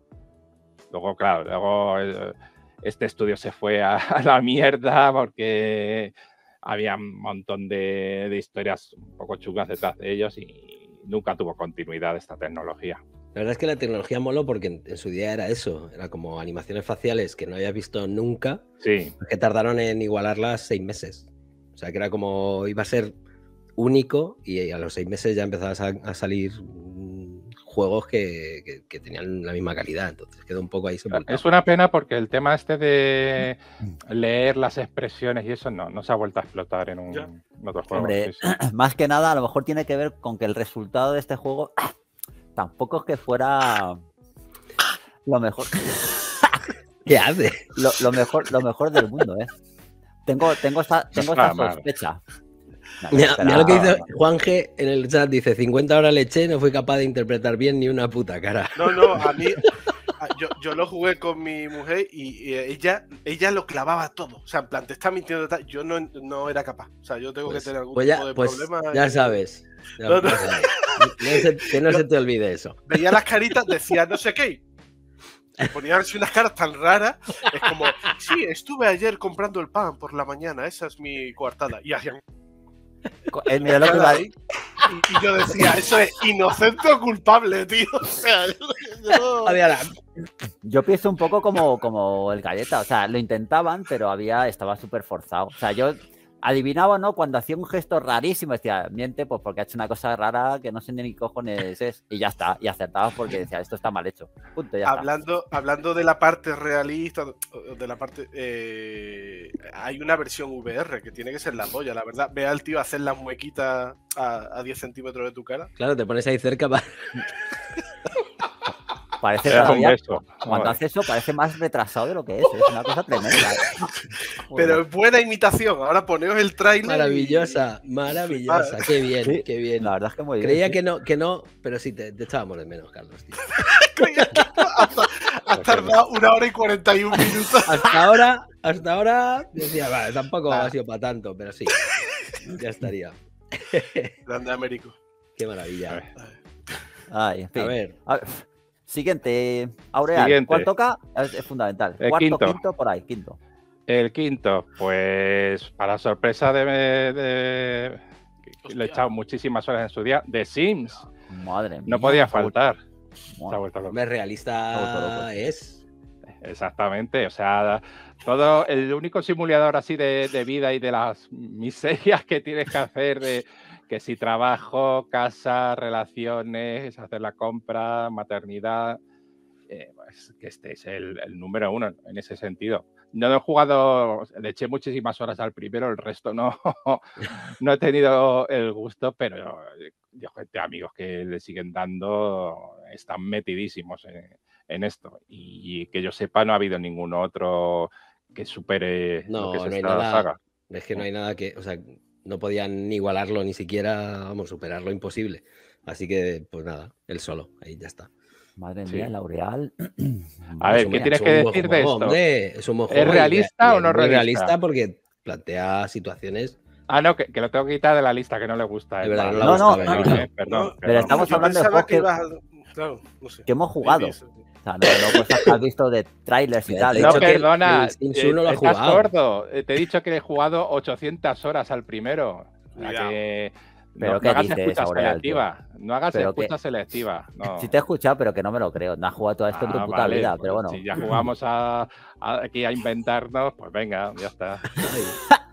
Luego, claro, luego este estudio se fue a, a la mierda porque había un montón de, de historias un poco chungas detrás de ellos y nunca tuvo continuidad esta tecnología. La verdad es que la tecnología moló porque en, en su día era eso, era como animaciones faciales que no habías visto nunca, sí, que tardaron en igualarlas seis meses. O sea, que era como, iba a ser único y a los seis meses ya empezabas a, a salir juegos que, que, que tenían la misma calidad, entonces quedó un poco ahí sepultado. Es una pena porque el tema este de leer las expresiones y eso no, no se ha vuelto a explotar en, un, en otros juegos. Hombre, sí, sí. Más que nada a lo mejor tiene que ver con que el resultado de este juego tampoco es que fuera lo mejor. ¿Qué hace? Lo, lo, mejor, lo mejor del mundo, ¿eh? Tengo, tengo esta, tengo esta sospecha. No, mira, mira lo que dice Juanje en el chat, dice cincuenta horas le eché, no fui capaz de interpretar bien ni una puta cara. No, no, a mí yo, yo lo jugué con mi mujer y, y ella ella lo clavaba todo, o sea, en plan, te está mintiendo, tal. Yo no, no era capaz, o sea, yo tengo pues, que tener algún pues ya, tipo de pues problema. Ya y... sabes, ya no, no. sabes. No se, que no, no se te olvide eso. Veía las caritas, decía no sé qué. Ponían unas caras tan raras, es como, sí, estuve ayer comprando el pan por la mañana, esa es mi coartada. Y hacían... El mira lo que va ahí. Y, y yo decía, eso es inocente o culpable, tío. O sea, yo... yo pienso un poco como, como el Galleta. O sea, lo intentaban, pero había estaba súper forzado. O sea, yo adivinaba, ¿no? Cuando hacía un gesto rarísimo, decía, miente, pues porque ha hecho una cosa rara que no sé ni cojones es. Y ya está. Y acertabas porque decía, esto está mal hecho. Punto, ya hablando, está. Hablando de la parte realista, de la parte... Eh, hay una versión V R que tiene que ser la polla, la verdad. Ve al tío hacer las muequitas a, a diez centímetros de tu cara. Claro, te pones ahí cerca para... Parece todavía, cuando hace eso parece más retrasado de lo que es, es una cosa tremenda. Pero es buena imitación, ahora poneos el trailer. Maravillosa, y... maravillosa, ah, qué bien, sí, qué bien. La verdad es que muy Creía bien. Creía que sí. no, que no, pero sí, te, te echábamos de menos, Carlos, tío. Creía que no, hasta, has tardado una hora y cuarenta y un minutos. Hasta ahora, hasta ahora, decía, vale, tampoco ah. ha sido para tanto, pero sí, ya estaría. Grande Américo. Qué maravilla. A ver. Ay, en fin. A ver. A ver. Siguiente, Aurel, Siguiente. ¿cuál toca? Es, es fundamental. El Cuarto, quinto. quinto, por ahí, quinto. El quinto, pues, para sorpresa de... de, de le he echado muchísimas horas en su día, The Sims. Madre mía. No podía faltar. ¿Qué realista es? Exactamente, o sea, todo el único simulador así de, de vida y de las miserias que tienes que hacer de... que si trabajo, casa, relaciones, hacer la compra, maternidad, eh, pues que este es el, el número uno en ese sentido. No he jugado, le eché muchísimas horas al primero, el resto no, no he tenido el gusto, pero yo, gente, amigos que le siguen dando, están metidísimos en, en esto. Y, y que yo sepa, no ha habido ningún otro que supere no, lo que es no esta nada, saga. Es que no hay nada que... O sea, no podían igualarlo ni siquiera, vamos, superarlo, imposible. Así que, pues nada, él solo, ahí ya está. Madre mía, sí. Laureal. A ver, ¿qué tienes que decir de esto? Hombre, es un juego. ¿Es realista o no realista? Es realista porque plantea situaciones... Ah, no, que, que lo tengo que quitar de la lista, que no le gusta. Eh, verdad, no, no, gusta, no, no, no, eh, perdón, no. Pero perdón, estamos hablando de juegos que, que, a... claro, no sé, que hemos jugado. O sea, no, no, pues has visto de trailers y tal. No, perdona, estás gordo. Te he dicho que he jugado ochocientas horas al primero. Que, pero no, ¿qué no dices, selectiva. No hagas escucha selectiva. No. Sí te he escuchado, pero que no me lo creo. No has jugado todo esto ah, en tu puta vale, vida, pues, pero bueno. Si ya jugamos a, a, aquí a inventarnos, pues venga, ya está.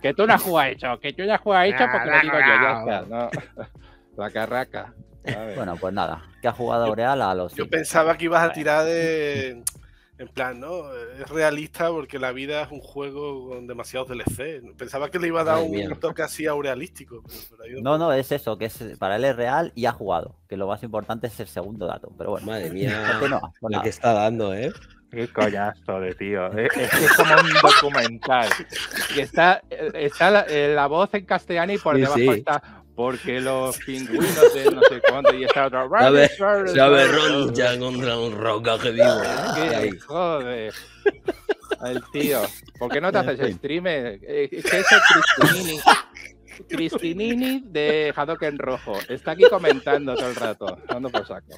Que tú no has jugado hecho, que yo ya he jugado hecho porque lo digo yo, ya está, ¿no? La carraca. Bueno, pues nada, que ha jugado Aureal a los... Yo cinco. Pensaba que ibas a tirar de... En plan, ¿no? Es realista porque la vida es un juego con demasiados D L C. Pensaba que le iba a dar Ay, un mierda. toque así aurealístico. Pero no, no, es eso, que es, para él es real y ha jugado. Que lo más importante es el segundo dato, pero bueno. Madre mía, es que no, pues lo que está dando, ¿eh? Qué collazo de tío. Es, es como un documental. Y está, está la, la voz en castellano y por sí, debajo sí. está... Porque los pingüinos de no sé cuánto y está otro... ¿Sabe, sabe Ron ya contra un rocaje vivo? ¿Qué, joder? El tío. ¿Por qué no te haces streamer? ¿Qué es el Cristinini? Cristinini de Hadoken Rojo. Está aquí comentando todo el rato. Dando por saco.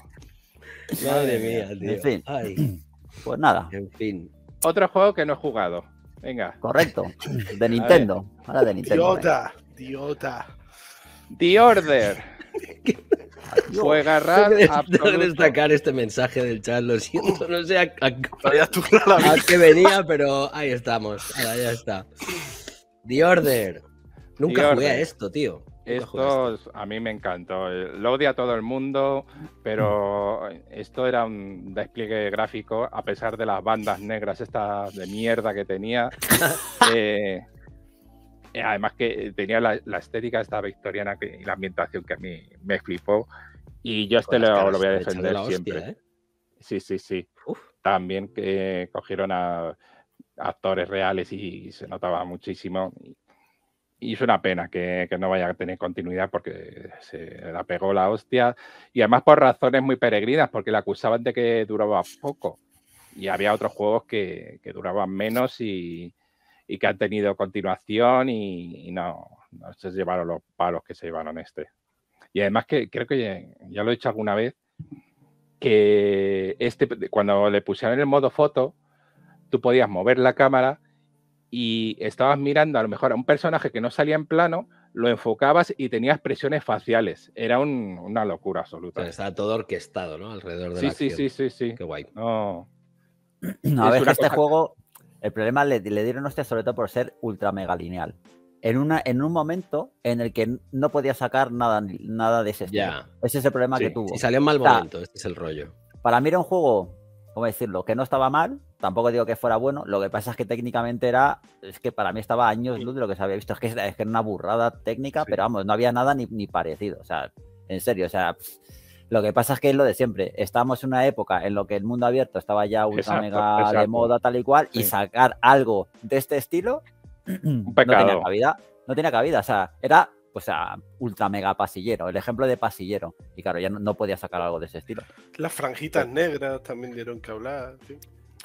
Madre mía, tío. En fin. Ay. Pues nada. En fin. Otro juego que no he jugado. Venga. Correcto. De Nintendo. Ahora de Nintendo. Idiota. Idiota. The Order Juega raro. Tengo que destacar este mensaje del chat, lo siento, no sé a, a, a qué venía, pero ahí estamos. Ahora ya está. The Order. Nunca The Order. Jugué a esto, tío. Esto, esto a mí me encantó. Lo odia todo el mundo, pero esto era un despliegue gráfico, a pesar de las bandas negras estas de mierda que tenía. eh, Además que tenía la, la estética esta victoriana que, y la ambientación que a mí me flipó. Y yo este lo, lo voy a defender siempre. Hostia, ¿eh? Sí, sí, sí. Uf. También que cogieron a actores reales y, y se notaba muchísimo. Y, y es una pena que, que no vaya a tener continuidad porque se la pegó la hostia. Y además por razones muy peregrinas, porque la acusaban de que duraba poco. Y había otros juegos que, que duraban menos y... y que han tenido continuación y, y no, no se llevaron los palos que se llevaron este. Y además que creo que ya, ya lo he dicho alguna vez, que este cuando le pusieron el modo foto, tú podías mover la cámara y estabas mirando a lo mejor a un personaje que no salía en plano, lo enfocabas y tenía expresiones faciales. Era un, una locura absoluta. O sea, estaba todo orquestado, ¿no? Alrededor de sí, la sí, acción. Sí, sí, sí. Qué guay. No, no a ver, este cosa... juego... El problema le, le dieron hostia sobre todo por ser ultra mega lineal. En, una, en un momento en el que no podía sacar nada, nada de ese estilo. Yeah. Ese es el problema sí. que tuvo. Y salió en mal momento, o sea, este es el rollo. Para mí era un juego, ¿cómo decirlo? Que no estaba mal, tampoco digo que fuera bueno. Lo que pasa es que técnicamente era... Es que para mí estaba años luz de lo que se había visto. Es que, es que era una burrada técnica, sí. pero vamos, no había nada ni, ni parecido. O sea, en serio, o sea... Pff. Lo que pasa es que es lo de siempre. Estábamos en una época en la que el mundo abierto estaba ya ultra exacto, mega exacto. de moda, tal y cual, sí. y sacar algo de este estilo un pecado. no tenía cabida. No tenía cabida. O sea, era o sea, ultra mega pasillero. El ejemplo de pasillero. Y claro, ya no, no podía sacar algo de ese estilo. Las franjitas sí. negras también dieron que hablar. Sí,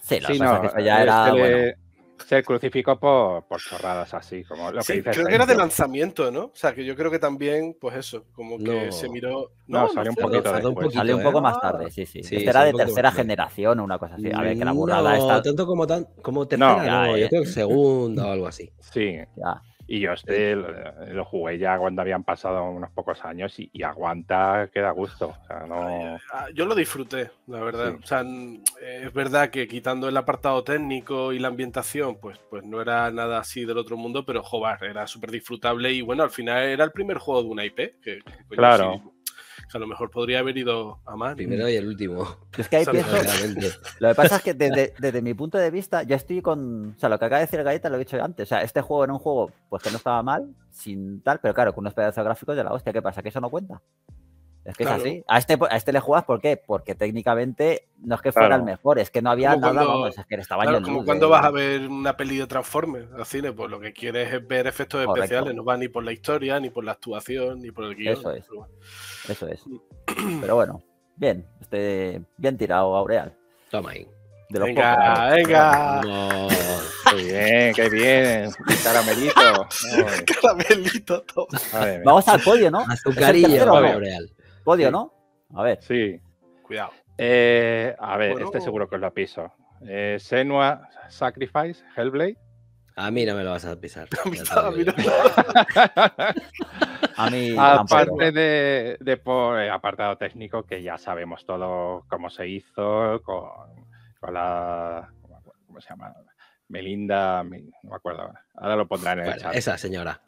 sí, sí no, que eso ya eh, era... Se, bueno. le, se crucificó por, por chorradas así. Como lo sí, que creo que era de lanzamiento, ¿no? O sea, que yo creo que también, pues eso, como que no. se miró... No, no salió un poquito salió un poquito, salió un poco ¿eh? más tarde, sí, sí. sí este era de tercera generación o una cosa así. A ver, que la burrada no, está... tanto como, tan, como tercera, no, ya, no yo eh. creo que segunda o algo así. Sí, ya. Y yo este lo, lo jugué ya cuando habían pasado unos pocos años y, y aguanta, queda gusto. O sea, no... Yo lo disfruté, la verdad. Sí. O sea, es verdad que quitando el apartado técnico y la ambientación, pues, pues no era nada así del otro mundo, pero joder, era súper disfrutable y bueno, al final era el primer juego de una I P. Que, que claro. Sí, que a lo mejor podría haber ido a más. Primero y el último. Es que ahí pienso, lo que pasa es que desde, desde mi punto de vista, yo estoy con... O sea, lo que acaba de decir Galleta lo he dicho antes. O sea, este juego era un juego pues que no estaba mal, sin tal, pero claro, con unos pedazos gráficos de la hostia. ¿Qué pasa? ¿Que eso no cuenta? Es que claro. es así. A este, a este le juegas, ¿por qué? Porque técnicamente no es que fuera claro. el mejor, es que no había como nada, cuando, vamos, es que estaba claro, como cuando de... vas a ver una peli de Transformers al cine, pues lo que quieres es ver efectos Correcto. especiales, no va ni por la historia, ni por la actuación, ni por el guión. Eso es, pero... eso es. Pero bueno, bien, este, bien tirado, Aurel. Toma ahí. De los venga, pocos, venga. No, qué bien, qué bien. Caramelito. Caramelito todo. Vale, vamos al podio, ¿no? Azucarillo, Aurel. Podio, sí. ¿no? A ver. Sí. Cuidado. Eh, a ver, bueno. este seguro que os lo piso. Eh, Senua, Sacrifice, Hellblade. A mí no me lo vas a pisar. A mí no. A mí aparte de, de por el apartado técnico, que ya sabemos todo cómo se hizo, con, con la... ¿Cómo se llama? Melinda... No me acuerdo ahora. Ahora lo pondrán en bueno, el chat. Esa señora.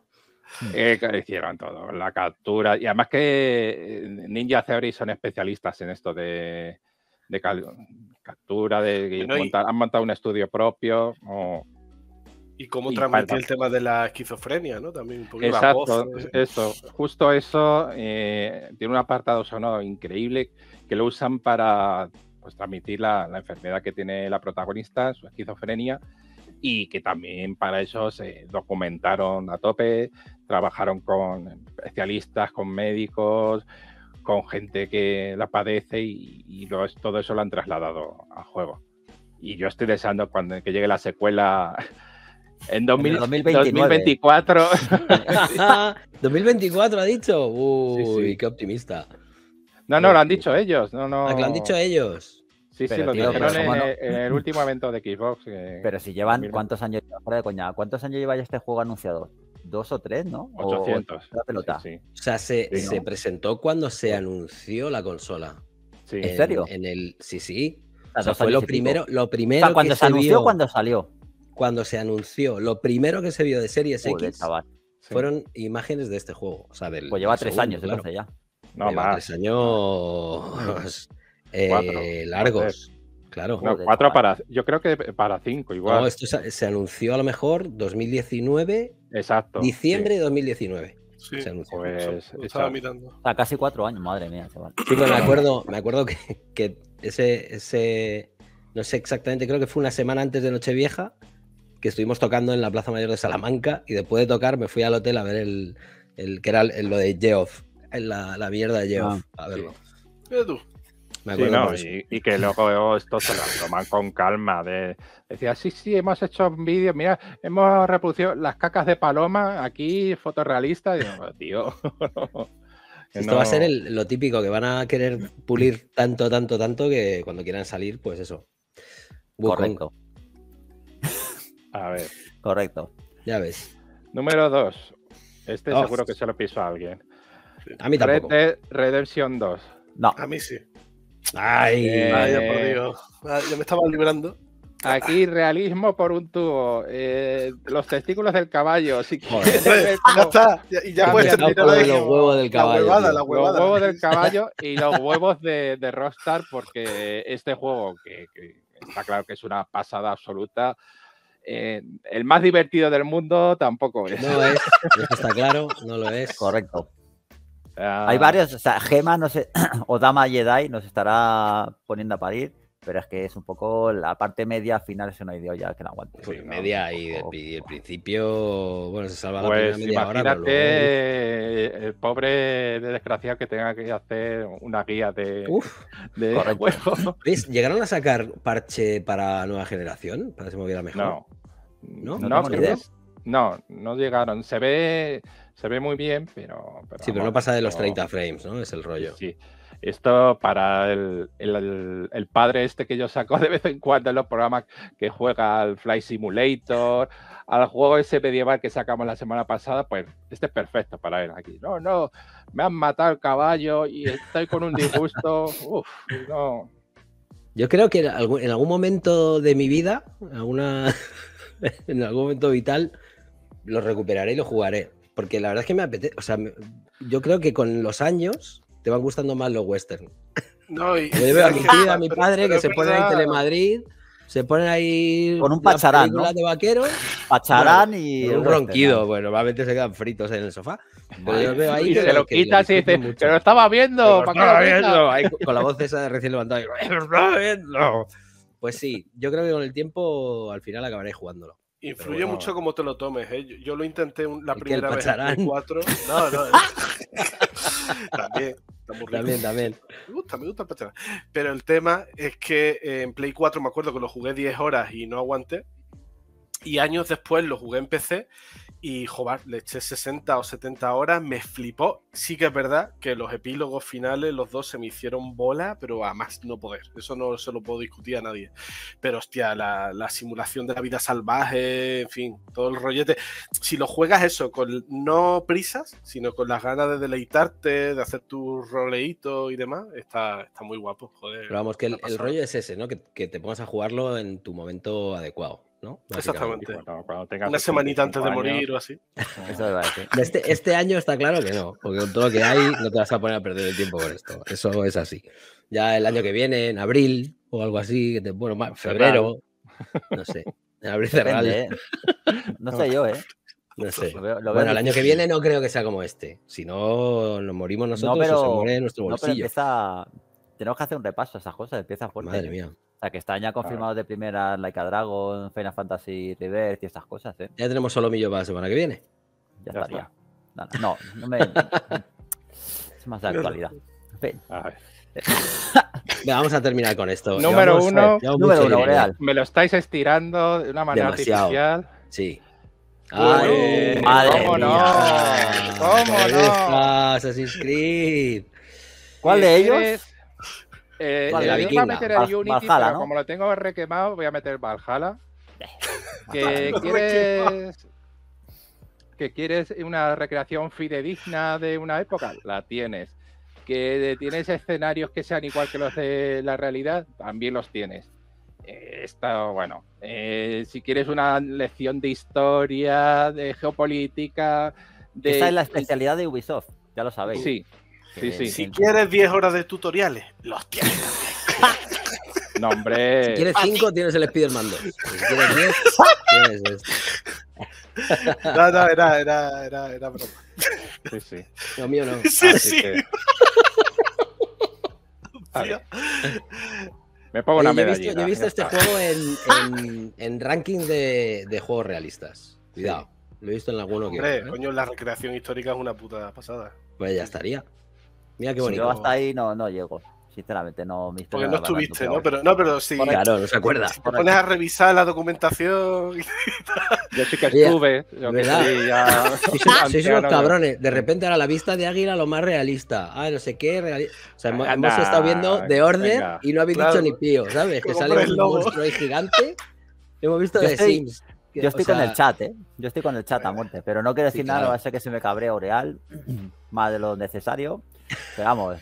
Eh, que hicieron todo, la captura y además que Ninja Theory son especialistas en esto de, de cal, captura de, de no, monta, y, han montado un estudio propio o, y cómo y transmitir falta. el tema de la esquizofrenia, ¿no? También un exacto, la voz, ¿eh? eso, justo eso eh, tiene un apartado sonoro increíble que lo usan para pues, transmitir la, la enfermedad que tiene la protagonista, su esquizofrenia. Y que también para eso se documentaron a tope, trabajaron con especialistas, con médicos, con gente que la padece y, y lo, todo eso lo han trasladado al juego. Y yo estoy deseando cuando, que llegue la secuela en, dos mil, en dos mil veinticuatro. ¿dos mil veinticuatro ha dicho? Uy, sí, sí. qué optimista. No, no, lo han dicho ellos. No, no. ¿Lo han dicho ellos? Sí, pero, sí, lo tío, dijeron en, no? en el último evento de Xbox. Eh, pero si llevan, ¿cuántos años lleva fuera de coña? ¿Cuántos años lleva ya este juego anunciado? dos o tres, ¿no? ochocientos. O, la pelota. Sí, sí. O sea, se, sí, se ¿no? presentó cuando se anunció la consola. Sí. En, ¿en serio? En el, sí, sí. O sea, fue lo primero, lo primero o sea, cuando que se, se anunció, vio, cuando salió. Cuando se anunció, lo primero que se vio de Series Joder, X chaval. Sí. Fueron imágenes de este juego. O sea, del, pues lleva tres segundo, años, claro. entonces ya. No, lleva más. Tres años eh, largos. Claro. No, cuatro para, yo creo que para cinco igual. No, esto se, se anunció a lo mejor dos mil diecinueve. Exacto. Diciembre sí. de dos mil diecinueve. Sí, se anunció. Pues, lo estaba mirando. O sea, casi cuatro años, madre mía, chaval. Sí, pues me acuerdo, me acuerdo que, que ese, ese, no sé exactamente, creo que fue una semana antes de Nochevieja, que estuvimos tocando en la Plaza Mayor de Salamanca y después de tocar me fui al hotel a ver el, el que era el, lo de Geoff, la, la mierda de Geoff, ah, a verlo. Sí. ¿Y tú? Sí, no, y, y que luego esto se lo toman con calma. De, decía, sí, sí, hemos hecho un vídeo, mira, hemos reproducido las cacas de paloma aquí, fotorrealista. Y yo, tío. No, esto no... va a ser el, lo típico, que van a querer pulir tanto, tanto, tanto, que cuando quieran salir, pues eso. Correcto. A ver. Correcto. Ya ves. Número dos. Este oh. seguro que se lo piso a alguien. A mí tampoco. Red Dead Redemption dos. No. A mí sí. Ay, eh, vaya por Dios. Yo me estaba librando. Aquí realismo por un tubo. Eh, los testículos del caballo. Si quieres, ya está. Y ya, ya puedes terminar de los huevos del caballo. La huevada, la huevada. Los huevos del caballo y los huevos de, de Rockstar, porque este juego, que, que está claro que es una pasada absoluta. Eh, el más divertido del mundo tampoco es. No lo es. Está claro, no lo es. Correcto. Uh, Hay varios, o sea, Gema no sé, o Dama Jedi nos estará poniendo a parir, pero es que es un poco la parte media final, es una idea ya que no aguante. Pues ¿no? Media y el, el principio, bueno, se salva pues la primera media hora. Imagínate luego... el pobre desgraciado que tenga que hacer una guía de, Uf, de juego. ¿Ves? ¿Llegaron a sacar parche para nueva generación? Para que se moviera mejor. No, no, no, no, idea? no, no llegaron. Se ve... Se ve muy bien, pero... pero sí, pero vamos, no pasa de los treinta no... frames, ¿no? Es el rollo. Sí. Esto para el, el, el padre este que yo saco de vez en cuando en los programas, que juega al Flight Simulator, al juego ese medieval que sacamos la semana pasada, pues este es perfecto para él aquí. No, no, me han matado el caballo y estoy con un disgusto. Uf, no. Yo creo que en algún momento de mi vida, alguna... en algún momento vital, lo recuperaré y lo jugaré. Porque la verdad es que me apetece, o sea, yo creo que con los años te van gustando más los western. No, y... Yo veo a mi tío, a mi padre, pero, pero que se ponen ahí Telemadrid, se ponen ahí... Con un pacharán, ¿no? De vaqueros. Pacharán bueno, y... Un ronquido, ¿no? Bueno, normalmente se quedan fritos en el sofá. Pero yo veo ahí... Y se lo quitas y dices, que lo estaba viendo, ¿para qué lo viendo? Ahí, con la voz esa de recién levantada, y, lo estaba viendo. Pues sí, yo creo que con el tiempo al final acabaré jugándolo. Influye bueno. mucho cómo te lo tomes, ¿eh? Yo, yo lo intenté un, la primera vez en cuatro. No, no. también, está muy rico. También, también. Me gusta, me gusta el pacharán. Pero el tema es que eh, en Play cuatro me acuerdo que lo jugué diez horas y no aguanté. Y años después lo jugué en P C y, joder, le eché sesenta o setenta horas, me flipó. Sí que es verdad que los epílogos finales, los dos se me hicieron bola, pero a más no poder. Eso no se lo puedo discutir a nadie. Pero, hostia, la, la simulación de la vida salvaje, en fin, todo el rollete. Si lo juegas eso, con no prisas, sino con las ganas de deleitarte, de hacer tus roleitos y demás, está, está muy guapo, joder. Pero vamos, que el, el rollo es ese, ¿no? Que, que te pongas a jugarlo en tu momento adecuado. ¿No? Exactamente. Cuando, cuando una semanita antes de morir o así. Eso es este, este año está claro que no, porque con todo lo que hay no te vas a poner a perder el tiempo con esto. Eso es así. Ya el año que viene, en abril o algo así, que te, bueno, más, febrero, no sé. En abril cerrado. ¿Eh? No sé yo, ¿eh? No sé. Lo veo, lo veo bueno, el año que viene no creo que sea como este. Si no, nos morimos nosotros no, pero, o se muere nuestro bolsillo. No, pero empieza... Tenemos que hacer un repaso a esas cosas, empieza fuerte. Madre mía. O sea, que están ya confirmados claro. de primera Like a Dragon, Final Fantasy Rebirth y estas cosas, ¿eh? Ya tenemos solo millo para la semana que viene. Ya, ya estaría. No, no, no me... es más de actualidad. A ver. Venga, vamos a terminar con esto. Número Llevamos, uno. Ver, número uno, real. Me lo estáis estirando de una manera Demasiado. artificial. Sí. Ay, Uy, madre ¿Cómo mía. no? ¿Cómo no? Assassin's Creed. ¿Cuál de ellos? Eh, vale, la vikinga, voy a meter el Unity, Valhalla, pero ¿no? como lo tengo requemado, voy a meter Valhalla. Que quieres que quieres una recreación fidedigna de una época, la tienes. Que tienes escenarios que sean igual que los de la realidad, también los tienes. Eh, está bueno. Eh, si quieres una lección de historia, de geopolítica... De... Esta es la especialidad de Ubisoft, ya lo sabéis. Sí, sí, sí. Si quieres diez horas de tutoriales, los tienes. No, hombre. Si quieres cinco, tienes el Spider-Man dos. Si quieres diez, tienes este. No, no, era, era, era, era broma. Sí, sí. Lo mío no. Sí, así sí. Que... A ver. Me pongo Oye, una medalla. Yo he visto, yo he visto este está. juego en, en, en ranking de, de juegos realistas. Cuidado. Sí. Lo he visto en alguno que... Hombre, coño, la recreación histórica es una puta pasada. Pues ya estaría. Mira qué bonito. Si yo hasta ahí no, no llego. Sinceramente, no me Porque no estuviste, ¿no? Pero, no, pero sí. Claro, no se acuerda. Si te pones a revisar la documentación. Yo sí que estuve. Yo que sí, ya... Sois unos cabrones. De repente, ahora la vista de águila, lo más realista. Ah, no sé qué. Reali... O sea, ah, hemos nah, estado viendo The Order venga. y no habéis claro. dicho ni pío, ¿sabes? Que sale un monstruo ahí gigante. Hemos visto The Sims. Yo estoy o sea... con el chat, ¿eh? Yo estoy con el chat a muerte. Pero no quiero decir sí, nada, claro. va a ser que se me cabree Aurel más de lo necesario. Pero vamos.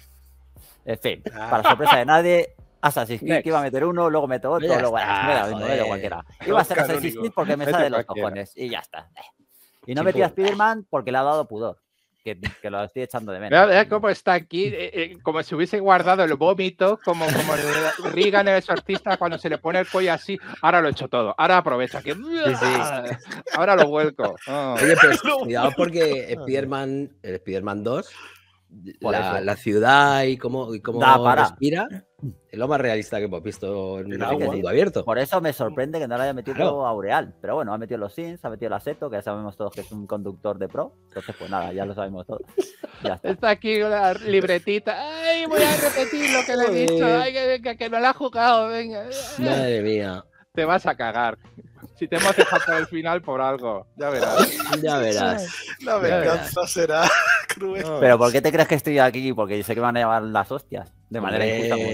En fin, para sorpresa de nadie, Assassin's Creed Next. que iba a meter uno, luego meto otro, ya luego está, me da, no, cualquiera. Iba a ser Assassin's Creed porque me sale de los cojones y ya está. Y no metí a Spider-Man porque le ha dado pudor, que, que lo estoy echando de menos. Mira cómo está aquí, eh, eh, como si hubiese guardado el vómito, como, como el Reagan el exorcista cuando se le pone el cuello así. Ahora lo he hecho todo, ahora aprovecha que... Sí, sí. Ahora lo vuelco. Oh. Oye, pues cuidado porque Spider-Man, el Spider-Man dos... La, la ciudad y cómo, y cómo da, para. respira es lo más realista que hemos visto en un mundo abierto. Por eso me sorprende que no lo haya metido claro. a Aurel, pero bueno, ha metido los Sims, ha metido el Asseto, que ya sabemos todos que es un conductor de pro, entonces pues nada, ya lo sabemos todos. Ya está. Está aquí una libretita, ay, voy a repetir lo que le he dicho, ay, que, que, que no la ha jugado, venga. Madre mía. Te vas a cagar. Si te hemos dejado hasta el final por algo, ya verás. Ya verás. La venganza será cruel. Pero ¿por qué te crees que estoy aquí? Porque yo sé que me van a llevar las hostias. De manera injusta. Como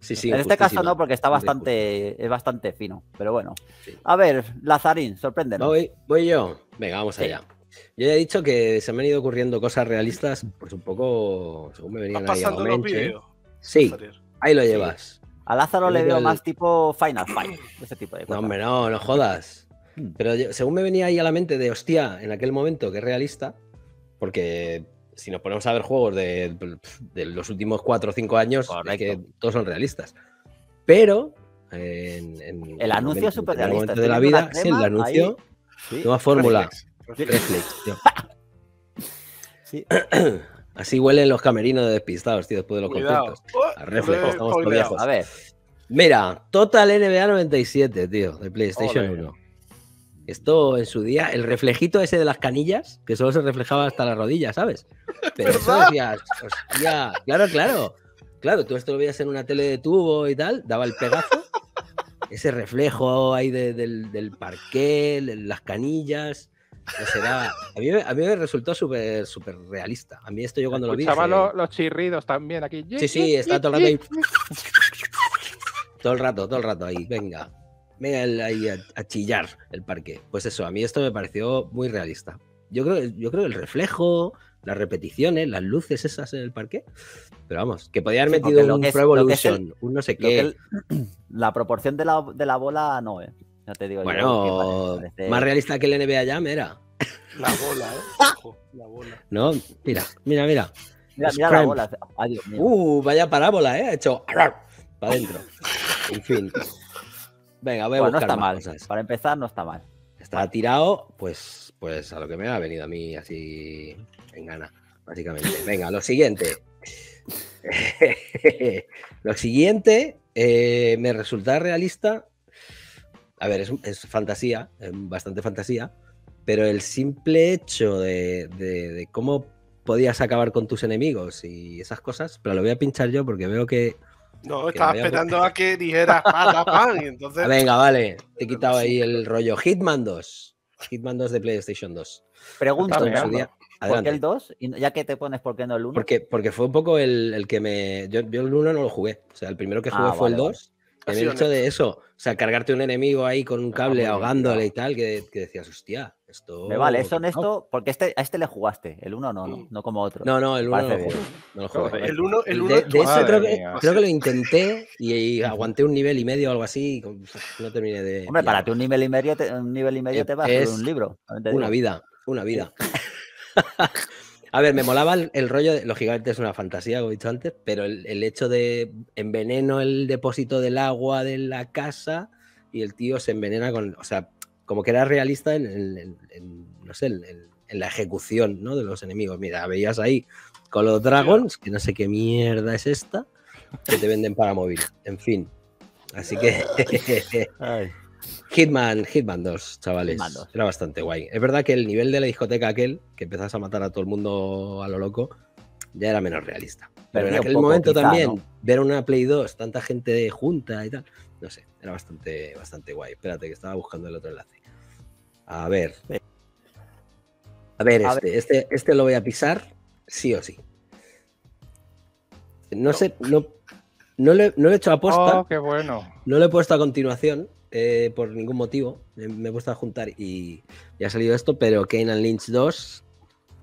sí, sí, en este caso no, porque está bastante, es bastante fino. Pero bueno. Sí. A ver, Lazarín, sorpréndenos. Voy, voy yo. Venga, vamos sí. allá. Yo ya he dicho que se me han ido ocurriendo cosas realistas, pues un poco según me venían ahí a la mente. Sí, ahí lo llevas. Sí. A Lázaro le veo el... más tipo Final Fight, ese tipo de cosas. No, hombre, no, no jodas. Pero yo, según me venía ahí a la mente de hostia, en aquel momento, que es realista, porque si nos ponemos a ver juegos de, de los últimos cuatro o cinco años, es que todos son realistas. Pero en, en el anuncio momento, super realista. En el momento de la vida, sí, el anuncio, sí. nueva fórmula. Reflex, tío. Sí. Así huelen los camerinos despistados, tío, después de los conflictos. A reflejo, estamos por viejos. A ver. Mira, Total N B A noventa y siete, tío, de PlayStation uno. Esto en su día, el reflejito ese de las canillas, que solo se reflejaba hasta las rodillas, ¿sabes? Pero eso decías, hostia, claro, claro. Claro, tú esto lo veías en una tele de tubo y tal, daba el pegazo. Ese reflejo ahí de, del, del parqué, las canillas... No sé, a, mí, a mí me resultó súper súper realista. A mí esto yo cuando lo vi... Escuchaba lo, los chirridos también aquí. Sí, sí, está todo el rato ahí. Todo el rato, todo el rato ahí. Venga, venga el, ahí a, a chillar el parque. Pues eso, a mí esto me pareció muy realista. Yo creo, yo creo el reflejo, las repeticiones, las luces esas en el parque. Pero vamos, que podía haber metido sí, un es, Pro Evolution, el, un no sé qué. El, la proporción de la, de la bola no, eh. No te digo bueno, yo, parece... más realista que el N B A ya, mira. La bola, ¿eh? Ojo, la bola. No, mira, mira, mira. Mira, mira la bola. Adiós, mira. Uh, vaya parábola, ¿eh? Ha hecho... para adentro. En fin. Venga, voy a bueno, buscar no está mal. Cosas. Para empezar, no está mal. Está tirado, pues, pues a lo que me ha venido a mí así en gana, básicamente. Venga, lo siguiente. Lo siguiente eh, me resulta realista... A ver, es, es fantasía, es bastante fantasía, pero el simple hecho de, de, de cómo podías acabar con tus enemigos y esas cosas, pero lo voy a pinchar yo porque veo que... No, que estaba esperando a... a que dijeras pata, pan, y entonces... Venga, vale, te he quitado ahí el rollo. Hitman dos, Hitman dos de PlayStation dos. Pregunto, ¿por qué el dos? Ya que te pones, ¿por qué no el uno? Porque, porque fue un poco el, el que me... Yo, yo el uno no lo jugué, o sea, el primero que jugué ah, fue vale, el dos. Vale. En el hecho de eso, o sea, cargarte un enemigo ahí con un cable ahogándole y tal, que, que decías, hostia, Esto... Me vale, es honesto, porque este, a este le jugaste, el uno no, no, no como otro. No, no, el uno no lo juego. No lo juego. El uno, el uno de, de eso creo que, creo que lo intenté y, y aguanté un nivel y medio o algo así, y no terminé de... Hombre, para ti un nivel y medio te, un nivel y medio te vas a un libro. Una vida, una vida. A ver, me molaba el, el rollo, de, lógicamente es una fantasía, como he dicho antes, pero el, el hecho de enveneno el depósito del agua de la casa y el tío se envenena con... O sea, como que era realista en, en, en, no sé, en, en la ejecución, ¿no?, de los enemigos. Mira, veías ahí con los dragons, que no sé qué mierda es esta, que te venden para móvil. En fin. Así que... Ay. Hitman, Hitman dos, chavales. Hitman dos. Era bastante guay. Es verdad que el nivel de la discoteca aquel, que empezás a matar a todo el mundo a lo loco, ya era menos realista. Pero, Pero en aquel poco, momento quizá, también, ¿no?, ver una Play dos, tanta gente junta y tal, no sé, era bastante, bastante guay. Espérate, que estaba buscando el otro enlace. A ver. A ver, a este, ver. este, este lo voy a pisar sí o sí. No, no. sé, no, no, le, no le he hecho aposta. Oh, qué bueno. No lo he puesto a continuación. Eh, por ningún motivo me he puesto a juntar y ya ha salido esto, pero Kane and Lynch dos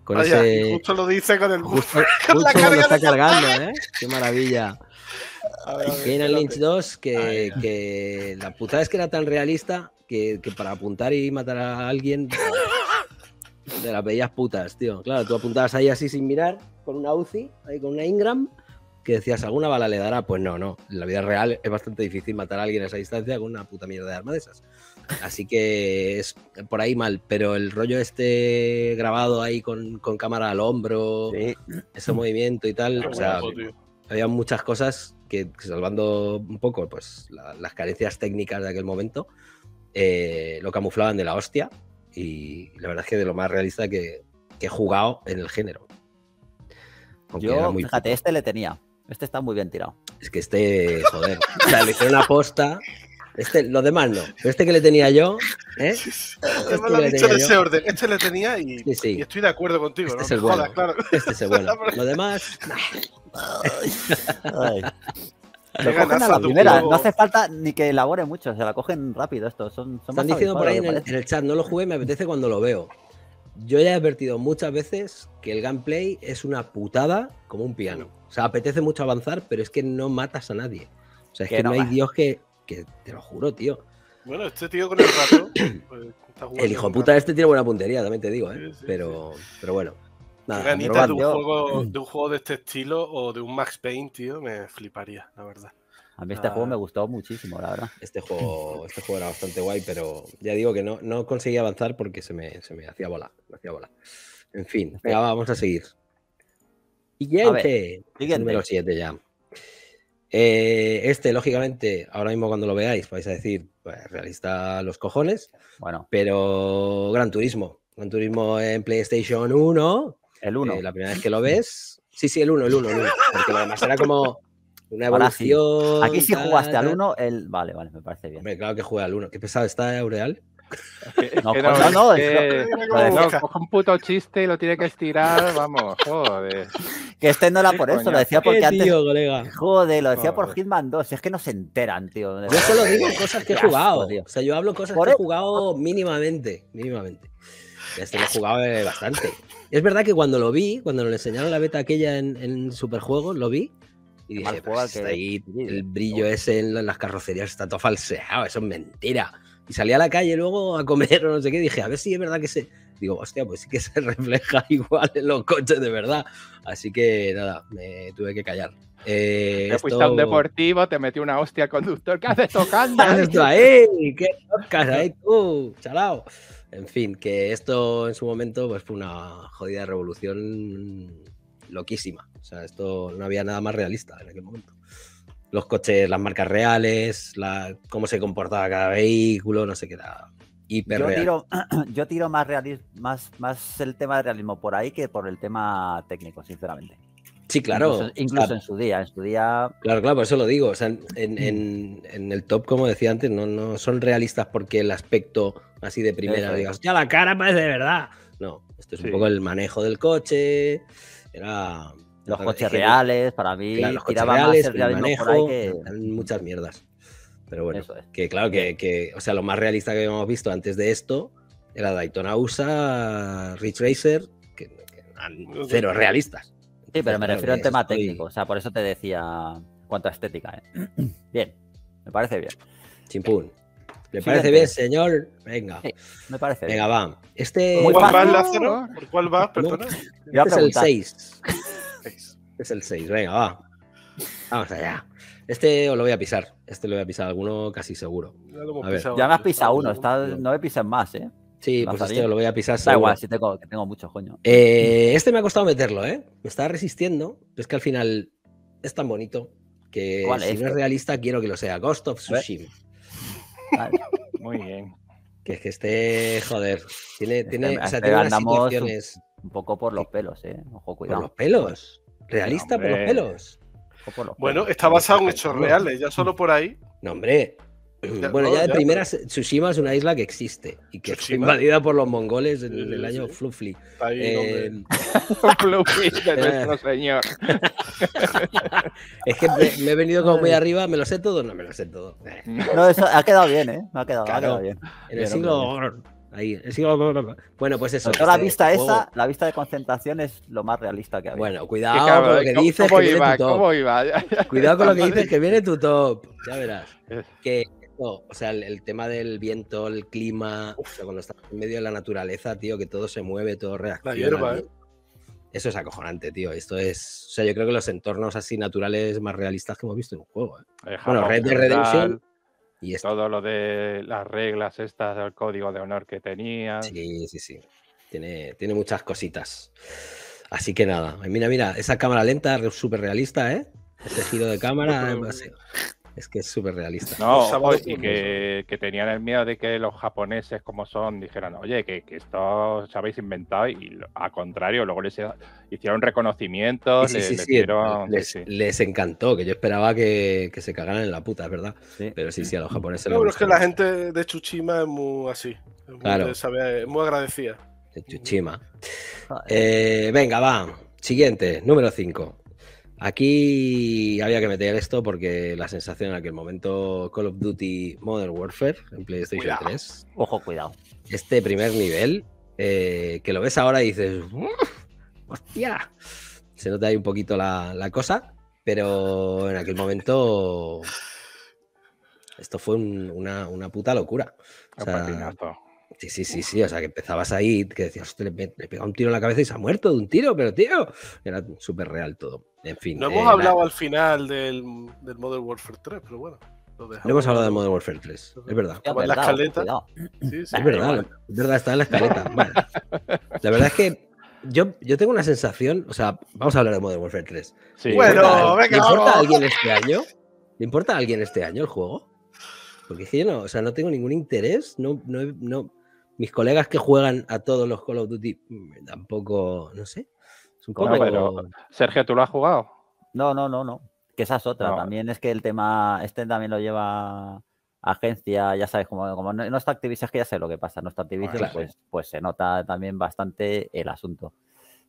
con Vaya, ese... justo lo dice con el justo, con justo la lo está cargando, ¿eh? Qué maravilla. Ver, Kane and Lynch dos que, que la putada es que era tan realista que, que para apuntar y matar a alguien te la pedías putas, tío. Claro, tú apuntabas ahí así sin mirar con una Uzi, ahí con una Ingram, que decías, ¿alguna bala le dará? Pues no, no. En la vida real es bastante difícil matar a alguien a esa distancia con una puta mierda de arma de esas. Así que es por ahí mal, pero el rollo este grabado ahí con, con cámara al hombro, sí, ese movimiento y tal, o sea, había muchas cosas que, salvando un poco pues la, las carencias técnicas de aquel momento, eh, lo camuflaban de la hostia y la verdad es que de lo más realista que, que he jugado en el género. Aunque yo, muy fíjate, puto. Este le tenía. Este está muy bien tirado. Es que este, joder, o sea, le hicieron una posta. Este, los demás no. Pero este que le tenía yo, ¿eh? Este me lo han dicho en ese orden. Este le tenía y, sí, sí. y estoy de acuerdo contigo. Este, ¿no?, es el bueno. Joder, claro. Este es el bueno. Los demás... Ay. Lo cogen a la primera. No hace falta ni que elabore mucho. Se la cogen rápido esto. Son, son Están diciendo por ahí en el, en el chat, no lo jugué, me apetece cuando lo veo. Yo ya he advertido muchas veces que el gameplay es una putada como un piano. O sea, apetece mucho avanzar, pero es que no matas a nadie. O sea, es que, que no, no hay Dios que, que... Te lo juro, tío. Bueno, este tío con el rato... Pues, está el hijo puta rato. Este tiene buena puntería, también te digo, ¿eh? Sí, sí, pero, sí. pero bueno. Nada, ganita de un, juego, de un juego de este estilo o de un Max Payne, tío, me fliparía, la verdad. A mí este ah. juego me gustó muchísimo, la verdad. Este juego, este juego era bastante guay, pero ya digo que no, no conseguí avanzar porque se me, se me hacía bola. Me hacía bola. En fin, venga, vamos a seguir. Siguiente. Número siete ya. Eh, este, lógicamente, ahora mismo cuando lo veáis vais a decir, pues, realista los cojones. Bueno. Pero Gran Turismo. Gran Turismo en PlayStation uno. El uno. Eh, la primera vez que lo ves. Sí, sí, el uno, el uno, el uno. Porque además era como... Una evolución. Sí. Aquí sí jugaste tal, al uno, el... vale, vale, me parece bien. Hombre, claro que jugué al uno. Qué pesado está, Aurel. No, no, no, no, es no, no, coge un puto chiste y lo tiene que estirar, vamos, joder. Que este no era por eso, coño? Lo decía porque antes... Tío, colega. Joder, lo decía joder. por Hitman dos, es que no se enteran, tío. Yo solo digo cosas que he jugado, tío. O sea, yo hablo cosas por que el... he jugado mínimamente, mínimamente. Este lo he jugado bastante. Es verdad que cuando lo vi, cuando lo enseñaron la beta aquella en, en Superjuegos, lo vi. Y dije, pues, que... ahí, el brillo no. ese en las carrocerías está todo falseado, eso es mentira. Y salí a la calle luego a comer o no sé qué, dije, a ver si es verdad que se... Digo, hostia, pues sí que se refleja igual en los coches de verdad. Así que nada, me tuve que callar. Eh, te fuiste esto... a un deportivo, te metí una hostia al conductor, ¿qué haces tocando? ¿Qué haces tú ahí? ¿Qué tocas ahí tú? Chalao. En fin, que esto en su momento pues fue una jodida revolución... loquísima, o sea, esto no había nada más realista en aquel momento. Los coches, las marcas reales, la, cómo se comportaba cada vehículo, no sé qué, era hiper real. Tiro, yo tiro más, realismo, más, más el tema de realismo por ahí que por el tema técnico, sinceramente. Sí, claro. Incluso, incluso claro. en su día, en su día... Claro, claro, por eso lo digo. O sea, en, en, en el top, como decía antes, no, no son realistas porque el aspecto así de primera, digas, hostia, la cara parece de verdad. No, esto es sí. un poco el manejo del coche... Era, los coches reales, para mí, claro, los coches reales, más el manejo, por ahí que... muchas mierdas. Pero bueno, es. que claro que, que, o sea, lo más realista que habíamos visto antes de esto Era Daytona U S A, Ridge Racer, que, que cero realistas. Sí, pero me refiero a un tema estoy... técnico. O sea, por eso te decía cuanto a estética, ¿eh? Bien, me parece bien. Chimpún. ¿Le parece bien, señor? Venga. Sí, me parece bien. Venga, va. Este... ¿Por cuál va el Lázaro? ¿Por cuál va? Perdona. No, este es el seis. Este es el seis. Venga, va. Vamos allá. Este os lo voy a pisar. Este lo voy a pisar alguno casi seguro. Ya, lo a ver. Pisado, ya me has pisado uno. Está... No me pisen más, ¿eh? Sí, Lazarín. Pues este os lo voy a pisar seguro. Da igual, si tengo, que tengo mucho, coño. Eh, este me ha costado meterlo, ¿eh? Me estaba resistiendo. Es que al final es tan bonito que si es? no es realista quiero que lo sea. Ghost of Tsushima. Vale. Muy bien. Que es que este, joder, tiene, este, tiene, este o sea, tiene unas situaciones... Un poco por los pelos, ¿eh? Ojo, cuidado. ¿Por los pelos? ¿Realista no, por los pelos? Por los bueno, pelos. Está basado en hechos reales, ya solo por ahí. No, hombre. Ya, bueno, no, ya de ya, primeras, pero... Tsushima es una isla que existe y que Tsushima. Fue invadida por los mongoles en, en el año sí. Flufli. Está ahí, eh... Flufli de nuestro señor. Es que me, me he venido como muy arriba, ¿me lo sé todo? No me lo sé todo. No, eso ha quedado bien, ¿eh? Me ha quedado, claro, ha quedado bien. En el siglo... Ahí, el siglo... Bueno, pues eso. Pero este la vista juego... esa, la vista de concentración es lo más realista que había. Bueno, cuidado que, cabrón, con lo que dices que viene tu top. Cuidado con lo que dices que viene tu top. Ya verás. Que... No, o sea, el, el tema del viento, el clima, o sea, cuando estás en medio de la naturaleza, tío, que todo se mueve, todo reacciona. La hierba, ¿eh? Eso es acojonante, tío. Esto es... O sea, yo creo que los entornos así naturales más realistas que hemos visto en un juego, ¿eh? El bueno, Red Dead Redemption... Y esto. Todo lo de las reglas estas, el código de honor que tenía... Sí, sí, sí. Tiene, tiene muchas cositas. Así que nada. Mira, mira, esa cámara lenta, súper realista, ¿eh? Este giro de cámara... es Es que es súper realista. No, ojo, y que, que tenían el miedo de que los japoneses, como son, dijeran, oye, que, que esto os habéis inventado, y lo, al contrario, luego les hicieron reconocimientos, sí, les, sí, les, sí, dieron, les, sí, sí. les encantó, que yo esperaba que, que se cagaran en la puta, es verdad. Sí. Pero sí, sí, a los japoneses... No, pero es que la gente de Tsushima es muy así, es muy, claro. sabe, es muy agradecida. De Tsushima. Eh, venga, va, siguiente, número cinco. Aquí había que meter esto porque la sensación en aquel momento, Call of Duty Modern Warfare en PlayStation cuidado. tres. Ojo, cuidado. Este primer nivel, eh, que lo ves ahora y dices, ¡hostia! Se nota ahí un poquito la, la cosa, pero en aquel momento esto fue un, una, una puta locura. O sea, sí, sí, sí, sí, o sea que empezabas ahí, que decías, le, le pegaba un tiro en la cabeza y se ha muerto de un tiro, pero tío, era súper real todo. En fin, no hemos eh, hablado la... al final del, del Modern Warfare tres, pero bueno. No hemos hablado del Modern Warfare tres, es verdad. Es verdad, la escaleta. Sí, sí, es verdad, es verdad, está en la escaleta. Vale. La verdad es que yo, yo tengo una sensación, o sea, vamos a hablar de Modern Warfare tres. Sí. Bueno, ¿le venga, importa a alguien este año? ¿Le importa a alguien este año el juego? Porque es que yo no, o sea, no tengo ningún interés, no, no, no. Mis colegas que juegan a todos los Call of Duty tampoco, no sé. No, pero, Sergio, ¿tú lo has jugado? No, no, no, no. Que esa es otra. No. También es que el tema, este también lo lleva agencia, ya sabes, como, como no, no está Activision, es que ya sé lo que pasa, no está Activision, bueno, pues, pues se nota también bastante el asunto.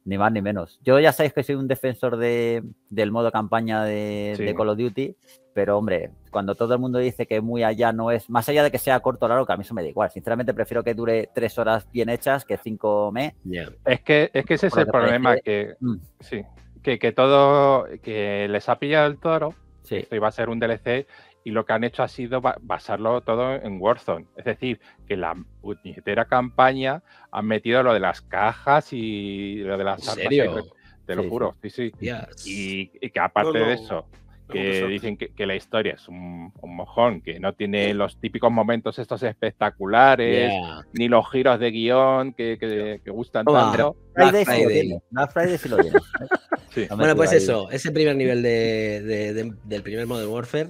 Ni más ni menos. Yo ya sabéis que soy un defensor de, del modo campaña de, sí. de Call of Duty, pero hombre, cuando todo el mundo dice que muy allá no es, más allá de que sea corto o largo, que a mí eso me da igual. Sinceramente prefiero que dure tres horas bien hechas que cinco meses. Yeah. Es que, es que ese Por es el problema, parece... que, mm. sí, que, que todo, que les ha pillado el toro, sí. Esto iba a ser un D L C, y lo que han hecho ha sido basarlo todo en Warzone. Es decir, que la puñetera campaña han metido lo de las cajas y lo de las armas. ¿En serio? Te lo sí, juro, sí, sí. Yes. Y, y que aparte no, no. de eso, que no, dicen que, que la historia es un, un mojón, que no tiene yeah. los típicos momentos estos espectaculares, yeah. ni los giros de guión que, que, que gustan oh, tanto. Black Friday, Friday. Lo tiene. Black Friday sí lo tiene. Sí. No bueno, pues ahí. Eso, ese primer nivel de, de, de, del primer Modern Warfare.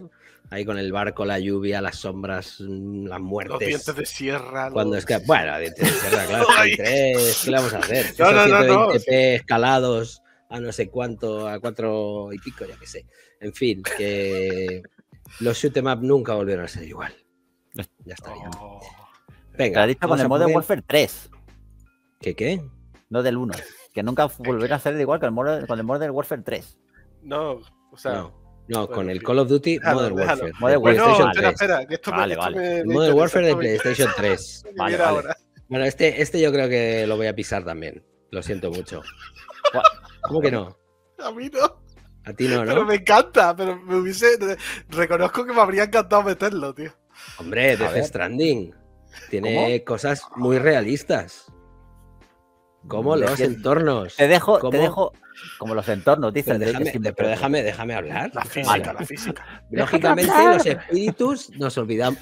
Ahí con el barco, la lluvia, las sombras, las muertes. Los dientes de sierra. Cuando los... es que... Bueno, dientes de sierra, claro. tres, ¿qué le vamos a hacer? No, no, no, no. ciento veinte p escalados a no sé cuánto, a cuatro y pico, ya que sé. En fin, que los shoot 'em up nunca volvieron a ser igual. Ya estaría. Oh. Venga. Te con el Modern Warfare tres. ¿Qué qué? No del uno. Que nunca volverá a ser igual que el Modern, con el Modern Warfare tres. No, o sea... No. No, bueno, con el Call of Duty déjalo, Modern Warfare. Modern Warfare. No, espera, espera. Esto vale, me, vale. Me, me Modern Warfare de PlayStation tres. Vale, vale. Bueno, este, este yo creo que lo voy a pisar también. Lo siento mucho. ¿Cómo que no? A mí no. A ti no, ¿no? Pero me encanta, pero me hubiese... Reconozco que me habría encantado meterlo, tío. Hombre, Death Stranding tiene ¿Cómo? cosas muy realistas. Como los te entornos. Te dejo, como... te dejo... Como los entornos, dicen. Pero déjame, de pero déjame, déjame hablar. La física, vale. la física. Lógicamente, los espíritus nos olvidamos.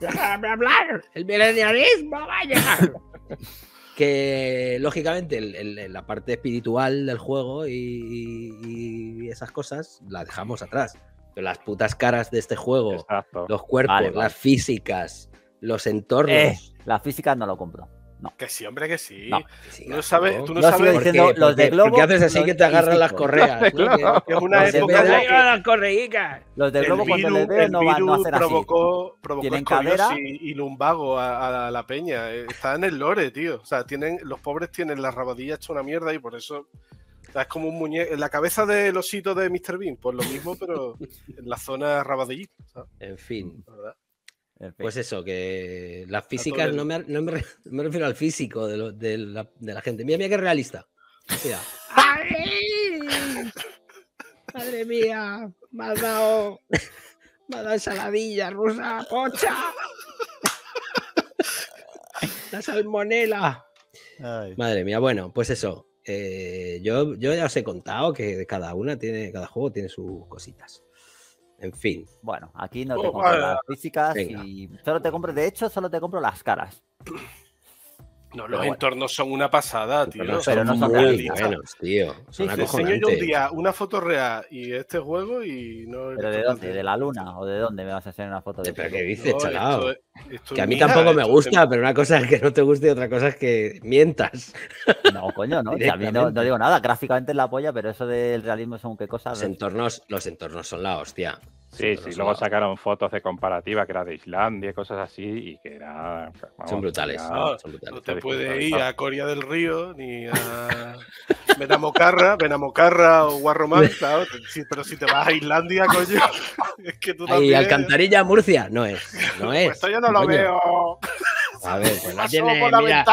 ¡Déjame hablar! ¡El milenialismo va a llegar! Que, lógicamente, el, el, la parte espiritual del juego y, y esas cosas la dejamos atrás. Pero las putas caras de este juego, Exacto. los cuerpos, vale, vale. las físicas, los entornos... Eh, la física no lo compro. No. Que sí, hombre, que sí. No, que sí no sabes, tú no, no sabes diciendo los de globo. Porque haces así que te agarran las correas. Es una época de las correicas. Los de globo cuando le den no van a hacer así. Provocó, provocó escoliosis y, y lumbago a, a la peña. Está en el lore, tío. O sea, tienen, los pobres tienen las rabadillas hecha una mierda y por eso es como un muñeco. La cabeza del osito de mister Bean, pues lo mismo, pero en la zona rabadillita. En fin. ¿Verdad? Perfecto. Pues eso, que las físicas, no me, no me, me refiero al físico de, lo, de, la, de la gente. Mira, mira qué realista. Mira. ¡Ay! ¡Madre mía! Me has dado, me has dado ensaladilla rusa, pocha. La salmonela. Ay. Madre mía, bueno, pues eso. Eh, yo, yo ya os he contado que cada una tiene, cada juego tiene sus cositas. En fin. Bueno, aquí no te oh, compro vaya. las físicas Venga. y solo te compro, de hecho, solo te compro las caras. No, los bueno. entornos son una pasada, tío. Pero, pero no son buenos, tío. Son sí, te enseño yo un día una foto real y este juego y no... ¿Pero de dónde? ¿De la luna? ¿O de dónde me vas a hacer una foto? De ¿Pero qué dices, no, chalao? Esto, esto que a mí mía, tampoco me gusta, es... pero una cosa es que no te guste y otra cosa es que mientas. No, coño, no. A mí no, no digo nada. Gráficamente es la polla, pero eso del realismo son qué cosas. Los entornos, los entornos son la hostia. Sí, sí, luego sacaron fotos de comparativa que era de Islandia y cosas así y que era... Vamos, son brutales. Ya, no, son brutales. No te puedes ir a Coria del Río ni a Benamocarra, Benamocarra o Guarromán, claro, sí, pero si te vas a Islandia, coño, es que tú también... Y Alcantarilla, Murcia, no es, no es. Pues esto yo no lo coño. veo. A ver, pues no tiene por la mira,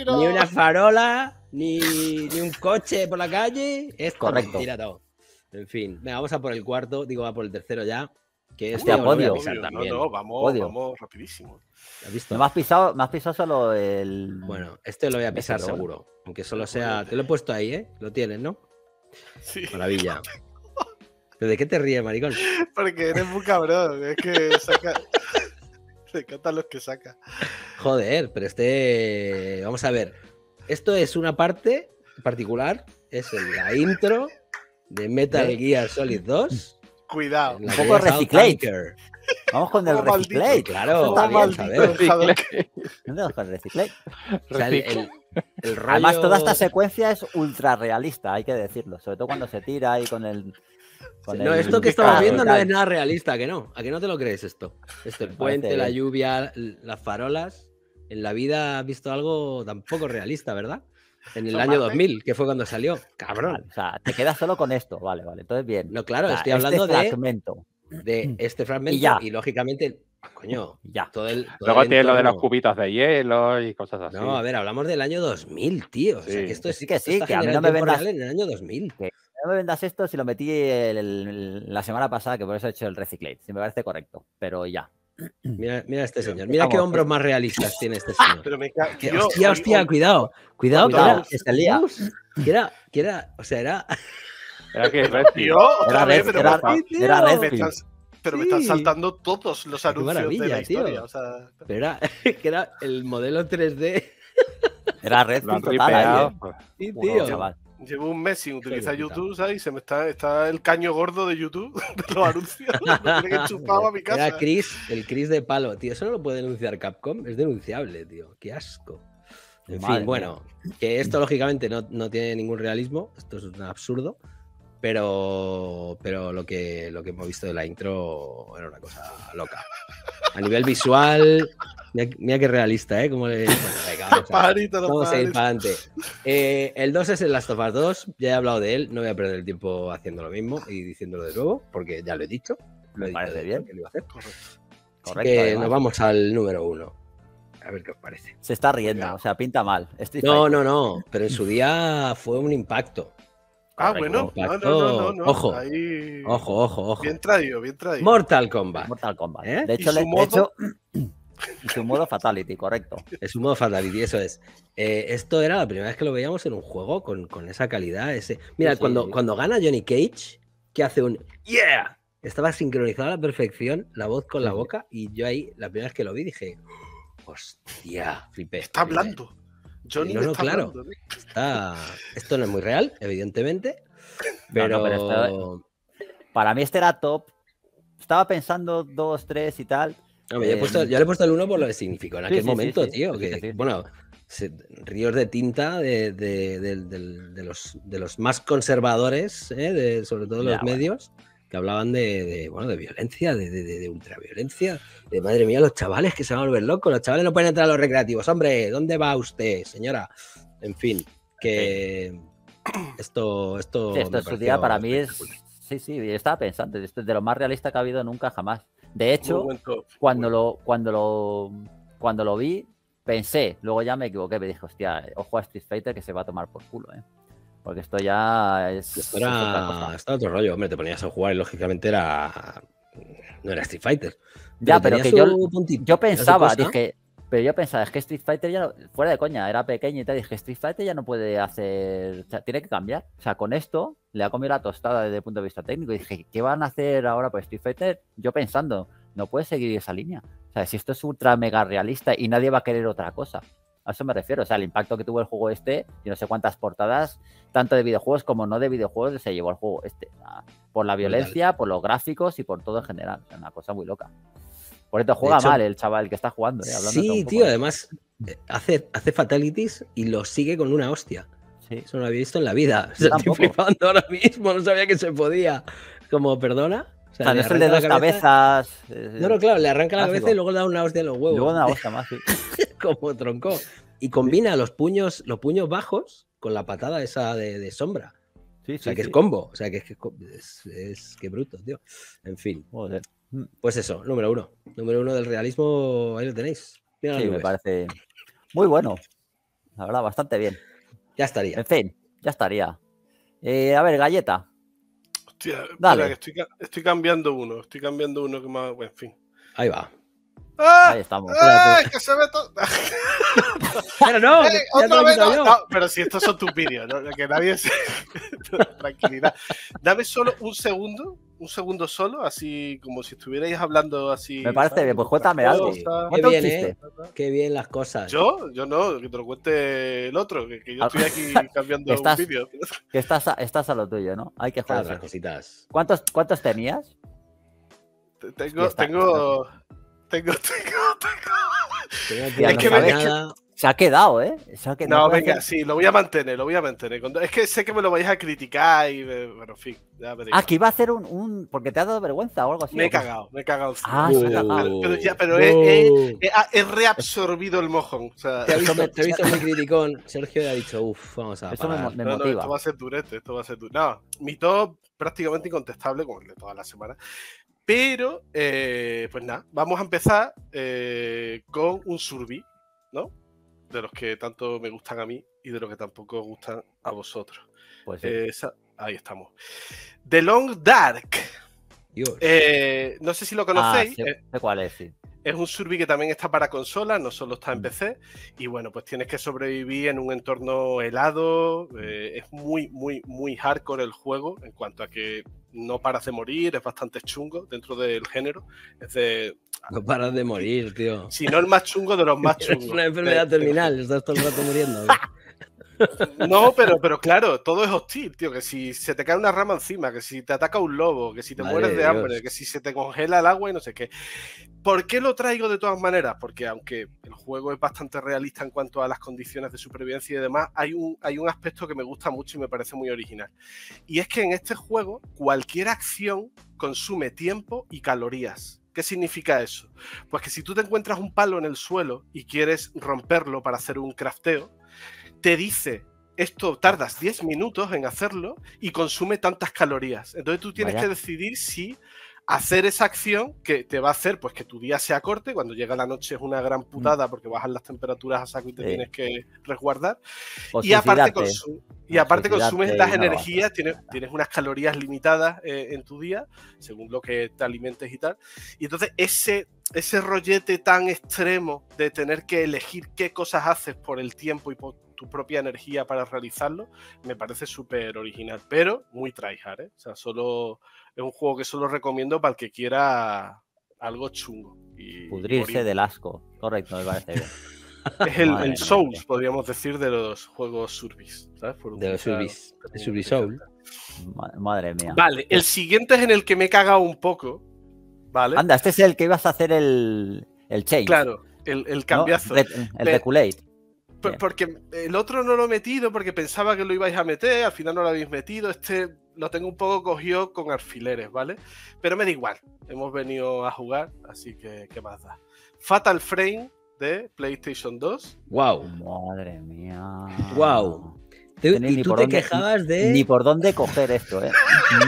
y no... ni una farola, ni, ni un coche por la calle, es correcto. Tirado. En fin, venga, vamos a por el cuarto, digo, va por el tercero ya. Que este Uy, podio. Voy a pisar también. No, no, vamos, podio. vamos rapidísimo. ¿Has visto? Me has pisado, me has pisado solo el... Bueno, este lo voy a pisar este seguro. Bueno. Aunque solo sea... Te lo he puesto ahí, ¿eh? Lo tienes, ¿no? Sí. Maravilla. ¿Pero de qué te ríes, maricón? Porque eres muy cabrón. Es que saca... Se encantan los que saca. Joder, pero este... Vamos a ver. Esto es una parte particular. Es la intro... de Metal ¿Qué? Gear Solid dos. Cuidado. Un poco reciclate. Vamos con el reciclate. Claro. Vamos con el reciclate. O sea, el, el, el rollo... Además, toda esta secuencia es ultra realista, hay que decirlo. Sobre todo cuando se tira y con el... Con no, el esto que estamos viendo no es nada realista, ¿a que no? ¿A que no te lo crees esto? Esto, el puente, la lluvia, las farolas... En la vida has visto algo tampoco realista, ¿verdad? En el Tomate. año dos mil, que fue cuando salió. Cabrón. Vale, o sea, te quedas solo con esto. Vale, vale. Entonces, bien. No, claro, o sea, estoy hablando este fragmento. De, de este fragmento. Y, ya. y lógicamente, coño, ya. Todo el, todo Luego el tiene entorno. Lo de los cubitos de hielo y cosas así. No, a ver, hablamos del año dos mil, tío. Sí. O sea, que esto es, sí que sí, que a mí no me vendas en el año dos mil. Que no me vendas esto si lo metí el, el, la semana pasada, que por eso he hecho el reciclate. Si me parece correcto, pero ya. Mira, mira este señor, mira Vamos, qué hombros más realistas tiene este señor. Pero me ca... que, yo, hostia, hostia, cuidado, cuidado, cuidado que, era, que era, que era, o sea, era. Era que Red Pill. Era Red Pill. Era, era Red Pill. Pero, pero me están saltando todos los anuncios de la historia. Tío. O sea... Pero era, que era el modelo tres D. Era Red Pill total. Sí, tío. Chaval. Llevo un mes sin utilizar YouTube, ¿sabes? Y se me está, está el caño gordo de YouTube de los anuncios. Me tiene que chupar a mi casa. Era Chris, el Chris de palo, tío. Eso no lo puede denunciar Capcom. Es denunciable, tío. Qué asco. En Madre fin, bueno, mía. que esto lógicamente no, no tiene ningún realismo. Esto es un absurdo. Pero, pero lo, que, lo que hemos visto de la intro era una cosa loca. A nivel visual... Mira, mira qué realista, ¿eh? Como le... bueno, venga, vamos, a ver. vamos a ir para adelante. Eh, el dos es el Last of Us dos. Ya he hablado de él. No voy a perder el tiempo haciendo lo mismo y diciéndolo de nuevo, porque ya lo he dicho. Lo he Me dicho parece bien. Que lo iba a hacer. Correcto. Correcto, que nos vamos al número uno. a ver qué os parece. Se está riendo, claro. O sea, pinta mal. Street no, Fighter. no, no, pero en su día fue un impacto. Ah, bueno, no, no, no, no. Ojo, ahí... ojo, ojo, ojo. Bien traído, bien traído. Mortal Kombat. Mortal Kombat. ¿Eh? De hecho, le modo... he hecho... su modo Fatality, correcto. Es un modo Fatality, eso es. Eh, esto era la primera vez que lo veíamos en un juego con, con esa calidad. Ese... Mira, sí, cuando, sí. cuando gana Johnny Cage, que hace un ¡Yeah! Estaba sincronizado a la perfección, la voz con la boca, y yo ahí, la primera vez que lo vi, dije ¡Hostia! Flipé. Está flipé. hablando. Johnny no, no, está claro. hablando. Está... Esto no es muy real, evidentemente, pero... No, no, pero este... Para mí este era top. Estaba pensando dos, tres y tal. No, eh, he puesto, yo le he puesto el uno por lo que significó en aquel sí, sí, momento, sí, sí, tío. Sí, que, sí, sí. Bueno, se, ríos de tinta de, de, de, de, de, los, de los más conservadores, ¿eh? de, sobre todo ya, los bueno. medios, que hablaban de, de, bueno, de violencia, de, de, de ultraviolencia, de madre mía, los chavales que se van a volver locos, los chavales no pueden entrar a los recreativos. Hombre, ¿dónde va usted, señora? En fin, que sí. esto... Esto, sí, esto es su día para mí es... Sí, sí, estaba pensando, esto es de lo más realista que ha habido nunca jamás. De hecho, cuando lo, cuando lo cuando lo vi, pensé, luego ya me equivoqué, me dije, hostia, ojo a Street Fighter que se va a tomar por culo, ¿eh? Porque esto ya es... Esto era, es está otro rollo, hombre, te ponías a jugar y lógicamente era... No era Street Fighter. Ya, pero, pero que yo, puntito, yo pensaba, dije... Pero yo pensaba, es que Street Fighter ya, fuera de coña, era pequeño y te dije, Street Fighter ya no puede hacer, o sea, tiene que cambiar. O sea, con esto le ha comido la tostada desde el punto de vista técnico. Y dije, ¿qué van a hacer ahora por Street Fighter? Yo pensando, no puede seguir esa línea. O sea, si esto es ultra mega realista y nadie va a querer otra cosa. A eso me refiero. O sea, el impacto que tuvo el juego este, y no sé cuántas portadas, tanto de videojuegos como no de videojuegos, se llevó el juego este. Por la violencia, por los gráficos y por todo en general. O sea, una cosa muy loca. Por esto juega hecho, mal el chaval que está jugando. ¿eh? Sí, tío, de... además hace, hace fatalities y lo sigue con una hostia. Sí. Eso no lo había visto en la vida. O sea, estoy flipando ahora mismo, no sabía que se podía. Como, perdona. O sea, o sea, no es el de dos cabezas. No, no, claro, le arranca la cabeza y luego le da una hostia a los huevos. Luego una hostia más, sí. Como troncó. Y combina los puños, los puños bajos con la patada esa de, de sombra. Sí, o sea, sí, que sí. es combo. O sea, que es que es, es que bruto, tío. En fin. Joder. Pues eso, número uno. Número uno del realismo, ahí lo tenéis. Mira, sí, me parece muy bueno. La verdad, bastante bien. Ya estaría. En fin, ya estaría. Eh, a ver, Galleta. Hostia, dale. Mira, que estoy, estoy cambiando uno. Estoy cambiando uno que más... Bueno, en fin. Ahí va. ¡Ah! Ahí estamos. ¡Ay, que se ve todo! Pero no, eh, otra vez no, no. Pero si estos son tus vídeos, ¿no? Que nadie se... Tranquilidad. Dame solo un segundo, un segundo solo, así como si estuvierais hablando así. Me parece ¿sabes? bien, pues cuéntame algo. Qué bien, ¿eh? Qué bien las cosas. Yo, yo no, que te lo cuente el otro, que, que yo estoy aquí cambiando estás, un vídeo. Que estás a, estás a lo tuyo, ¿no? Hay que jugar otras cositas. ¿Cuántos, cuántos tenías? Tengo, está, tengo... Tengo, tengo, tengo. Es que me, es que... Se ha quedado, ¿eh? Se ha quedado. No, venga, sí, lo voy a mantener, lo voy a mantener. Es que sé que me lo vais a criticar y, me... bueno, en fin. Ya me ah, que iba a hacer un, un... Porque te ha dado vergüenza o algo así. Me he cagado, me he cagado. Ah, uh, pero, pero ya, pero uh, he, he, he reabsorbido el mojón. O sea... Te he visto, te he visto muy criticón. Sergio le ha dicho, uff, vamos a Eso parar. Me, me no, motiva. No, esto va a ser durete, esto va a ser durete. No, mi top prácticamente incontestable, como el de toda la semana. Pero, eh, pues nada, vamos a empezar eh, con un surbi, ¿no? De los que tanto me gustan a mí y de los que tampoco gustan a vosotros. Pues sí. eh, esa, ahí estamos. The Long Dark. Eh, no sé si lo conocéis. Ah, sí, eh, sé cuál es, sí. Es un surbi que también está para consolas, no solo está en P C. Y bueno, pues tienes que sobrevivir en un entorno helado. Eh, es muy, muy, muy hardcore el juego en cuanto a que no paras de morir, es bastante chungo dentro del género. Es de... No paras de morir, tío. Si no el más chungo de los más chungos. Es una enfermedad terminal, estás todo el rato muriendo. No, pero, pero claro, todo es hostil, tío. Que si se te cae una rama encima, que si te ataca un lobo, que si te Madre mueres de Dios. hambre, que si se te congela el agua y no sé qué. ¿Por qué lo traigo de todas maneras? Porque aunque el juego es bastante realista en cuanto a las condiciones de supervivencia y demás, hay un, hay un aspecto que me gusta mucho y me parece muy original. Y es que en este juego cualquier acción consume tiempo y calorías. ¿Qué significa eso? Pues que si tú te encuentras un palo en el suelo y quieres romperlo para hacer un crafteo, te dice, esto tardas diez minutos en hacerlo y consume tantas calorías. Entonces tú tienes Vaya. que decidir si hacer esa acción que te va a hacer pues que tu día sea corte, cuando llega la noche es una gran putada porque bajan las temperaturas a saco y te sí. tienes que resguardar. O y aparte, consum y aparte consumes las energías, tienes, tienes unas calorías limitadas eh, en tu día, según lo que te alimentes y tal. Y entonces ese, ese rollete tan extremo de tener que elegir qué cosas haces por el tiempo y por tu propia energía para realizarlo, me parece súper original, pero muy tryhard, ¿eh? O sea, solo... Es un juego que solo recomiendo para el que quiera algo chungo. Y pudrirse morir del asco. Correcto, me parece bien. Es el, el Souls, podríamos decir, de los juegos Surbis, ¿sabes? Por de los Surbis. De Surbi Soul. Madre mía. Vale, el siguiente es en el que me he cagado un poco, ¿vale? Anda, este es el que ibas a hacer el, el change. Claro, el, el cambiazo. ¿No? El reculate. Porque el otro no lo he metido porque pensaba que lo ibais a meter, al final no lo habéis metido. Este lo tengo un poco cogido con alfileres, ¿vale? Pero me da igual, hemos venido a jugar, así que ¿qué más da? Fatal Frame de PlayStation dos. ¡Wow! ¡Madre mía! ¡Wow! Tú, y tú te quejabas de... Ni por dónde coger esto, ¿eh?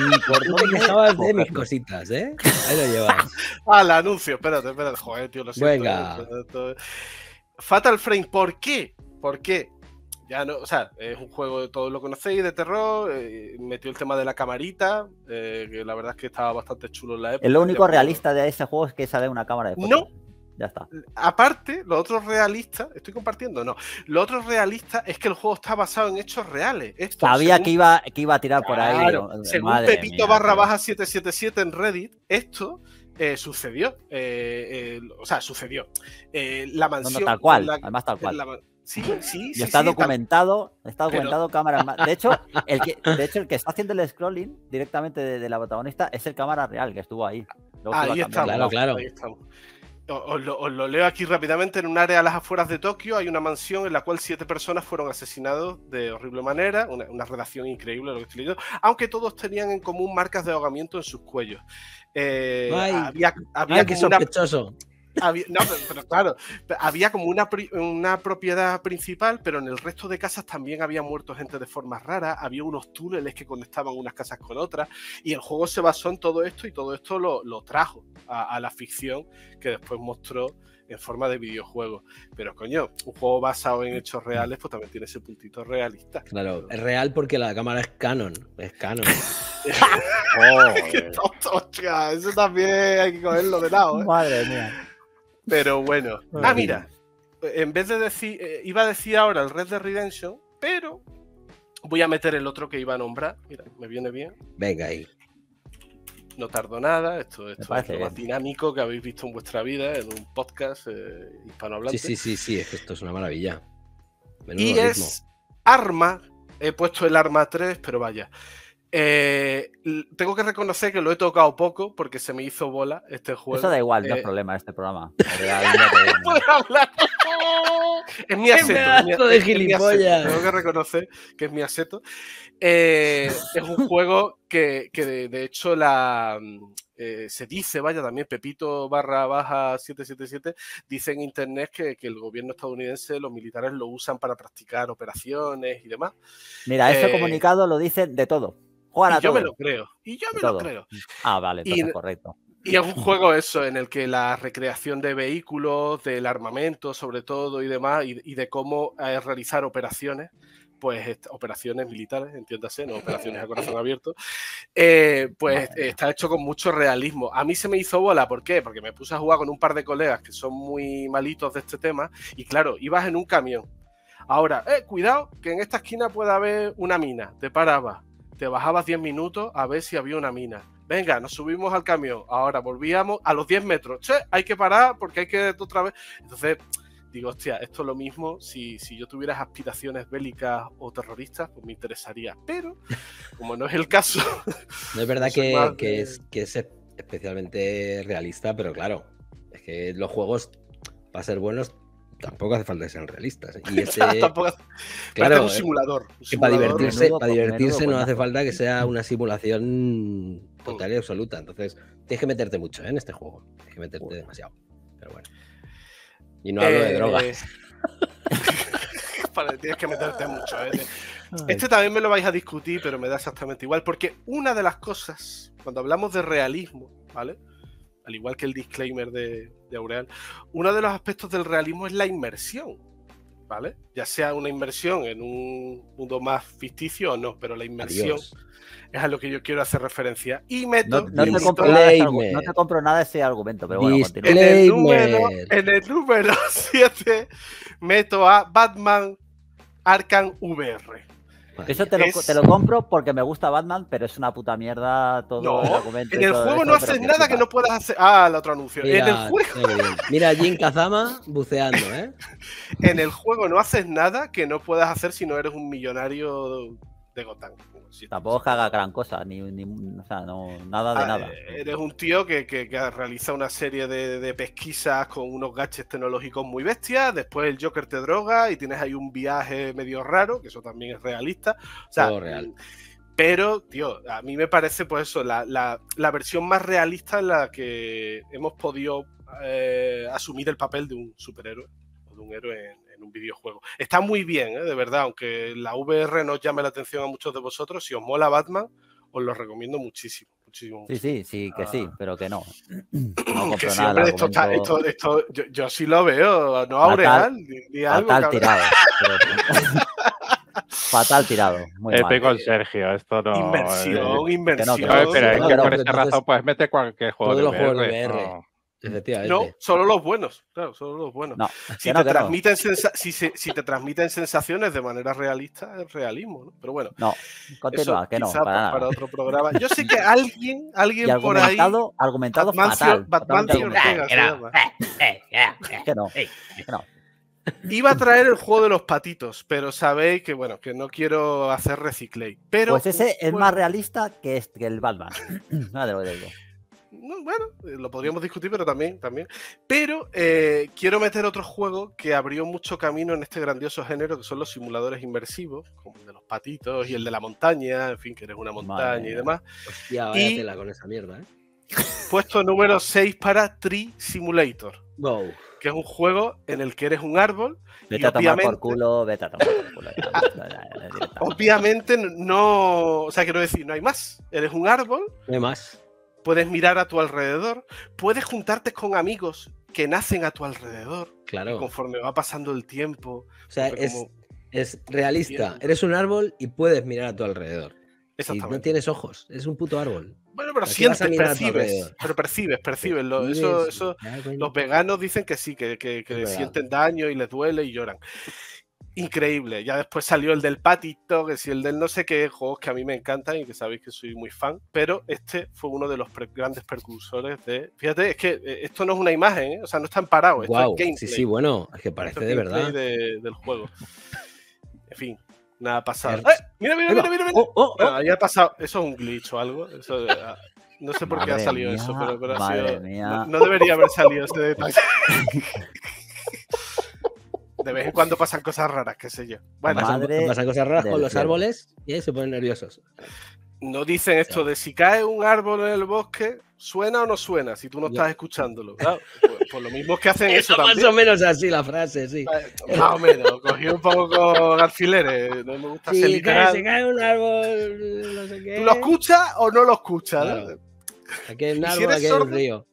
Ni por dónde te quejabas de mis cositas, ¿eh? Ahí lo llevas. ¡Al anuncio! Espérate, espérate. Joder, tío, lo siento. Venga. Fatal Frame, ¿por qué? ¿Por qué? Ya no, o sea, es un juego, todos lo conocéis, de terror, eh, metió el tema de la camarita, eh, que la verdad es que estaba bastante chulo en la época. Lo único realista de ese juego es que sale una cámara de fotos. No, ya está. Aparte, lo otro realista, estoy compartiendo, no, lo otro realista es que el juego está basado en hechos reales. Esto, sabía según, que, iba, que iba a tirar por claro, ahí. Según madre Pepito mía, barra baja siete siete siete en Reddit, esto... Eh, sucedió, eh, eh, o sea, sucedió. Eh, la mansión... No, no, tal cual, la, además tal cual. La, sí, sí, y sí, está, sí, documentado, tal... está documentado, está Pero... documentado cámara... De hecho, el que, de hecho, el que está haciendo el scrolling directamente de, de la protagonista es el cámara real que estuvo ahí. Luego ahí estamos, claro, claro. Ahí estamos. Os lo, os lo leo aquí rápidamente. En un área a las afueras de Tokio hay una mansión en la cual siete personas fueron asesinados de horrible manera. Una, una redacción increíble, lo que estoy leyendo. Aunque todos tenían en común marcas de ahogamiento en sus cuellos. Eh, ay, había había ay, qué sospechoso. Una, había, no, pero, pero claro, había como una, una propiedad principal, pero en el resto de casas también había muerto gente de formas raras. Había unos túneles que conectaban unas casas con otras. Y el juego se basó en todo esto y todo esto lo, lo trajo a, a la ficción que después mostró en forma de videojuego. Pero coño, un juego basado en hechos reales pues también tiene ese puntito realista. Claro, es real porque la cámara es Canon. Es Canon. Oh, ¡qué tonto! Hostia, eso también hay que cogerlo de lado, ¿eh? Madre mía. Pero bueno. Madre ah, mira. Mía. En vez de decir... Eh, iba a decir ahora el Red Dead Redemption, pero voy a meter el otro que iba a nombrar. Mira, me viene bien. Venga ahí. No tardo nada, esto, esto es lo más dinámico que habéis visto en vuestra vida en un podcast eh, hispanohablante. Sí, sí, sí, sí, es que esto es una maravilla. Menudo y ritmo. Es Arma, he puesto el Arma tres, pero vaya. Eh, tengo que reconocer que lo he tocado poco porque se me hizo bola este juego. Eso da igual, eh, no es problema este programa. Es mi Asseto de gilipollas. Tengo que reconocer que es mi Asseto. Eh, es un juego que, que de, de hecho la eh, se dice, vaya, también Pepito barra baja siete siete siete dice en internet que, que el gobierno estadounidense, los militares lo usan para practicar operaciones y demás. Mira, ese eh, comunicado lo dicen de todo. Juan, y yo me lo creo. Y yo me lo creo. Ah, vale, entonces y, correcto. Y es un juego eso, en el que la recreación de vehículos, del armamento sobre todo y demás, y, y de cómo eh, realizar operaciones, pues operaciones militares, entiéndase, no operaciones a corazón abierto, eh, pues está hecho con mucho realismo. A mí se me hizo bola, ¿por qué? Porque me puse a jugar con un par de colegas que son muy malitos de este tema y claro, ibas en un camión. Ahora, eh, cuidado, que en esta esquina puede haber una mina, te parabas. Te bajabas diez minutos a ver si había una mina. Venga, nos subimos al camión. Ahora volvíamos a los diez metros. Che, hay que parar porque hay que otra vez. Entonces, digo, hostia, esto es lo mismo. Si, si yo tuviera aspiraciones bélicas o terroristas, pues me interesaría. Pero, como no es el caso... No es verdad no que, más... que, es, que es especialmente realista, pero claro, es que los juegos, para ser buenos, tampoco hace falta que sean realistas. Y este, tampoco hace... Claro, es un simulador. Un simulador para divertirse, menudo, para divertirse menudo, no hace falta que sea una simulación total y absoluta. Entonces, tienes que meterte mucho, ¿eh?, en este juego. Tienes que meterte demasiado. Pero bueno. Y no hablo eh, de drogas. Eh... Tienes que meterte mucho, ¿eh? Este también me lo vais a discutir, pero me da exactamente igual. Porque una de las cosas, cuando hablamos de realismo, ¿vale? Al igual que el disclaimer de, de Aurel. Uno de los aspectos del realismo es la inmersión, ¿vale? Ya sea una inmersión en un mundo más ficticio o no, pero la inmersión Adiós. es a lo que yo quiero hacer referencia. Y meto... No, no, te, compro nada, no te compro nada ese argumento, pero bueno, en el, número, en el número siete meto a Batman Arkham V R. Eso te lo, es... te lo compro porque me gusta Batman, pero es una puta mierda todo no, el argumento. En el juego eso, no haces nada que no puedas hacer. Ah, el otro anuncio. Mira, en el juego... Mira, Jin Kazama buceando, ¿eh? En el juego no haces nada que no puedas hacer si no eres un millonario de Gotham. Si Tampoco que haga gran cosa, ni, ni o sea, no, nada de ah, nada. Eres un tío que, que, que realiza una serie de, de pesquisas con unos gadgets tecnológicos muy bestias, después el Joker te droga y tienes ahí un viaje medio raro, que eso también es realista. O sea, todo real. Pero, tío, a mí me parece pues eso, la, la, la versión más realista en la que hemos podido eh, asumir el papel de un superhéroe o de un héroe en un videojuego. Está muy bien, ¿eh? De verdad, aunque la V R no llame la atención a muchos de vosotros, si os mola Batman, os lo recomiendo muchísimo. muchísimo, muchísimo. Sí, sí, sí, que ah. sí, pero que no. no que siempre esto, está, esto, esto yo, yo sí lo veo, no Aurel, ni, ni algo. Fatal tirado. Fatal tirado. Muy Estoy mal. con Sergio, esto no... Inversión, eh, inversión. Que no, que no, pero es que no, por esa razón puedes meter cualquier juego de V R. No, solo los buenos, claro, solo los buenos. No, si, no, te transmiten no. si, se, si te transmiten sensaciones de manera realista, es realismo, ¿no? Pero bueno, no, continúa, eso, que no, para, para, para otro programa. Yo sé que alguien, alguien por ahí... Argumentado fatal. Batman que no, que no. Iba a traer el juego de los patitos, pero sabéis que, bueno, que no quiero hacer reciclay. Pero, pues ese pues, es bueno. más realista que, este, que el Batman. No te lo digo. No, bueno, lo podríamos discutir, pero también, también. Pero eh, quiero meter otro juego que abrió mucho camino en este grandioso género, que son los simuladores inmersivos, como el de los patitos y el de la montaña, en fin, que eres una montaña Madre y demás. Hostia, vaya tela con esa mierda, ¿eh? Puesto número seis para Tree Simulator. Wow. Que es un juego en el que eres un árbol. Vete y a tomar por culo, vete a tomar por culo. Obviamente no... O sea, quiero decir, no hay más. Eres un árbol. No hay más. Puedes mirar a tu alrededor, puedes juntarte con amigos que nacen a tu alrededor. Claro. Conforme va pasando el tiempo. O sea, es, como... es realista. Eres un árbol y puedes mirar a tu alrededor. Exactamente. Y no tienes ojos, es un puto árbol. Bueno, pero sientes, percibes, pero percibes, percibes. Lo, eso, eso, los veganos dicen que sí, que, que, que sienten daño y les duele y lloran. Increíble. Ya después salió el del patito, que sí, el del no sé qué, juegos que a mí me encantan y que sabéis que soy muy fan, pero este fue uno de los pre grandes precursores de... Fíjate, es que esto no es una imagen, ¿eh? O sea, no están parados. Wow, esto es sí, sí, bueno, es que parece de verdad. De, del juego. En fin, nada pasado. ¡Eh! ¡Mira, mira, mira! mira, mira! Oh, oh, oh. No, ya ha pasado. Eso es un glitch o algo. Eso... No sé por madre qué ha salido mía, eso, pero, pero ha sido... No, no debería haber salido este detalle. De vez en cuando pasan cosas raras, qué sé yo. Bueno, Madre pasan cosas raras con los árboles y ahí se ponen nerviosos. No dicen esto de si cae un árbol en el bosque, suena o no suena, si tú no estás escuchándolo. Claro, por, por lo mismo que hacen eso, eso también. Más o menos así la frase, sí. Más o menos, cogí un poco con alfileres. No me gusta sí, ser literal. Si cae un árbol, no sé qué. ¿Tú lo escuchas o no lo escuchas? Claro. ¿No? Aquí hay un árbol, si aquí hay un río.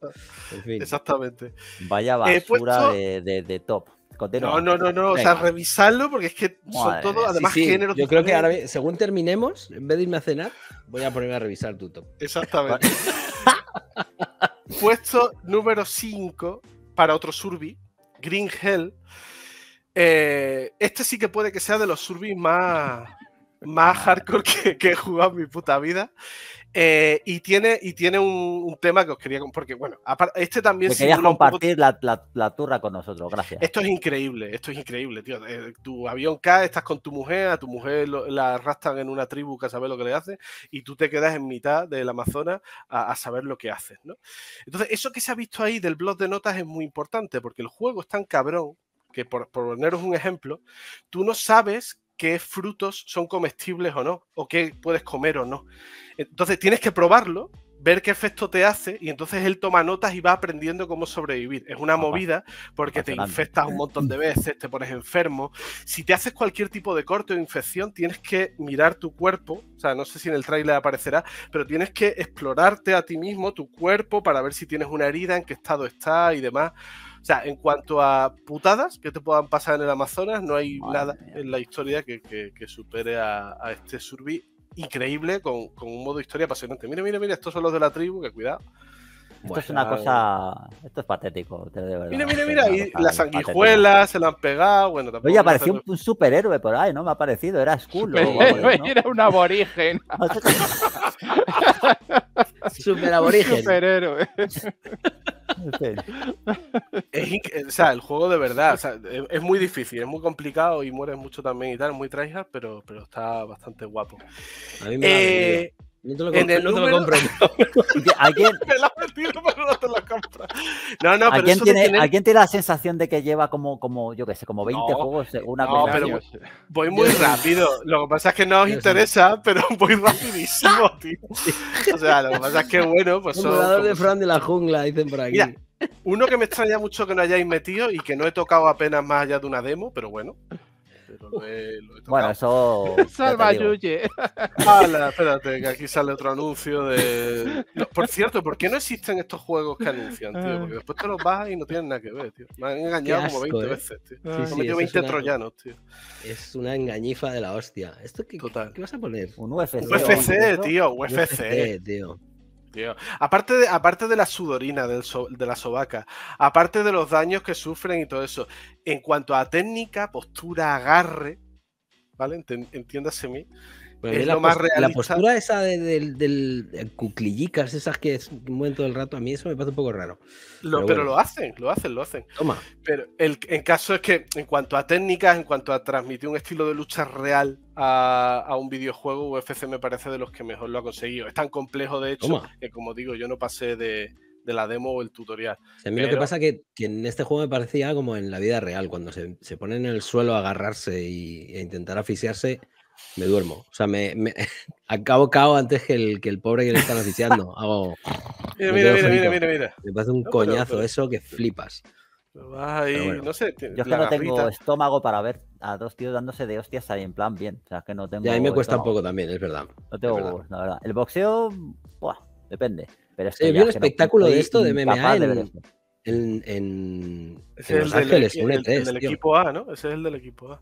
En fin. Exactamente. Vaya basura eh, pues, de, de, de top. Continuo. No, no, no, no. Venga. O sea, revisarlo porque es que Madre son todos, además, sí, sí. géneros. Yo creo que ahora, según terminemos, en vez de irme a cenar, voy a ponerme a revisar tu top. Exactamente. Puesto número cinco para otro Survey, Green Hell. Eh, este sí que puede que sea de los Survey más, más hardcore que, que he jugado en mi puta vida. Eh, y tiene, y tiene un, un tema que os quería... Porque, bueno, este también... Me querías compartir poco... la, la, la turra con nosotros, gracias. Esto es increíble, esto es increíble, tío. Eh, tu avión cae, estás con tu mujer, a tu mujer lo, la arrastran en una tribu que a saber lo que le hace, y tú te quedas en mitad del Amazonas a, a saber lo que haces, ¿no? Entonces, eso que se ha visto ahí del blog de notas es muy importante, porque el juego es tan cabrón que, por, por poneros un ejemplo, tú no sabes... qué frutos son comestibles o no, o qué puedes comer o no. Entonces tienes que probarlo ver qué efecto te hace, y entonces él toma notas y va aprendiendo cómo sobrevivir. Es una Opa. movida, porque te infectas un montón de veces, te pones enfermo. Si te haces cualquier tipo de corte o infección, tienes que mirar tu cuerpo. O sea, no sé si en el trailer aparecerá, pero tienes que explorarte a ti mismo, tu cuerpo, para ver si tienes una herida, en qué estado está y demás. O sea, en cuanto a putadas que te puedan pasar en el Amazonas, no hay Madre nada mía. en la historia que, que, que supere a, a este Survey. Increíble, con, con un modo historia apasionante. Mira, mira, mira, estos son los de la tribu, que cuidado. Esto bueno, es una cosa... Esto es patético, de verdad. Mira, mira, mira, y las sanguijuelas se la han pegado. Bueno, tampoco. Oye, apareció hacer... un superhéroe por ahí, ¿no? Me ha parecido, era Skull. Superhéroe, ¿no? Era un aborigen. Super aborigen. Superhéroe. Es, o sea, el juego de verdad, o sea, es, es muy difícil, es muy complicado y mueres mucho también y tal, muy tryhard, pero, pero está bastante guapo. A mí me eh... No te lo compro. En el no te número... lo compro. ¿A quién? Me lo has metido, pero no te lo compro. No, no, ¿A, pero quién eso tiene, tiene... ¿A quién tiene la sensación de que lleva como, como yo qué sé, como veinte no, juegos? Una no, cosa pero voy, voy muy rápido. Lo que pasa es que no os interesa, pero voy rapidísimo, tío. O sea, lo que pasa es que, bueno, pues... Un jugador de Fran de la jungla, dicen por aquí. Mira, uno que me extraña mucho que no hayáis metido y que no he tocado apenas más allá de una demo, pero bueno... Pero lo he, lo he bueno, eso... Salva Yuye. Hala, espérate, que aquí sale otro anuncio de... No, por cierto, ¿por qué no existen estos juegos que anuncian, tío? Porque después te los bajas y no tienen nada que ver, tío. Me han engañado asco, como veinte eh. veces, tío. Sí, sí, me metido veinte una... troyanos, tío. Es una engañifa de la hostia. ¿Esto qué, Total. ¿Qué vas a poner? Un U F C. U F C, tío, U F C. U F C, tío. Tío. Aparte, de, aparte de la sudorina del so, de la sobaca, aparte de los daños que sufren y todo eso, en cuanto a técnica, postura, agarre, ¿vale? Entiéndase mí. Bueno, es la, lo más realista. La postura esa de, de, de, de cuclillicas, esas que mueven todo el rato, a mí eso me parece un poco raro. Lo, pero pero bueno. lo hacen, lo hacen, lo hacen. Toma. Pero el, el caso es que en cuanto a técnicas, en cuanto a transmitir un estilo de lucha real a, a un videojuego, U F C me parece de los que mejor lo ha conseguido. Es tan complejo, de hecho, Toma. que como digo, yo no pasé de, de la demo o el tutorial. O sea, a mí pero... lo que pasa es que, que en este juego me parecía como en la vida real, cuando se, se ponen en el suelo a agarrarse y, e intentar asfixiarse, me duermo, o sea, me, me acabo cao antes que el, que el pobre que le están asfixiando. Hago... Mira, mira, mira, mira, mira, mira. Me pasa un no, coñazo pero, pero... eso que flipas. Ay, bueno, no sé, yo es que no tengo estómago para ver a dos tíos dándose de hostias ahí en plan bien. O sea, que no tengo... Ya, a mí me cuesta estómago. un poco también, es verdad. No tengo huevos, la verdad. El boxeo, buah, depende. Pero es que eh, vi el espectáculo no, de esto de M M A en, en, en, es en Los Ángeles, el, el, el del equipo A, ¿no? Ese es el del equipo A.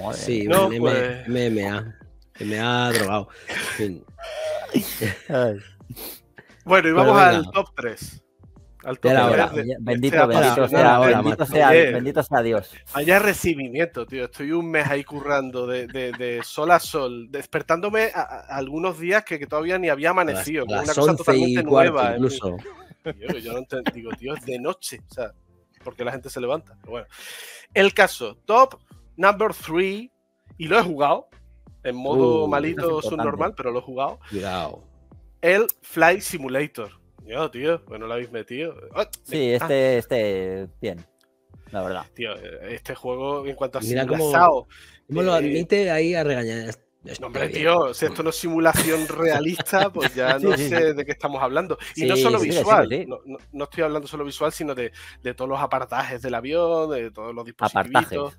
Madre. Sí, no, M M A, pues... M M A, M M A drogado. En fin. Bueno, y vamos bueno, al top tres. Al top ahora. Bendito, bendito, bendito sea, ahora, bendito, sea, bendito sea Dios. Allá recibimiento, tío. Estoy un mes ahí currando de, de, de sol a sol, despertándome a, a algunos días que, que todavía ni había amanecido. Las, las una cosa totalmente nueva. Incluso. Eh, tío, yo no entiendo, digo, tío, es de noche. O sea, porque la gente se levanta. Pero bueno. El caso, top number three, y lo he jugado en modo uh, malito subnormal, pero lo he jugado. Cuidado. El Flight Simulator. Yo, tío, bueno, lo habéis metido. Oh, sí, me... este, ah. este, bien. La verdad. Tío, este juego, en cuanto a Mira simulazao. ¿Cómo eh... lo admite ahí a regañar? No, hombre, tío, si esto no es simulación realista, pues ya no sé de qué estamos hablando. Y sí, no solo visual, sí, sí, sí. No, no, no estoy hablando solo visual, sino de, de todos los apartajes del avión, de todos los dispositivos.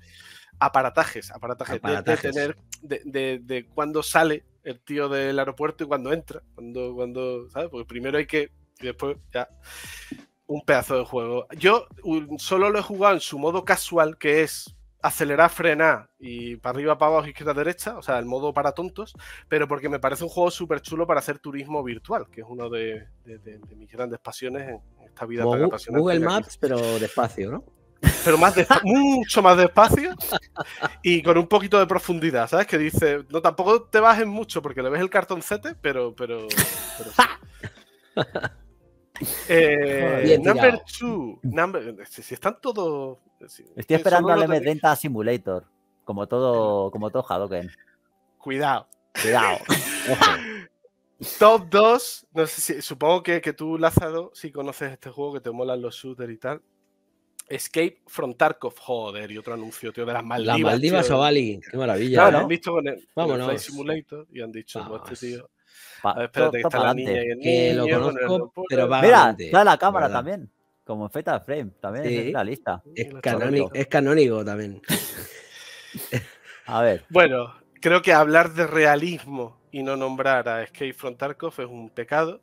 Aparatajes, aparatajes, aparatajes. De, de tener de, de, de cuando sale el tío del aeropuerto y cuando entra, cuando, cuando, ¿sabes? Porque primero hay que, y después ya, un pedazo de juego. Yo un, solo lo he jugado en su modo casual, que es acelerar, frenar y para arriba, para abajo, izquierda, derecha, o sea, el modo para tontos, pero porque me parece un juego súper chulo para hacer turismo virtual, que es uno de, de, de, de mis grandes pasiones en esta vida Como tan apasionante. Google Maps, pero despacio, ¿no? Pero más de, mucho más despacio y con un poquito de profundidad, ¿sabes? Que dice, no, tampoco te bajes mucho porque le ves el cartoncete, pero... pero, pero sí. eh, number two. Number, si están todos... Si, Estoy esperando al M treinta Simulator, como todo, como todo Hadoken. Cuidado. Cuidado. Top dos. No sé si, supongo que, que tú, Lázaro, si conoces este juego, que te molan los shooters y tal. Escape from Tarkov, joder, y otro anuncio, tío, de las Maldivas. Las Maldivas o Bali, qué maravilla. Claro, ¿no? Han visto con el, Vámonos. el Flight Simulator y han dicho, no, este tío Pa a ver, espérate, que está la niña y el que niño, lo conozco, pero vagamente. Mira, está la cámara ¿verdad? También, como en Fatal Frame, también sí. Es la lista. Es, canónico, es canónico también. A ver. Bueno, creo que hablar de realismo y no nombrar a Escape from Tarkov es un pecado,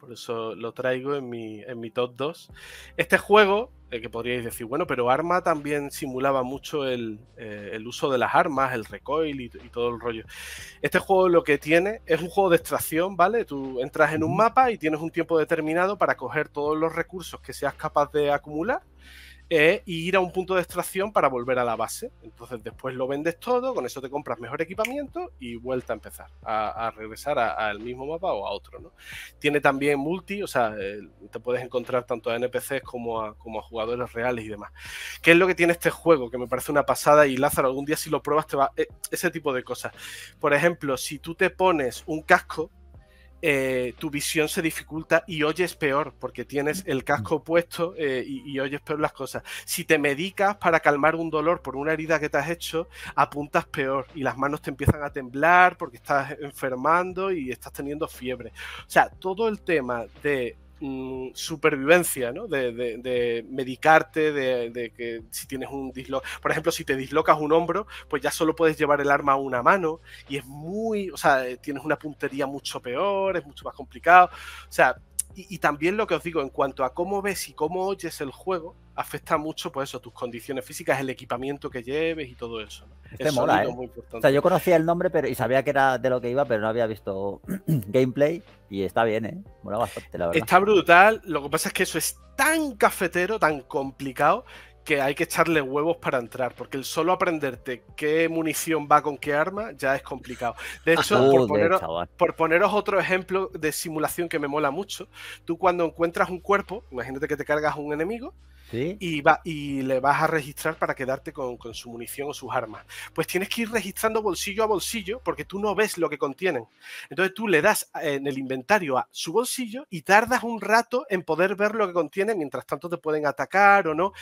por eso lo traigo en mi, en mi top dos. Este juego, eh, que podríais decir, bueno, pero Arma también simulaba mucho el, eh, el uso de las armas, el recoil y, y todo el rollo. Este juego lo que tiene es un juego de extracción, ¿vale? Tú entras en un mapa y tienes un tiempo determinado para coger todos los recursos que seas capaz de acumular eh, y ir a un punto de extracción para volver a la base. Entonces después lo vendes todo, con eso te compras mejor equipamiento y vuelta a empezar, a, a regresar al mismo mapa o a otro, ¿no? Tiene también multi, o sea, eh, te puedes encontrar tanto a N P Cs como a, como a jugadores reales y demás. ¿Qué es lo que tiene este juego? Que me parece una pasada y Lázaro, algún día si lo pruebas te va... Eh, ese tipo de cosas. Por ejemplo, si tú te pones un casco, Eh, tu visión se dificulta y oyes peor porque tienes el casco puesto eh, y, y oyes peor las cosas. Si te medicas para calmar un dolor por una herida que te has hecho, apuntas peor y las manos te empiezan a temblar porque estás enfermando y estás teniendo fiebre. O sea, todo el tema de supervivencia, ¿no? De, de, de medicarte, de, de que si tienes un disloque, por ejemplo, si te dislocas un hombro, pues ya solo puedes llevar el arma a una mano y es muy, o sea, tienes una puntería mucho peor, es mucho más complicado, o sea, y, y también lo que os digo, en cuanto a cómo ves y cómo oyes el juego, afecta mucho, pues eso, tus condiciones físicas, el equipamiento que lleves y todo eso, ¿no? Este es mola, ¿eh? Muy importante. O sea, yo conocía el nombre pero, y sabía que era de lo que iba, pero no había visto gameplay y está bien, ¿eh? Mola bastante, la verdad. Está brutal, lo que pasa es que eso es tan cafetero, tan complicado, que hay que echarle huevos para entrar, porque el solo aprenderte qué munición va con qué arma ya es complicado. De hecho, oh, por, poneros, por poneros otro ejemplo de simulación que me mola mucho, tú cuando encuentras un cuerpo, imagínate que te cargas un enemigo, ¿sí? y, va, y le vas a registrar para quedarte con, con su munición o sus armas. Pues tienes que ir registrando bolsillo a bolsillo porque tú no ves lo que contienen. Entonces tú le das en el inventario a su bolsillo y tardas un rato en poder ver lo que contiene, mientras tanto te pueden atacar o no.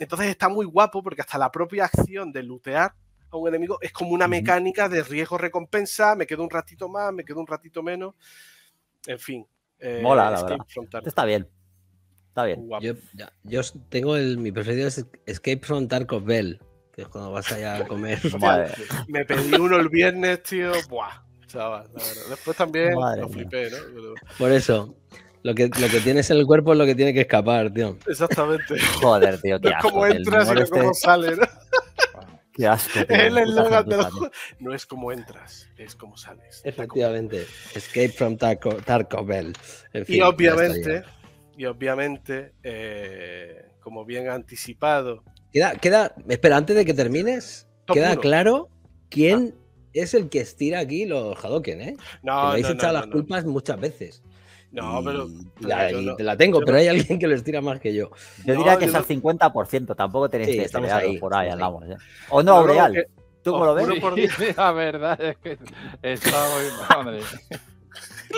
Entonces está muy guapo porque hasta la propia acción de lootear a un enemigo es como una mecánica de riesgo-recompensa, me quedo un ratito más, me quedo un ratito menos, en fin. Eh, Mola, la verdad. Está bien, está bien. Yo, yo tengo el, mi preferido es Escape from Tarkov Bell, que es cuando vas allá a comer. Madre. Me pedí uno el viernes, tío, buah, chaval, la verdad. Después también Madre lo flipé, mía. ¿No? Pero... Por eso... Lo que, lo que tienes en el cuerpo es lo que tiene que escapar, tío. Exactamente. Joder, tío, qué asco. No es como entras, sino este... como sale, ¿no? Qué asco, tío. Es el eslogan de los... No es como entras, es como sales. Efectivamente. Escape from Tarko, Tarko Bell. En fin, y obviamente, y obviamente eh, como bien anticipado... Queda, queda... Espera, antes de que termines, queda claro quién ah. es el que estira aquí los Hadoken, ¿eh? No, que me habéis no, echado no, las no, culpas no. muchas veces. No, pero... pero la, yo no, la tengo, yo pero no. hay alguien que lo estira más que yo. Yo no, diría que yo es no. al cincuenta por ciento, tampoco tenéis sí, que estar por ahí, andamos. ¿Eh? O no, Aurel, no, ¿tú cómo lo ves? Por sí, la verdad es que estaba muy... Madre.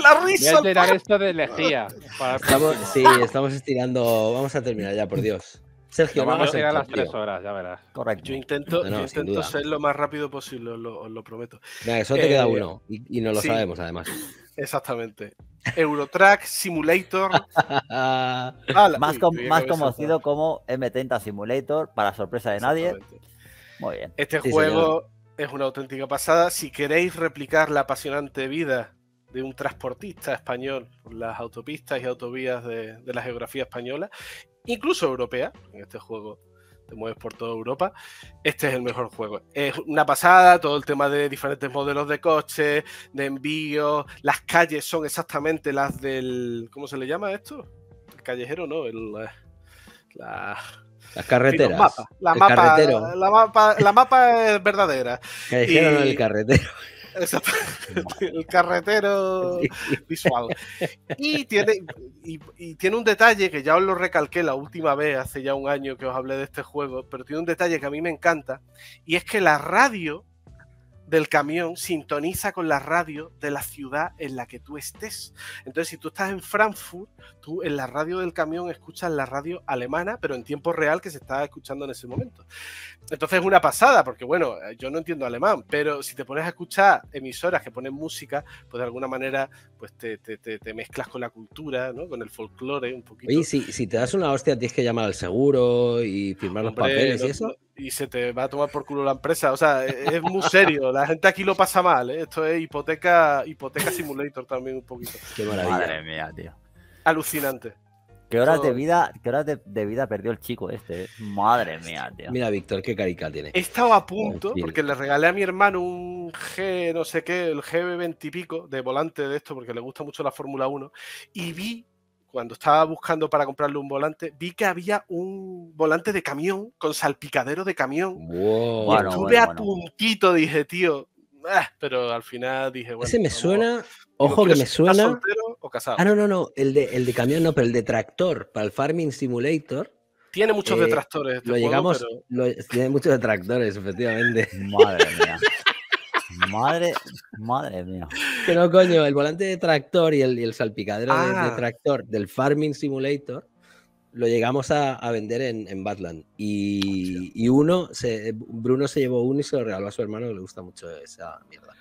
La risa. Voy a tirar para... esto de lejía. Para... Estamos, sí, estamos estirando... Vamos a terminar ya, por Dios. Sergio, no, vamos a llegar a las tres horas, ya verás. Correcto. Yo intento, no, no, yo intento ser lo más rápido posible, os lo, os lo prometo. Mira, eso te eh, queda uno, y, y no lo sí. sabemos, además. Exactamente. Eurotrack Simulator. ah, la, más uy, com, más conocido como M treinta Simulator, para sorpresa de nadie. Muy bien. Este sí, juego señor. es una auténtica pasada. Si queréis replicar la apasionante vida de un transportista español por las autopistas y autovías de, de la geografía española, incluso europea, en este juego te mueves por toda Europa, este es el mejor juego. Es una pasada, todo el tema de diferentes modelos de coches, de envíos, las calles son exactamente las del... ¿Cómo se le llama esto? El callejero, no, el... La... Las carreteras. Mapa. La, el mapa, carretero. La, la mapa. La mapa es verdadera. Callejero y... no el carretero. Exacto. El carretero visual. Y tiene, y, y tiene un detalle que ya os lo recalqué la última vez, hace ya un año que os hablé de este juego, pero tiene un detalle que a mí me encanta, y es que la radio del camión sintoniza con la radio de la ciudad en la que tú estés. Entonces, si tú estás en Frankfurt, tú en la radio del camión escuchas la radio alemana, pero en tiempo real que se está escuchando en ese momento. Entonces es una pasada, porque bueno, yo no entiendo alemán, pero si te pones a escuchar emisoras que ponen música, pues de alguna manera pues te, te, te, te mezclas con la cultura, ¿no? Con el folclore un poquito. Oye, si, si te das una hostia tienes que llamar al seguro y firmar Hombre, los papeles no, y eso. Y se te va a tomar por culo la empresa. O sea, es muy serio. La gente aquí lo pasa mal, ¿eh? Esto es hipoteca, hipoteca simulator también un poquito. Qué maravilla. Madre mía, tío. Alucinante. ¿Qué horas, Todo... de, vida, qué horas de, de vida perdió el chico este? ¿Eh? Madre mía, tío. Mira, Víctor, qué carica tiene. He estado a punto, oh, porque le regalé a mi hermano un G, no sé qué, el G veinte y pico de volante de esto, porque le gusta mucho la Fórmula uno. Y vi, cuando estaba buscando para comprarle un volante, vi que había un volante de camión con salpicadero de camión. Wow, y bueno, estuve bueno, a bueno. puntito, dije, tío, ah, pero al final dije, bueno. Ese me suena, digo, ojo que me suena. ¿Soltero o casado? Ah, no, no, no, el de, el de camión no, pero el de tractor, para el Farming Simulator. Tiene muchos eh, detractores. Este lo juego, llegamos, pero... lo, tiene muchos detractores, efectivamente. Madre mía. Madre, madre mía. Que no, coño, el volante de tractor y el, y el salpicadero ah. de, de tractor del Farming Simulator lo llegamos a, a vender en, en Badland. Y, y uno, se, Bruno se llevó uno y se lo regaló a su hermano, que le gusta mucho esa mierda.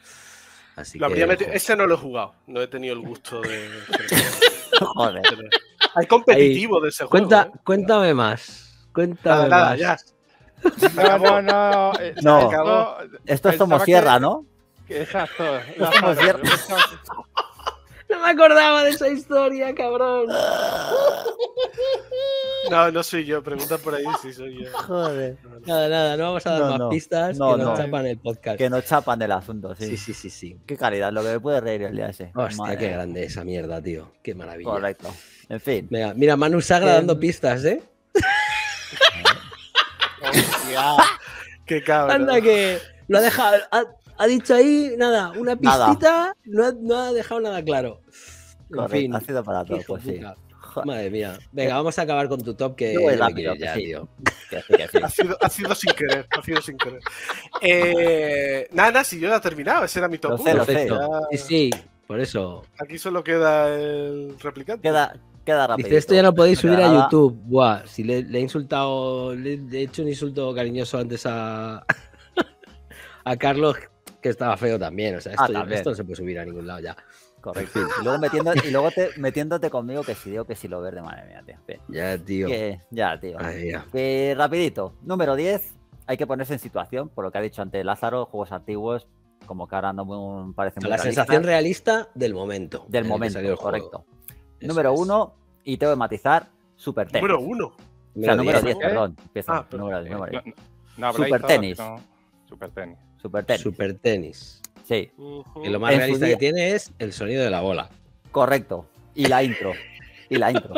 Así lo que, metido, ese no lo he jugado, no he tenido el gusto de... Joder. Hay competitivo Ahí. de ese Cuenta, juego. ¿eh? Cuéntame más. Cuéntame nada, más. Nada, ya. No, no, no. no. Acabó, esto es Tomosierra, ¿no? Exacto. No me acordaba de esa historia, cabrón. No, no soy yo. Pregunta por ahí si soy yo. Joder. Nada, nada. No vamos a dar no, más no. pistas no, que no, no chapan el podcast. Que no chapan el asunto, sí. Sí, sí, sí, sí. Qué calidad. Lo que me puede reír el día ese. Hostia, Madre. qué grande esa mierda, tío. Qué maravilla. Correcto. En fin. Mira, mira Manu Sagra eh... dando pistas, ¿eh? Hostia, qué cabrón. Anda que lo ha dejado, ha, ha dicho ahí nada, una pistita, no, no ha dejado nada claro. En fin, ha sido para todo, pues sí. Madre mía. Venga, vamos a acabar con tu top que, no es rápido, ya, que, sí. tío. que, sí, que sí. Ha, sido, ha sido sin querer, ha sido sin querer. Eh, nada, si yo ya he terminado, ese era mi top. Sé, uno, perfecto. Ya... Sí, sí, por eso. Aquí solo queda el replicante. Queda. Queda rápido. Dice, esto ya no podéis subir a YouTube. Buah, si le, le he insultado, le he hecho un insulto cariñoso antes a, a Carlos, que estaba feo también. O sea, esto, ah, también. esto no se puede subir a ningún lado ya. Correcto. Y luego, metiendo, y luego te, metiéndote conmigo que si digo que si lo verde, madre mía, tío. Bien. Ya, tío. Que, ya, tío. Ay, ya. Que rapidito. Número diez, hay que ponerse en situación, por lo que ha dicho antes Lázaro, juegos antiguos, como que ahora no me parece muy La realista. sensación realista del momento. Del momento, correcto. Juego. Número uno, y tengo que matizar, Super Tenis. Número uno. O sea, número diez, perdón. Empieza. Ah, número diez, número diez. No, no, Super Tenis. No, Super Tenis. Super Tenis. Super Tenis. Sí. Uh -huh. Y lo más en realista que tiene es el sonido de la bola. Correcto. Y la intro. y la intro.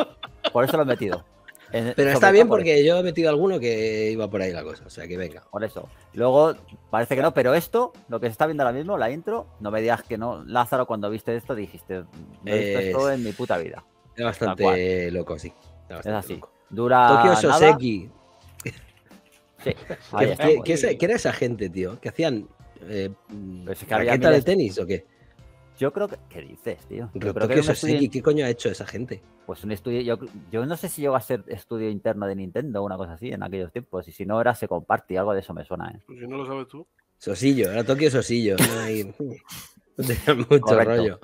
Por eso lo he metido. En, Pero está bien porque por yo he metido alguno que iba por ahí la cosa, o sea que venga. Por eso. Luego, parece que no, pero esto, lo que se está viendo ahora mismo, la intro, no me digas que no. Lázaro, cuando viste esto, dijiste, no he visto es... esto en mi puta vida. Es bastante loco, sí. Es, bastante es así. Loco. Dura Tokio Soseki. Sí. ¿Qué, qué, qué, esa, ¿Qué era esa gente, tío? ¿Que hacían eh, pues es que raqueta de tenis o qué? Yo creo que... ¿Qué dices, tío? Yo creo que estudio... ¿Qué coño ha hecho esa gente? Pues un estudio... Yo, yo no sé si llegó a ser estudio interno de Nintendo o una cosa así en aquellos tiempos. Y si no, era se comparte. Algo de eso me suena, ¿eh? Pues si no lo sabes tú. Sosillo. Era Tokio Sosillo. No, hay... no tenía mucho Correcto. rollo.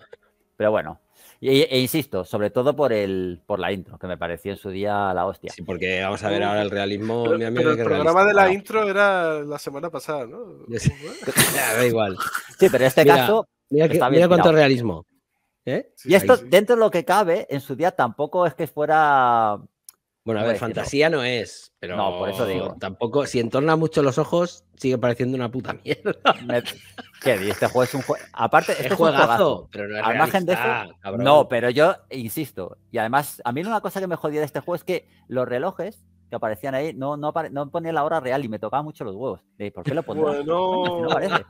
Pero bueno. E, e insisto, sobre todo por el por la intro, que me pareció en su día la hostia. Sí, porque vamos a ver ahora el realismo. Pero, mira, mira, pero el programa realista. de la intro era la semana pasada, ¿no? Ya, da igual. Sí, pero en este mira. caso... Mira, que, mira cuánto realismo. ¿Eh? Sí, y esto, sí. dentro de lo que cabe, en su día tampoco es que fuera... Bueno, a ver, fantasía no es, pero no, por eso digo. Tampoco, si entorna mucho los ojos, sigue pareciendo una puta mierda. Me... ¿Qué? Y este juego es un juego... Aparte, este es juegazo, juegazo, pero no es al margen de eso, cabrón. No, pero yo insisto. Y además, a mí una cosa que me jodía de este juego es que los relojes que aparecían ahí no, no, no ponían la hora real y me tocaban mucho los huevos. ¿Por qué lo pondrán? Bueno... No aparece.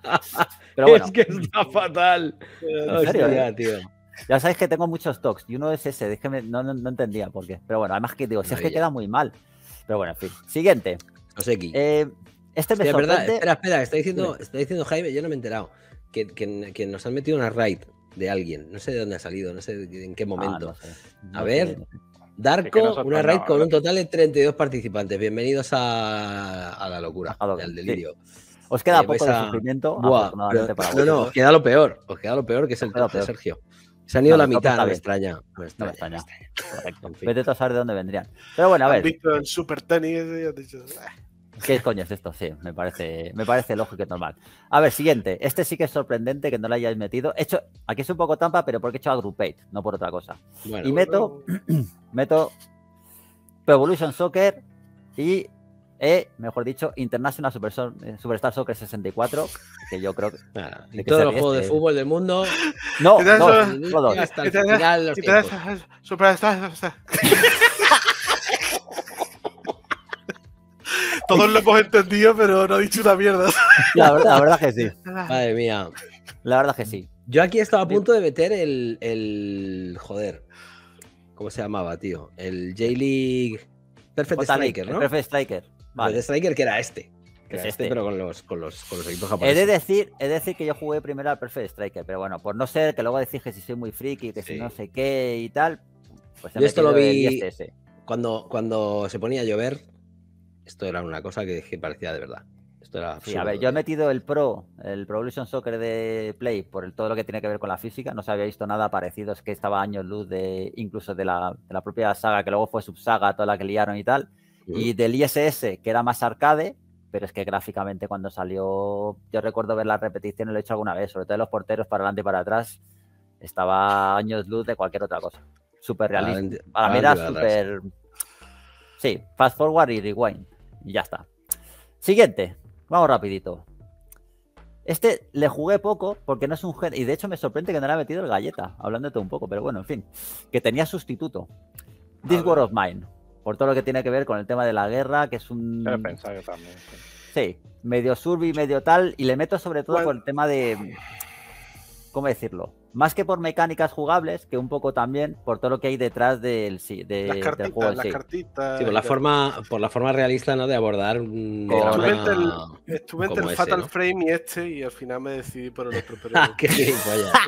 Pero bueno. Es que está fatal. En serio, ya, tío. Ya sabéis que tengo muchos tocs y uno es ese, es que me, no, no, no entendía por qué. Pero bueno, además que digo, si es que queda muy mal. Pero bueno, en fin. Siguiente. Soseki. Eh, Este me Hostia, sorprende... Verdad. Espera, espera, está diciendo, está diciendo Jaime, yo no me he enterado, que, que, que nos han metido una raid de alguien. No sé de dónde ha salido, no sé en qué momento. Ah, no sé. No a ver, no sé. Darko, es que una raid no, con no. un total de treinta y dos participantes. Bienvenidos a, a la locura, a lo que, al delirio. Sí. Os queda eh, poco de a... sufrimiento. Buah, pero, para no, no, os queda lo peor. Os queda lo peor que es el top de Sergio. Se han ido no, la mitad, no me extraña. Me extraña. No me extraña. Correcto. En fin. Vete a saber de dónde vendrían. Pero bueno, a ver. ¿Han visto el Super Tenis? ¿Qué coño es esto? Sí, me parece, me parece lógico y normal. A ver, siguiente. Este sí que es sorprendente que no lo hayáis metido. He hecho, aquí es un poco trampa, pero porque he hecho agrupate, no por otra cosa. Bueno, y meto, bueno. meto Pro Evolution Soccer y, eh, mejor dicho, International Super, Superstar Soccer sesenta y cuatro, que yo creo que... Nada, y todos los juegos este... de fútbol del mundo... No, no, no, todos. Hasta el final los tiempos. Superstar... Todos lo hemos entendido, pero no ha dicho una mierda. La verdad, la verdad que sí. Madre mía. La verdad que sí. Yo aquí estaba a punto de meter el... el joder. ¿Cómo se llamaba, tío? El J-League... Perfect Striker, ¿no? Perfect Striker. Vale. Perfect Striker que era este. Que era es este, este, pero con los, con los, con los equipos japoneses. He de, decir, he de decir que yo jugué primero al Perfect Striker, pero bueno, por no ser que luego decís que si soy muy friki, que sí. si no sé qué y tal... Pues yo esto lo vi cuando, cuando se ponía a llover. Esto era una cosa que, que parecía de verdad. Esto era absurdo. Sí, a ver, yo he metido el Pro, el Pro Evolution Soccer de Play por el, todo lo que tiene que ver con la física. No se había visto nada parecido. Es que estaba años luz de incluso de la, de la propia saga, que luego fue subsaga, toda la que liaron y tal. Uh-huh. Y del I S S, que era más arcade, pero es que gráficamente cuando salió... Yo recuerdo ver las repeticiones, lo he hecho alguna vez, sobre todo de los porteros para adelante y para atrás. Estaba años luz de cualquier otra cosa. Súper realista. Para mí era súper... Sí, fast forward y rewind. Y ya está. Siguiente. Vamos rapidito. Este le jugué poco porque no es un género. Y de hecho me sorprende que no le haya metido el Galleta. Hablándote un poco, pero bueno, en fin. Que tenía sustituto. This World of Mine. Por todo lo que tiene que ver con el tema de la guerra, que es un... Pero he pensado yo también. Sí. Medio survi, medio tal. Y le meto sobre todo bueno. por el tema de... ¿Cómo decirlo? Más que por mecánicas jugables, que un poco también por todo lo que hay detrás del, de, las cartitas, del juego. Las sí. cartitas, sí, por, la el... forma, por la forma realista, ¿no? De abordar un... Estuve entre el, estuve entre el ese, Fatal ¿no? Frame y este, y al final me decidí por el otro. Qué gilipollas.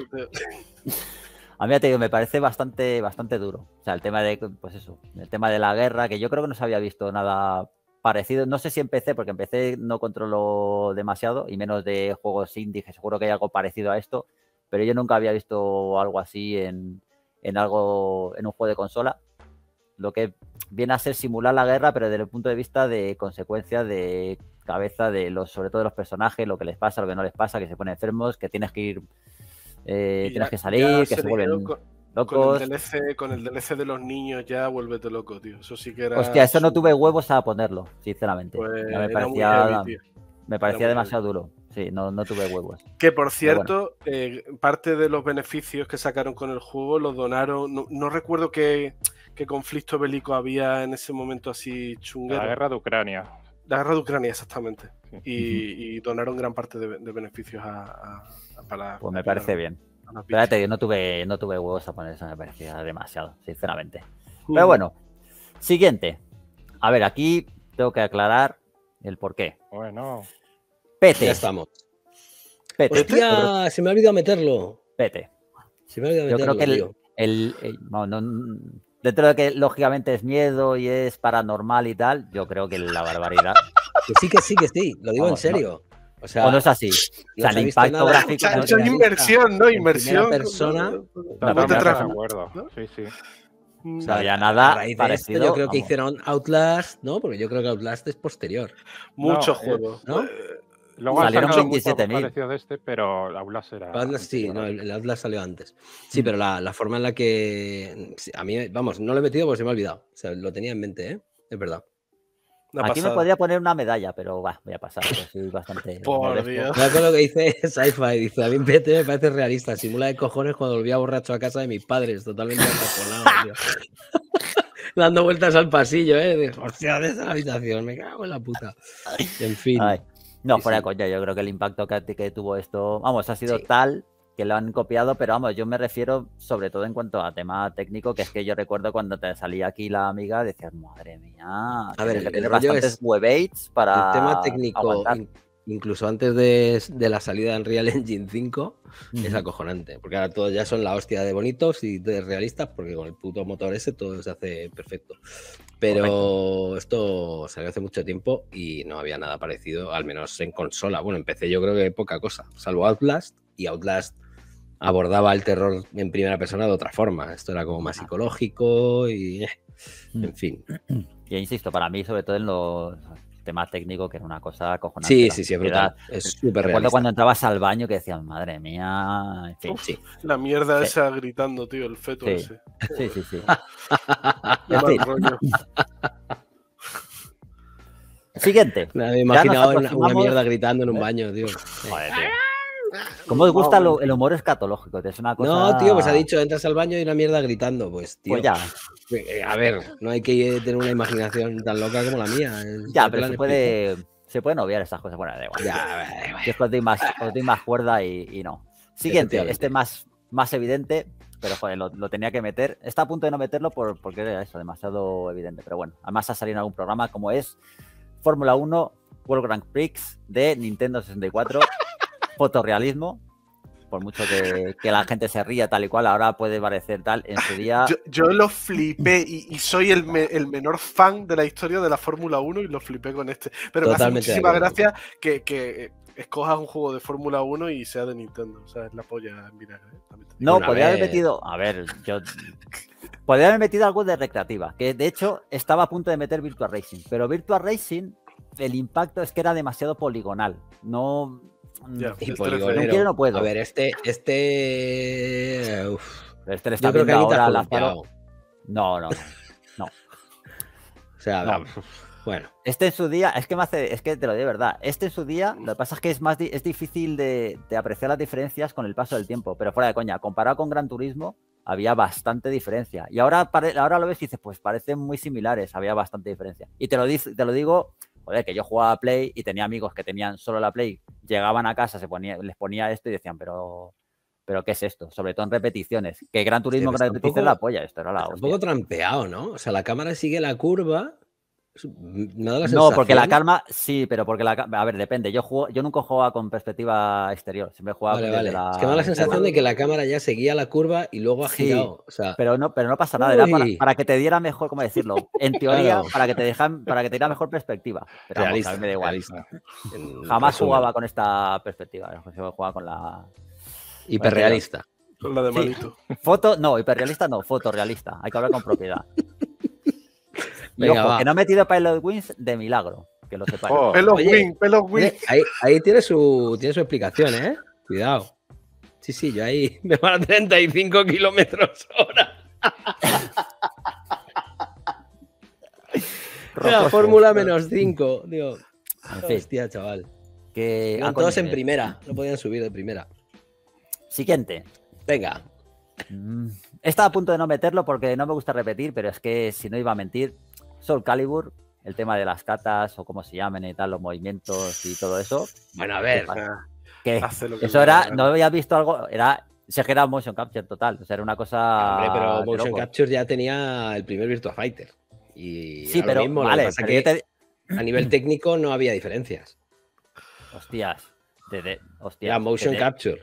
A mí te digo, me parece bastante, bastante duro. O sea, el tema de, pues eso, el tema de la guerra, que yo creo que no se había visto nada parecido. No sé si empecé, porque empecé no controlo demasiado, y menos de juegos indie, que seguro que hay algo parecido a esto. Pero yo nunca había visto algo así en, en algo en un juego de consola. Lo que viene a ser simular la guerra, pero desde el punto de vista de consecuencias de cabeza, de los sobre todo de los personajes, lo que les pasa, lo que no les pasa, que se ponen enfermos, que tienes que ir, eh, tienes ya, que salir, que se vuelven con, locos. Con el, D L C, con el D L C de los niños ya vuélvete loco, tío. Eso sí que era... Hostia, eso su... no tuve huevos a ponerlo, sinceramente. Pues me parecía, heavy, me parecía demasiado heavy. duro. Sí, no, no tuve huevos. Que por cierto, bueno. eh, parte de los beneficios que sacaron con el juego los donaron. No, no recuerdo qué, qué conflicto bélico había en ese momento así chunguero. La guerra de Ucrania. La guerra de Ucrania, exactamente. Sí. Y, uh-huh. y donaron gran parte de, de beneficios a, a, a para. Pues me parece para, bien. Espérate, no tuve, no tuve huevos a poner eso, me parecía demasiado, sinceramente. Uh-huh. Pero bueno, siguiente. A ver, aquí tengo que aclarar el porqué. Bueno. Pete. Ya estamos. Pete. Hostia, se me ha olvidado meterlo. Pete. Se me ha olvidado meterlo. Yo creo que el, el, el no, no, dentro de que lógicamente es miedo y es paranormal y tal, yo creo que la barbaridad. Que sí, que sí, que sí. Lo digo Vamos, en serio. No. O sea, o no es así. No o sea, el impacto gráfico. Es una inversión, ¿no? Inversión. Persona. No, no te acuerdo. ¿No? Sí, sí. O sea, ya nada parecido. Esto, yo creo Vamos. que hicieron Outlast, ¿no? Porque yo creo que Outlast es posterior. Mucho no, juego, ¿no? Eh, Luego salieron veintisiete mil de este, pero el Outlast era... Outlast, sí, no, el Outlast salió antes. Sí, pero la, la forma en la que... A mí, vamos, no lo he metido porque se me ha olvidado. O sea, lo tenía en mente, ¿eh? Es verdad. Una Aquí pasada. Me podría poner una medalla, pero va, voy a pasar. Soy bastante... Por Dios. Me acuerdo lo que dice Sci-Fi. Dice, a mí Pete me parece realista. Simula de cojones cuando volvía borracho a casa de mis padres. Totalmente acojonado, tío. Dando vueltas al pasillo, ¿eh? Hostia, de esa habitación. Me cago en la puta. En fin. Ay. No, sí, fuera sí. de coña, yo creo que el impacto que, que tuvo esto, vamos, ha sido sí. tal que lo han copiado, pero vamos, yo me refiero sobre todo en cuanto a tema técnico, que es que yo recuerdo cuando te salía aquí la amiga, decías, madre mía, a ver, el, el rollo es webbaits para el tema técnico, aguantar. Incluso antes de, de la salida de Unreal Engine cinco, mm-hmm. es acojonante, porque ahora todos ya son la hostia de bonitos y de realistas, porque con el puto motor ese todo se hace perfecto. Pero correcto. Esto salió hace mucho tiempo y no había nada parecido, al menos en consola. Bueno, empecé yo creo que poca cosa, salvo Outlast, y Outlast abordaba el terror en primera persona de otra forma. Esto era como más psicológico y... en fin. Y insisto, para mí, sobre todo en los temas técnicos, que era una cosa cojonante. Sí, sí, sí, brutal. Es súper realista. Recuerdo cuando entrabas al baño que decías, madre mía... En fin, uf, sí. La mierda sí. Esa gritando, tío, el feto sí. Ese. Sí, sí, sí. Qué mal rollo. Siguiente. Me he imaginado aproximamos... una mierda gritando en un baño, tío. Joder, tío. ¿Cómo te gusta no, lo, el humor escatológico? Es una cosa... No, tío, pues ha dicho, entras al baño y una mierda gritando, pues, tío. Pues ya. A ver, no hay que tener una imaginación tan loca como la mía. Es ya, pero se, puede, se pueden obviar esas cosas. Bueno, da igual. Ya, da igual. Es que os doy más, os doy más cuerda y, y no. Siguiente, este más, más evidente, pero joder, lo, lo tenía que meter. Está a punto de no meterlo por, porque era eso, demasiado evidente. Pero bueno, además ha salido en algún programa como es Fórmula uno World Grand Prix de Nintendo sesenta y cuatro. Fotorrealismo, por mucho que, que la gente se ría tal y cual, ahora puede parecer tal, en su día... Yo, yo lo flipé y, y soy el, me, el menor fan de la historia de la Fórmula uno y lo flipé con este. Pero totalmente me hace muchísima gracia que, que escojas un juego de Fórmula uno y sea de Nintendo. O sea, es la polla en vinagre. ¿Eh? No, una podría vez... haber metido... A ver, yo... podría haber metido algo de recreativa, que de hecho estaba a punto de meter Virtua Racing, pero Virtua Racing, el impacto es que era demasiado poligonal. No... Ya, y poligonero. No quiero, no puedo. A ver, este... este... Uf. Este le está viendo ahora la cara. No, no, no. O sea, no. Bueno. Este en su día... Es que, me hace, es que te lo digo de verdad. Este en su día... Lo que pasa es que es, más, es difícil de, de apreciar las diferencias con el paso del tiempo. Pero fuera de coña, comparado con Gran Turismo, había bastante diferencia. Y ahora, ahora lo ves y dices, pues parecen muy similares. Había bastante diferencia. Y te lo, te lo digo... Joder, que yo jugaba a Play y tenía amigos que tenían solo la Play, llegaban a casa, se ponía, les ponía esto y decían, pero pero ¿qué es esto? Sobre todo en repeticiones. Que Gran Turismo, sí, pues Gran Turismo la polla, esto era la hostia. Un poco trampeado, ¿no? O sea, la cámara sigue la curva. Me da la sensación. No, porque la calma, sí, pero porque la a ver, depende. Yo juego, yo nunca jugaba con perspectiva exterior. Siempre jugaba vale, vale. La... Es que me da la sensación de que la cámara ya seguía la curva y luego ha girado. Sí, o sea... pero, no, pero no pasa nada. Uy. Era para, para que te diera mejor, ¿cómo decirlo? En teoría, claro. para que te dejan, para que te diera mejor perspectiva. Pero realista, vamos, a mí me da igual. Jamás resumen. Jugaba con esta perspectiva. Jugaba con la hiperrealista. Con la de malito. Sí. Foto, no, hiperrealista no, fotorrealista. Hay que hablar con propiedad. Venga, y ojo, que no he metido Pilot Wings de milagro, que lo sepáis. Oh, Pilot Wings, Pilot Wings. Ahí, ahí tiene, su, tiene su explicación, ¿eh? Cuidado. Sí, sí, yo ahí me van a treinta y cinco kilómetros hora. La Fórmula menos cinco. Digo, en fin, hostia, chaval. Que iban todos en primera, no podían subir de primera. Siguiente. Venga. Estaba a punto de no meterlo porque no me gusta repetir, pero es que si no iba a mentir. Soul Calibur, el tema de las catas o cómo se llamen y tal, los movimientos y todo eso. Bueno, a ver. Que que eso era, no había visto algo, era, se era motion capture total, o sea, era una cosa... Hombre, pero motion loco. Capture ya tenía el primer Virtua Fighter. Y sí, pero, lo mismo, vale, lo que pasa pero que te... a nivel técnico no había diferencias. Hostias. De, de, hostias era motion de, de. capture.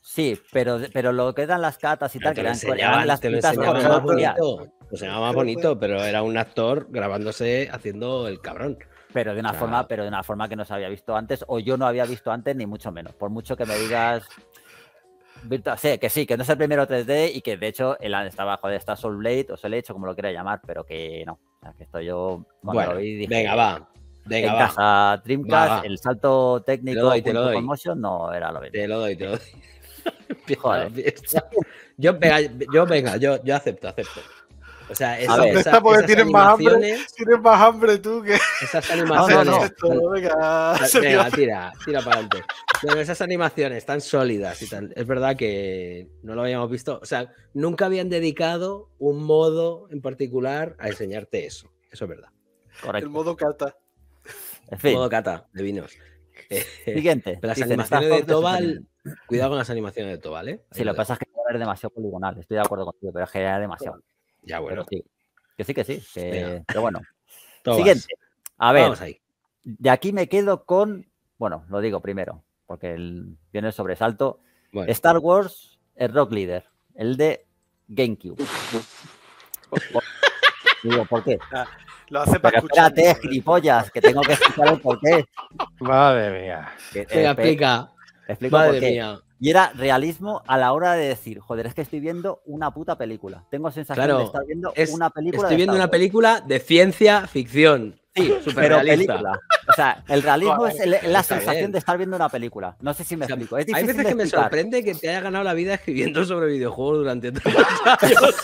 Sí, pero, pero lo que eran las catas y pero tal, que eran, enseñaban, eran las pintas como... O sea, más bonito, pero era un actor grabándose haciendo el cabrón. Pero de una o sea, forma, pero de una forma que no se había visto antes, o yo no había visto antes, ni mucho menos. Por mucho que me digas. Sé que sí, que no es el primero tres D y que de hecho el estaba joder, está Soul Blade, o Soul Edge, como lo quiera llamar, pero que no. O sea, que esto yo cuando bueno, lo vi dije, venga, va. Venga, en va. Casa Dreamcast, va, va. El salto técnico doy, con motion no era lo mismo. Te lo doy, te lo doy. Joder. Yo, venga, yo, venga, yo, yo acepto, acepto. O sea, esa, ver, esa, esas tienes más hambre, tienes más hambre tú que... Esas animaciones... No, no, no. Todo, venga, venga tira, tira para adelante. Pero esas animaciones tan sólidas y tan... Es verdad que no lo habíamos visto. O sea, nunca habían dedicado un modo en particular a enseñarte eso. Eso es verdad. Correcto. El modo cata. En fin. El modo cata de vinos. Siguiente. Las animaciones de Tobal, cuidado con las animaciones de Tobal, ¿eh? Sí, lo que pasa es que es demasiado poligonal, estoy de acuerdo contigo, pero es que era demasiado. Ya, bueno. Sí, que sí, que sí. Que... Pero bueno. Tobas. Siguiente. A ver, vamos ahí. De aquí me quedo con... Bueno, lo digo primero, porque el... viene el sobresalto. Bueno. Star Wars, el Rock Leader, el de GameCube. Digo, ¿por qué? Lo hace para escuchar. Espérate, gilipollas, que tengo que explicar el por qué. Madre mía. Te eh, explica. Te explico Madre por qué. Mía. Y era realismo a la hora de decir, joder, es que estoy viendo una puta película. Tengo sensación claro, de estar viendo es, una película. Estoy de viendo una película de ciencia ficción. Sí, súper realista. Película. O sea, el realismo joder, es el, la sensación bien. de estar viendo una película. No sé si me o sea, explico. Es hay veces que me sorprende que te haya ganado la vida escribiendo sobre videojuegos durante tantos años.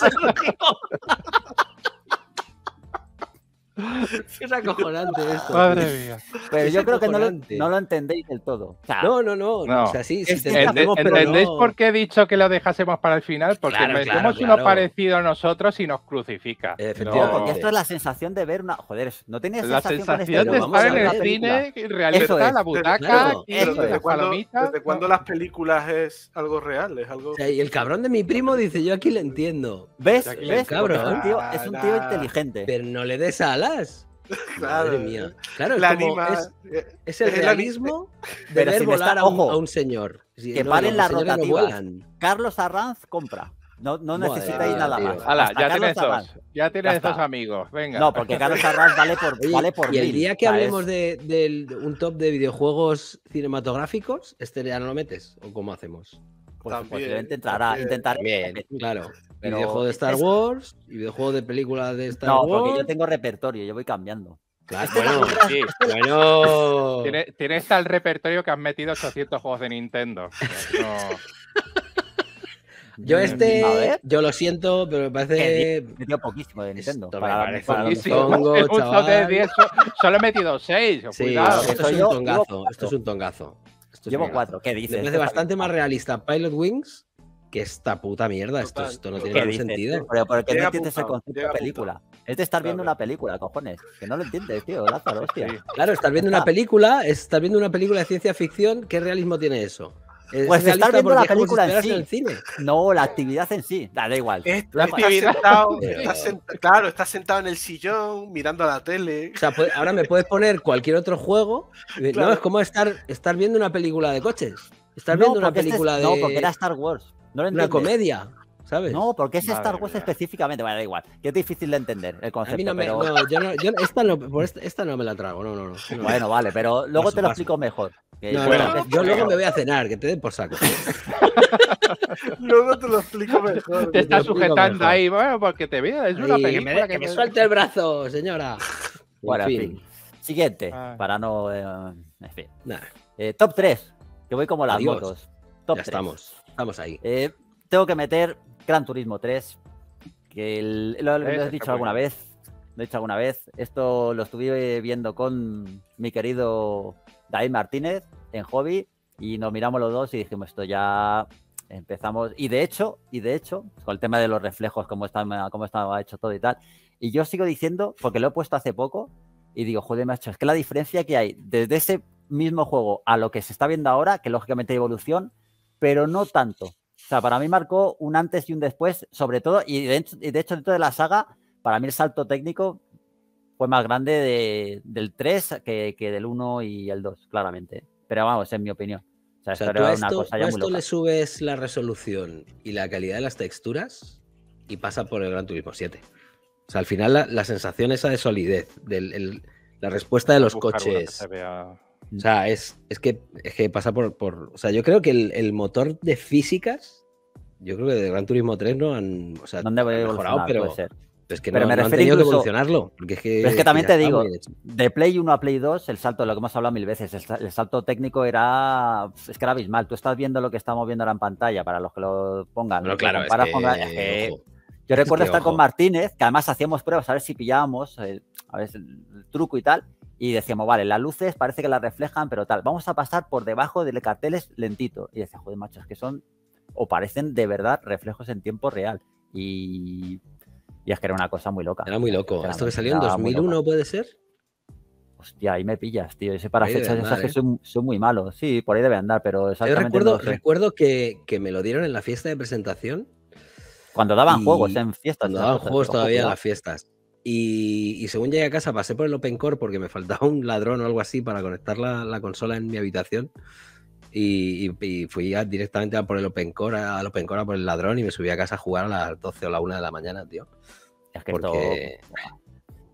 Es acojonante esto. Madre mía. Pero es yo creo que no lo, no lo entendéis del todo. O sea, no, no, no. no. O sea, sí, sí te entendemos, pero ¿entendéis no. por qué he dicho que lo dejásemos para el final? Porque claro, metemos claro, uno claro. parecido a nosotros y nos crucifica. Efectivamente. No, porque esto es la sensación de ver una... Joder, no tenía la sensación, sensación de estar en el cine, realidad, es. la butaca, claro, y eso desde, cuando, desde cuando las películas es algo real. Es algo... O sea, y el cabrón de mi primo dice, yo aquí lo entiendo. ¿Ves? ¿Ves? Cabrón. Es un tío, es un tío inteligente. Pero no le des alas. Claro, madre mía. Claro, es, como, es, es el realismo de ver si volar está, a, un, ojo, a un señor. Si que no, paren las rotativas. No Carlos Arranz compra. No, no necesitáis nada tío. más. Ala, ya tienes dos. Ya tienes dos amigos. Venga. No, porque Carlos Arranz vale por, y, vale por y mil. Y el día que hablemos de, de un top de videojuegos cinematográficos, este ya no lo metes. ¿O cómo hacemos? Pues posiblemente entrará, intentará. Bien, claro. Pero videojuego de Star Wars y videojuego de películas de Star Wars. No, porque yo tengo repertorio, yo voy cambiando. Claro, bueno, sí, bueno. Tienes tiene tal repertorio que has metido ochocientos juegos de Nintendo. No. Yo este, yo lo siento, pero me parece... He metido poquísimo de Nintendo. Esto para, me parece para tongo, un chaval. De diez, solo he metido seis. Sí, cuidado. Esto, es un tongazo, yo, esto es un tongazo. Esto Llevo es un tongazo. cuatro, ¿qué dices? Me parece bastante más realista Pilot Wings... Que esta puta mierda, esto, esto no tiene ningún sentido. Pero porque no entiendes el concepto de película. Es de estar viendo una película, cojones. Que no lo entiendes, tío, Lázaro, hostia. Claro, estás viendo una película, estás viendo una película de ciencia ficción, ¿qué realismo tiene eso? Pues estar viendo la película en sí. En el cine. No, la actividad en sí. Da, da igual. Esta actividad, sentado, está sent... Claro, estás sentado en el sillón, mirando a la tele. O sea, pues, ahora me puedes poner cualquier otro juego. Claro. No, es como estar, estar viendo una película de coches. Estar no, viendo una película este es... de... No, porque era Star Wars. No una comedia, ¿sabes? No, porque es Star Wars específicamente. Bueno, da igual, que es difícil de entender el concepto. A mí no me... Pero... No, yo no, yo esta, no, por esta, esta no me la trago, no, no, no. no bueno, vale, pero luego paso, te lo paso. explico mejor. Que no, bueno, no, yo luego me voy a cenar, que te den por saco. Luego te lo explico mejor. Te estás sujetando mejor. ahí, bueno, porque te veo, es una película. Que me, de, que que me de... suelte el brazo, señora. Bueno, en fin. fin. Siguiente, Ay. para no... Eh, en fin. Nah. Eh, top tres, que voy como las Adiós. motos. Top ya tres. estamos. Estamos ahí. Eh, tengo que meter Gran Turismo tres, que el, lo, lo he dicho alguna vez. Lo he dicho alguna vez. Esto lo estuve viendo con mi querido David Martínez en Hobby y nos miramos los dos y dijimos esto ya empezamos. Y de hecho, y de hecho, con el tema de los reflejos, cómo está, cómo está hecho todo y tal. Y yo sigo diciendo, porque lo he puesto hace poco y digo, joder, macho, es que la diferencia que hay desde ese mismo juego a lo que se está viendo ahora, que lógicamente hay evolución, pero no tanto. O sea, para mí marcó un antes y un después, sobre todo, y de hecho, de hecho dentro de la saga, para mí el salto técnico fue más grande de, del tres que, que del uno y el dos, claramente. Pero vamos, en mi opinión. O sea, o sea esto, era una esto, cosa ya muy loca. Esto le subes la resolución y la calidad de las texturas y pasa por el Gran Turismo siete. O sea, al final la, la sensación esa de solidez, del, el, la respuesta de los coches... O sea, es, es, que, es que pasa por, por... O sea, yo creo que el, el motor de físicas, yo creo que de Gran Turismo tres no han, o sea, no han mejorado, pero es que pero no, me no han tenido incluso, que evolucionarlo. Porque es, que, pero es que también te digo, de Play uno a Play dos, el salto, lo que hemos hablado mil veces, el, el salto técnico era... Es que era abismal. Tú estás viendo lo que estamos viendo ahora en pantalla, para los que lo pongan. Pero claro, es que, pongan, es que, yo recuerdo es que, estar ojo. con Martínez, que además hacíamos pruebas, a ver si pillábamos el, a ver, el truco y tal. Y decíamos, vale, las luces parece que las reflejan, pero tal, vamos a pasar por debajo de carteles lentito. Y decía, joder, macho, es que son, o parecen de verdad, reflejos en tiempo real. Y, y es que era una cosa muy loca. Era muy loco. Esto que salió en dos mil uno, ¿puede ser? Hostia, ahí me pillas, tío. Ese para ahí fechas esas andar, que ¿eh? son, son muy malos. Sí, por ahí debe andar, pero exactamente. Yo recuerdo, no lo sé. recuerdo que, que me lo dieron en la fiesta de presentación. Cuando daban juegos, en fiestas. Cuando daban cosas, juegos todavía en las fiestas. Y, y según llegué a casa pasé por el Open Core porque me faltaba un ladrón o algo así para conectar la, la consola en mi habitación. Y, y, y fui a, directamente a por el Open Core, al Open Core a por el ladrón y me subí a casa a jugar a las doce o la una de la mañana, tío. Es que porque... esto...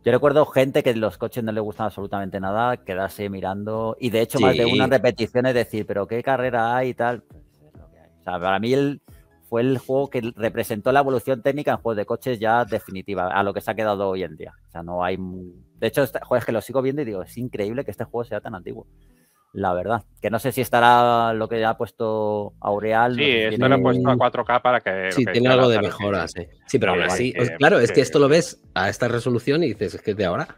Yo recuerdo gente que los coches no les gustan absolutamente nada, quedarse mirando y de hecho sí. más de unas repeticiones decir, pero qué carrera hay y tal. Pues es lo que hay. O sea, para mí el, fue el juego que representó la evolución técnica en juegos de coches ya definitiva, a lo que se ha quedado hoy en día. O sea, no hay... De hecho, joder, es que lo sigo viendo y digo, es increíble que este juego sea tan antiguo. La verdad, que no sé si estará lo que ha puesto Aurel. Sí, no sé si esto tiene... lo ha puesto a cuatro K para que... Sí, que tiene algo de mejora, sí. Sí, pero aún así, pues, claro, que... es que esto lo ves a esta resolución y dices, es que es de ahora.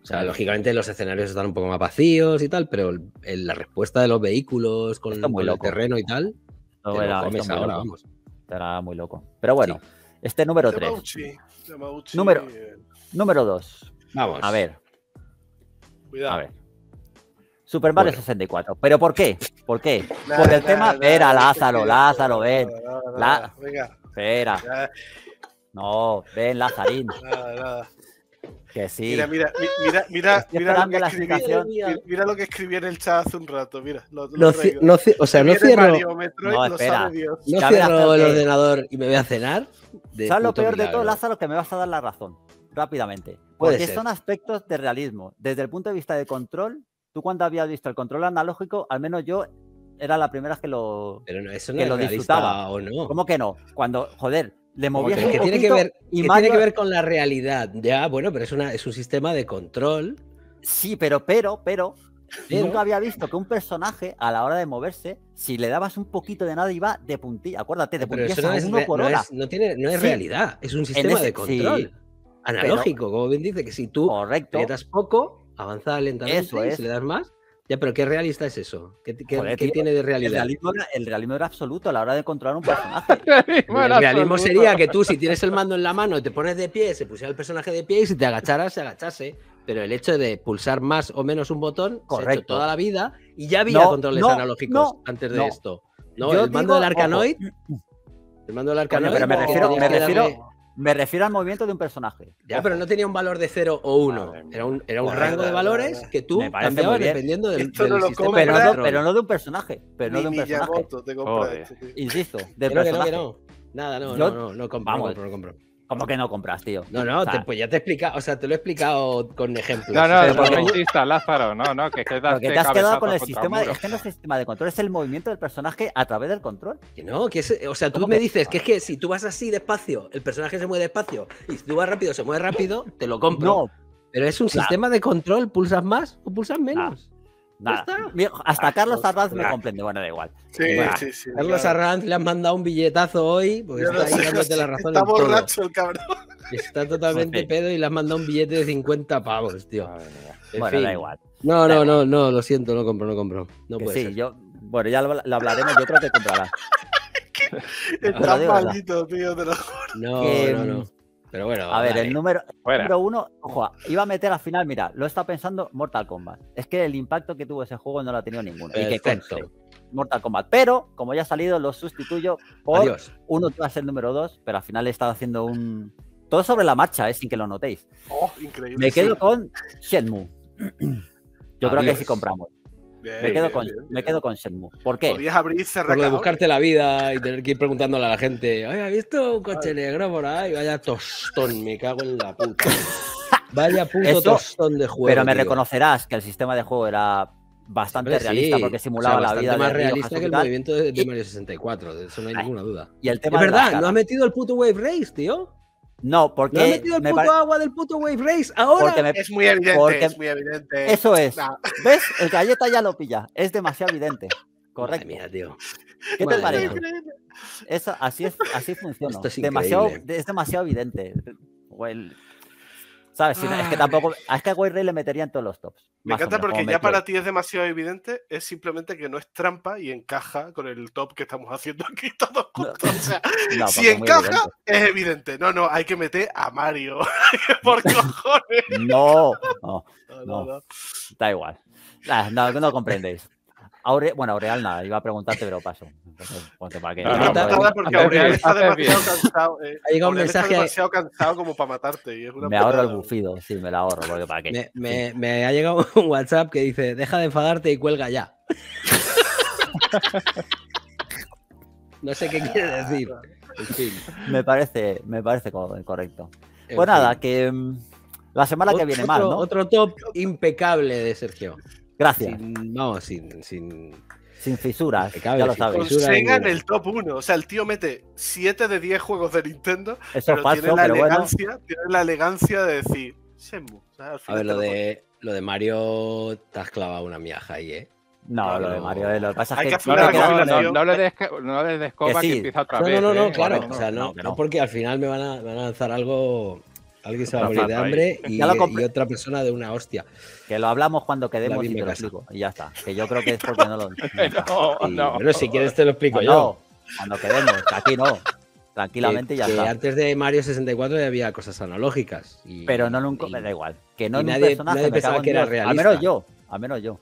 O sea, lógicamente los escenarios están un poco más vacíos y tal, pero el, el, la respuesta de los vehículos con, con el terreno y tal, no, te era, lo comes ahora, loco. vamos. Estará muy loco. Pero bueno, sí. este número tres. Mauchi, Mauchi, número eh... número dos. Vamos. A ver. Cuidado. A ver. Super Mario bueno. sesenta y cuatro. ¿Pero por qué? ¿Por qué? Nah, por el nah, tema... Nah, espera, nah, Lázaro, Lázaro, ven. Nah, nah, nah, nah, venga. Espera. Nah. No, ven, Lazarín. Nada, nada. Que sí. Mira, mira, mira, mira, mira, lo que escribí, mira, mira lo que escribí en el chat hace un rato. Mira, lo, lo no, no, o sea, no cierro, no, espera. No cierro el ordenador y me voy a cenar. De ¿Sabes lo peor milagro. de todo, Lázaro? Que me vas a dar la razón, rápidamente. Porque Puede son ser. aspectos de realismo. Desde el punto de vista de control, tú cuando habías visto el control analógico, al menos yo era la primera que lo, Pero no, eso no que lo disfrutaba. ¿O no? ¿Cómo que no? Cuando, joder... Le movías que, un que, tiene que, ver, y que Mario... tiene que ver con la realidad. Ya, bueno, pero es, una, es un sistema de control. Sí, pero, pero, pero, pero... nunca había visto que un personaje, a la hora de moverse, si le dabas un poquito de nada, iba de puntilla. Acuérdate, de puntilla no es, uno por no hora. Es, no tiene, no es sí. realidad, es un sistema ese, de control. Sí, analógico, pero, como bien dice, que si tú le das poco, avanza lentamente eso es. y si le das más... Ya, pero ¿qué realista es eso? ¿Qué, qué, Joder, ¿qué tío, tiene de realidad? El realismo, era, el realismo era absoluto a la hora de controlar un personaje. el realismo, el realismo sería que tú, si tienes el mando en la mano y te pones de pie, se pusiera el personaje de pie y si te agacharas, se agachase. Pero el hecho de pulsar más o menos un botón, correcto, se ha hecho toda la vida y ya había no, controles no, analógicos no, antes de no. esto. No, Yo el mando digo, del Arcanoid. Ojo. El mando del Arcanoid. Pero me refiero, me refiero, darle... me refiero al movimiento de un personaje. Ya, ojo. Pero no tenía un valor de cero o uno. Era un, era un bueno, rango de valores bueno, que tú cambiabas dependiendo del, del no sistema. Pero no, pero no de un personaje. Pero Ni no de un personaje. Te oh, este, tío. Insisto, de personaje. No, no, Nada, no, Yo, no, no, no, compro, vamos, no, compro, no compro. ¿Cómo que no compras, tío? No, no, o sea, te, pues ya te he explicado, o sea, te lo he explicado con ejemplos. No, no, no, no insistas, Lázaro, no, no, que te das te has quedado con el sistema, de, es que no es el sistema de control, es el movimiento del personaje a través del control. Que no, que es, o sea, tú me que? dices que es que si tú vas así despacio, el personaje se mueve despacio, y si tú vas rápido, se mueve rápido, te lo compro. No. Pero es un claro. sistema de control, pulsas más o pulsas menos. Nada. Nada. Hasta ah, Carlos Arranz me comprende, bueno, da igual. Sí, bueno, sí, sí, Carlos claro. Arranz le han mandado un billetazo hoy porque está ahí dándote la razón. Está borracho el cabrón. Está totalmente pedo y le han mandado un billete de cincuenta pavos, tío. En bueno, fin. da igual. No, no, no, no, lo siento, no compro, no compro. No puede sí, ser. Yo, bueno, ya lo, lo hablaremos, yo creo que comprará. Está malito, tío, te lo juro. No, que, no, no. Pero bueno, a ver, dale. el número, número uno, ojo, iba a meter al final, mira, lo está pensando Mortal Kombat. Es que el impacto que tuvo ese juego no lo ha tenido ninguno. Y que conste, Mortal Kombat. Pero, como ya ha salido, lo sustituyo por Adiós. uno que va a ser número dos, pero al final he estado haciendo un... Todo sobre la marcha, eh, sin que lo notéis. Oh, increíble. Me quedo sí. con Shenmue. Yo Adiós. creo que sí compramos. Bien, me, quedo bien, con, bien, bien. me quedo con Shenmue. ¿Por qué? Podías abrir Por lo de buscarte la vida y tener que ir preguntándole a la gente. Oye, ¿has visto un coche negro por ahí? Vaya tostón, me cago en la puta. Vaya puto Eso, tostón de juego. Pero me tío. reconocerás que el sistema de juego era bastante Siempre realista sí. porque simulaba o sea, la vida. más de realista que el movimiento de, de Mario sesenta y cuatro. De eso no hay Ay. ninguna duda. Y el tema es verdad, no has metido el puto Wave Race, tío. No, porque... No he metido el me puto agua del puto Wave Race ahora. Me... Es muy evidente, es muy evidente. Eso es. Nah. ¿Ves? El Galleta ya lo pilla. Es demasiado evidente. Correcto. Madre mía, tío. ¿Qué Madre te parece? Eso, así, es, así funciona. Esto es, demasiado, es demasiado evidente. Well, ¿sabes? Si, es que tampoco... Es que a Wave Race le metería en todos los tops. Me encanta menos, porque ya metió. para ti es demasiado evidente. Es simplemente que no es trampa y encaja con el top que estamos haciendo aquí todos juntos. No. O sea, no, si encaja, es evidente. No, no, hay que meter a Mario. Por cojones. No, no. no, no, no. Da igual. Nah, no, no comprendéis. Aure... Bueno, Aurel nada, iba a preguntarte, pero paso. Ponte para que... No, no, no, porque Aurel está demasiado cansado. Eh. Ha llegado un mensaje... está demasiado cansado como para matarte. Y es una me putada. Ahorro el bufido, sí, me la ahorro. Porque para qué. Me, me, sí. me ha llegado un WhatsApp que dice, deja de enfadarte y cuelga ya. No sé qué quiere decir. En fin. Me parece, me parece correcto. En pues fin. Nada, que la semana otro, que viene más, ¿no? Otro top impecable de Sergio. Gracias. Sin, no, sin... sin... sin fisuras, ya lo sabes. Con Sega en el top uno. O sea, el tío mete siete de diez juegos de Nintendo. Eso es falso, tiene la, pero elegancia, bueno. Tiene la elegancia de decir... Shenmue. O sea, al final a ver, lo, lo, de, lo de Mario... Te has clavado una miaja ahí, ¿eh? No, claro. Lo de Mario es lo que pasa es que... que no, no, no, no, no hables de, no de escoba que, sí. que empieza otra no, vez. No, no, no, ¿eh? Claro. No, o sea, no, no, no. no porque al final me van a, me van a lanzar algo... Alguien se va a morir de hambre y, y otra persona de una hostia. Que lo hablamos cuando quedemos y te lo explico. Y ya está. Que yo creo que es porque no lo... no, y, no. Pero si quieres te lo explico no, yo. No, cuando quedemos. Aquí no. Tranquilamente que, ya que está. Antes de Mario sesenta y cuatro ya había cosas analógicas. Y, pero no nunca... Y, me da igual. Que no en nadie, un personaje nadie pensaba me que era realista. Al menos yo. Al menos yo.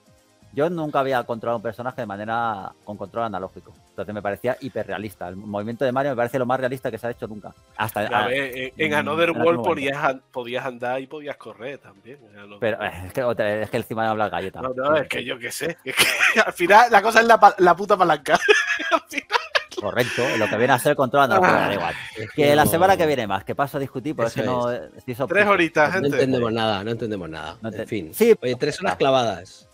Yo nunca había controlado un personaje de manera con control analógico. Entonces me parecía hiperrealista. El movimiento de Mario me parece lo más realista que se ha hecho nunca. Hasta a a, ver, en, en Another en World podías, podías andar y podías correr también. Pero es que, otra, es que encima no habla galleta. No, no, es que yo qué sé. Es que al final la cosa es la, la puta palanca. Al final. Correcto, lo que viene a ser control analógico. Ah, da igual. Es que no. La semana que viene más, que paso a discutir, pero eso es que no... Es. Si eso, tres horitas, gente. No entendemos nada, no entendemos nada. No te... En fin. Sí, oye, tres horas clavadas.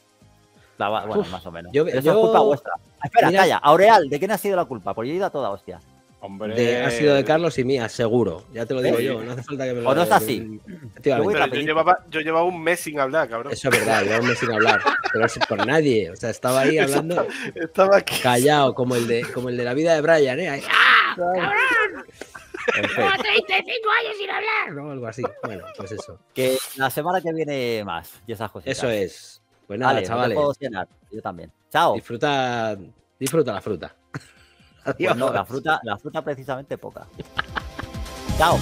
La, bueno, uf, más o menos. Yo, Eso yo... es culpa vuestra. Espera, mira, calla. Aureal, ¿de quién ha sido la culpa? Porque yo he ido a toda hostia. Hombre. De, ha sido de Carlos y mía, seguro. Ya te lo digo ¿Eh? yo. No hace falta que me lo... O no es así. Tío, yo, yo, llevaba, yo llevaba un mes sin hablar, cabrón. Eso es verdad, llevaba un mes sin hablar. Pero es por nadie. O sea, estaba ahí hablando. Estaba aquí. Callado, como el de, como el de la vida de Brian, ¿eh? Ahí, ¡ah, cabrón! Llevo treinta y cinco años sin hablar. No, algo así. Bueno, pues eso. Que la semana que viene más. Y esas cositas. Eso es. Pues nada, vale, chavales. No puedo cenar. Yo también. Chao. Disfruta, disfruta la fruta. Adiós. Pues no, la fruta, la fruta precisamente poca. Chao.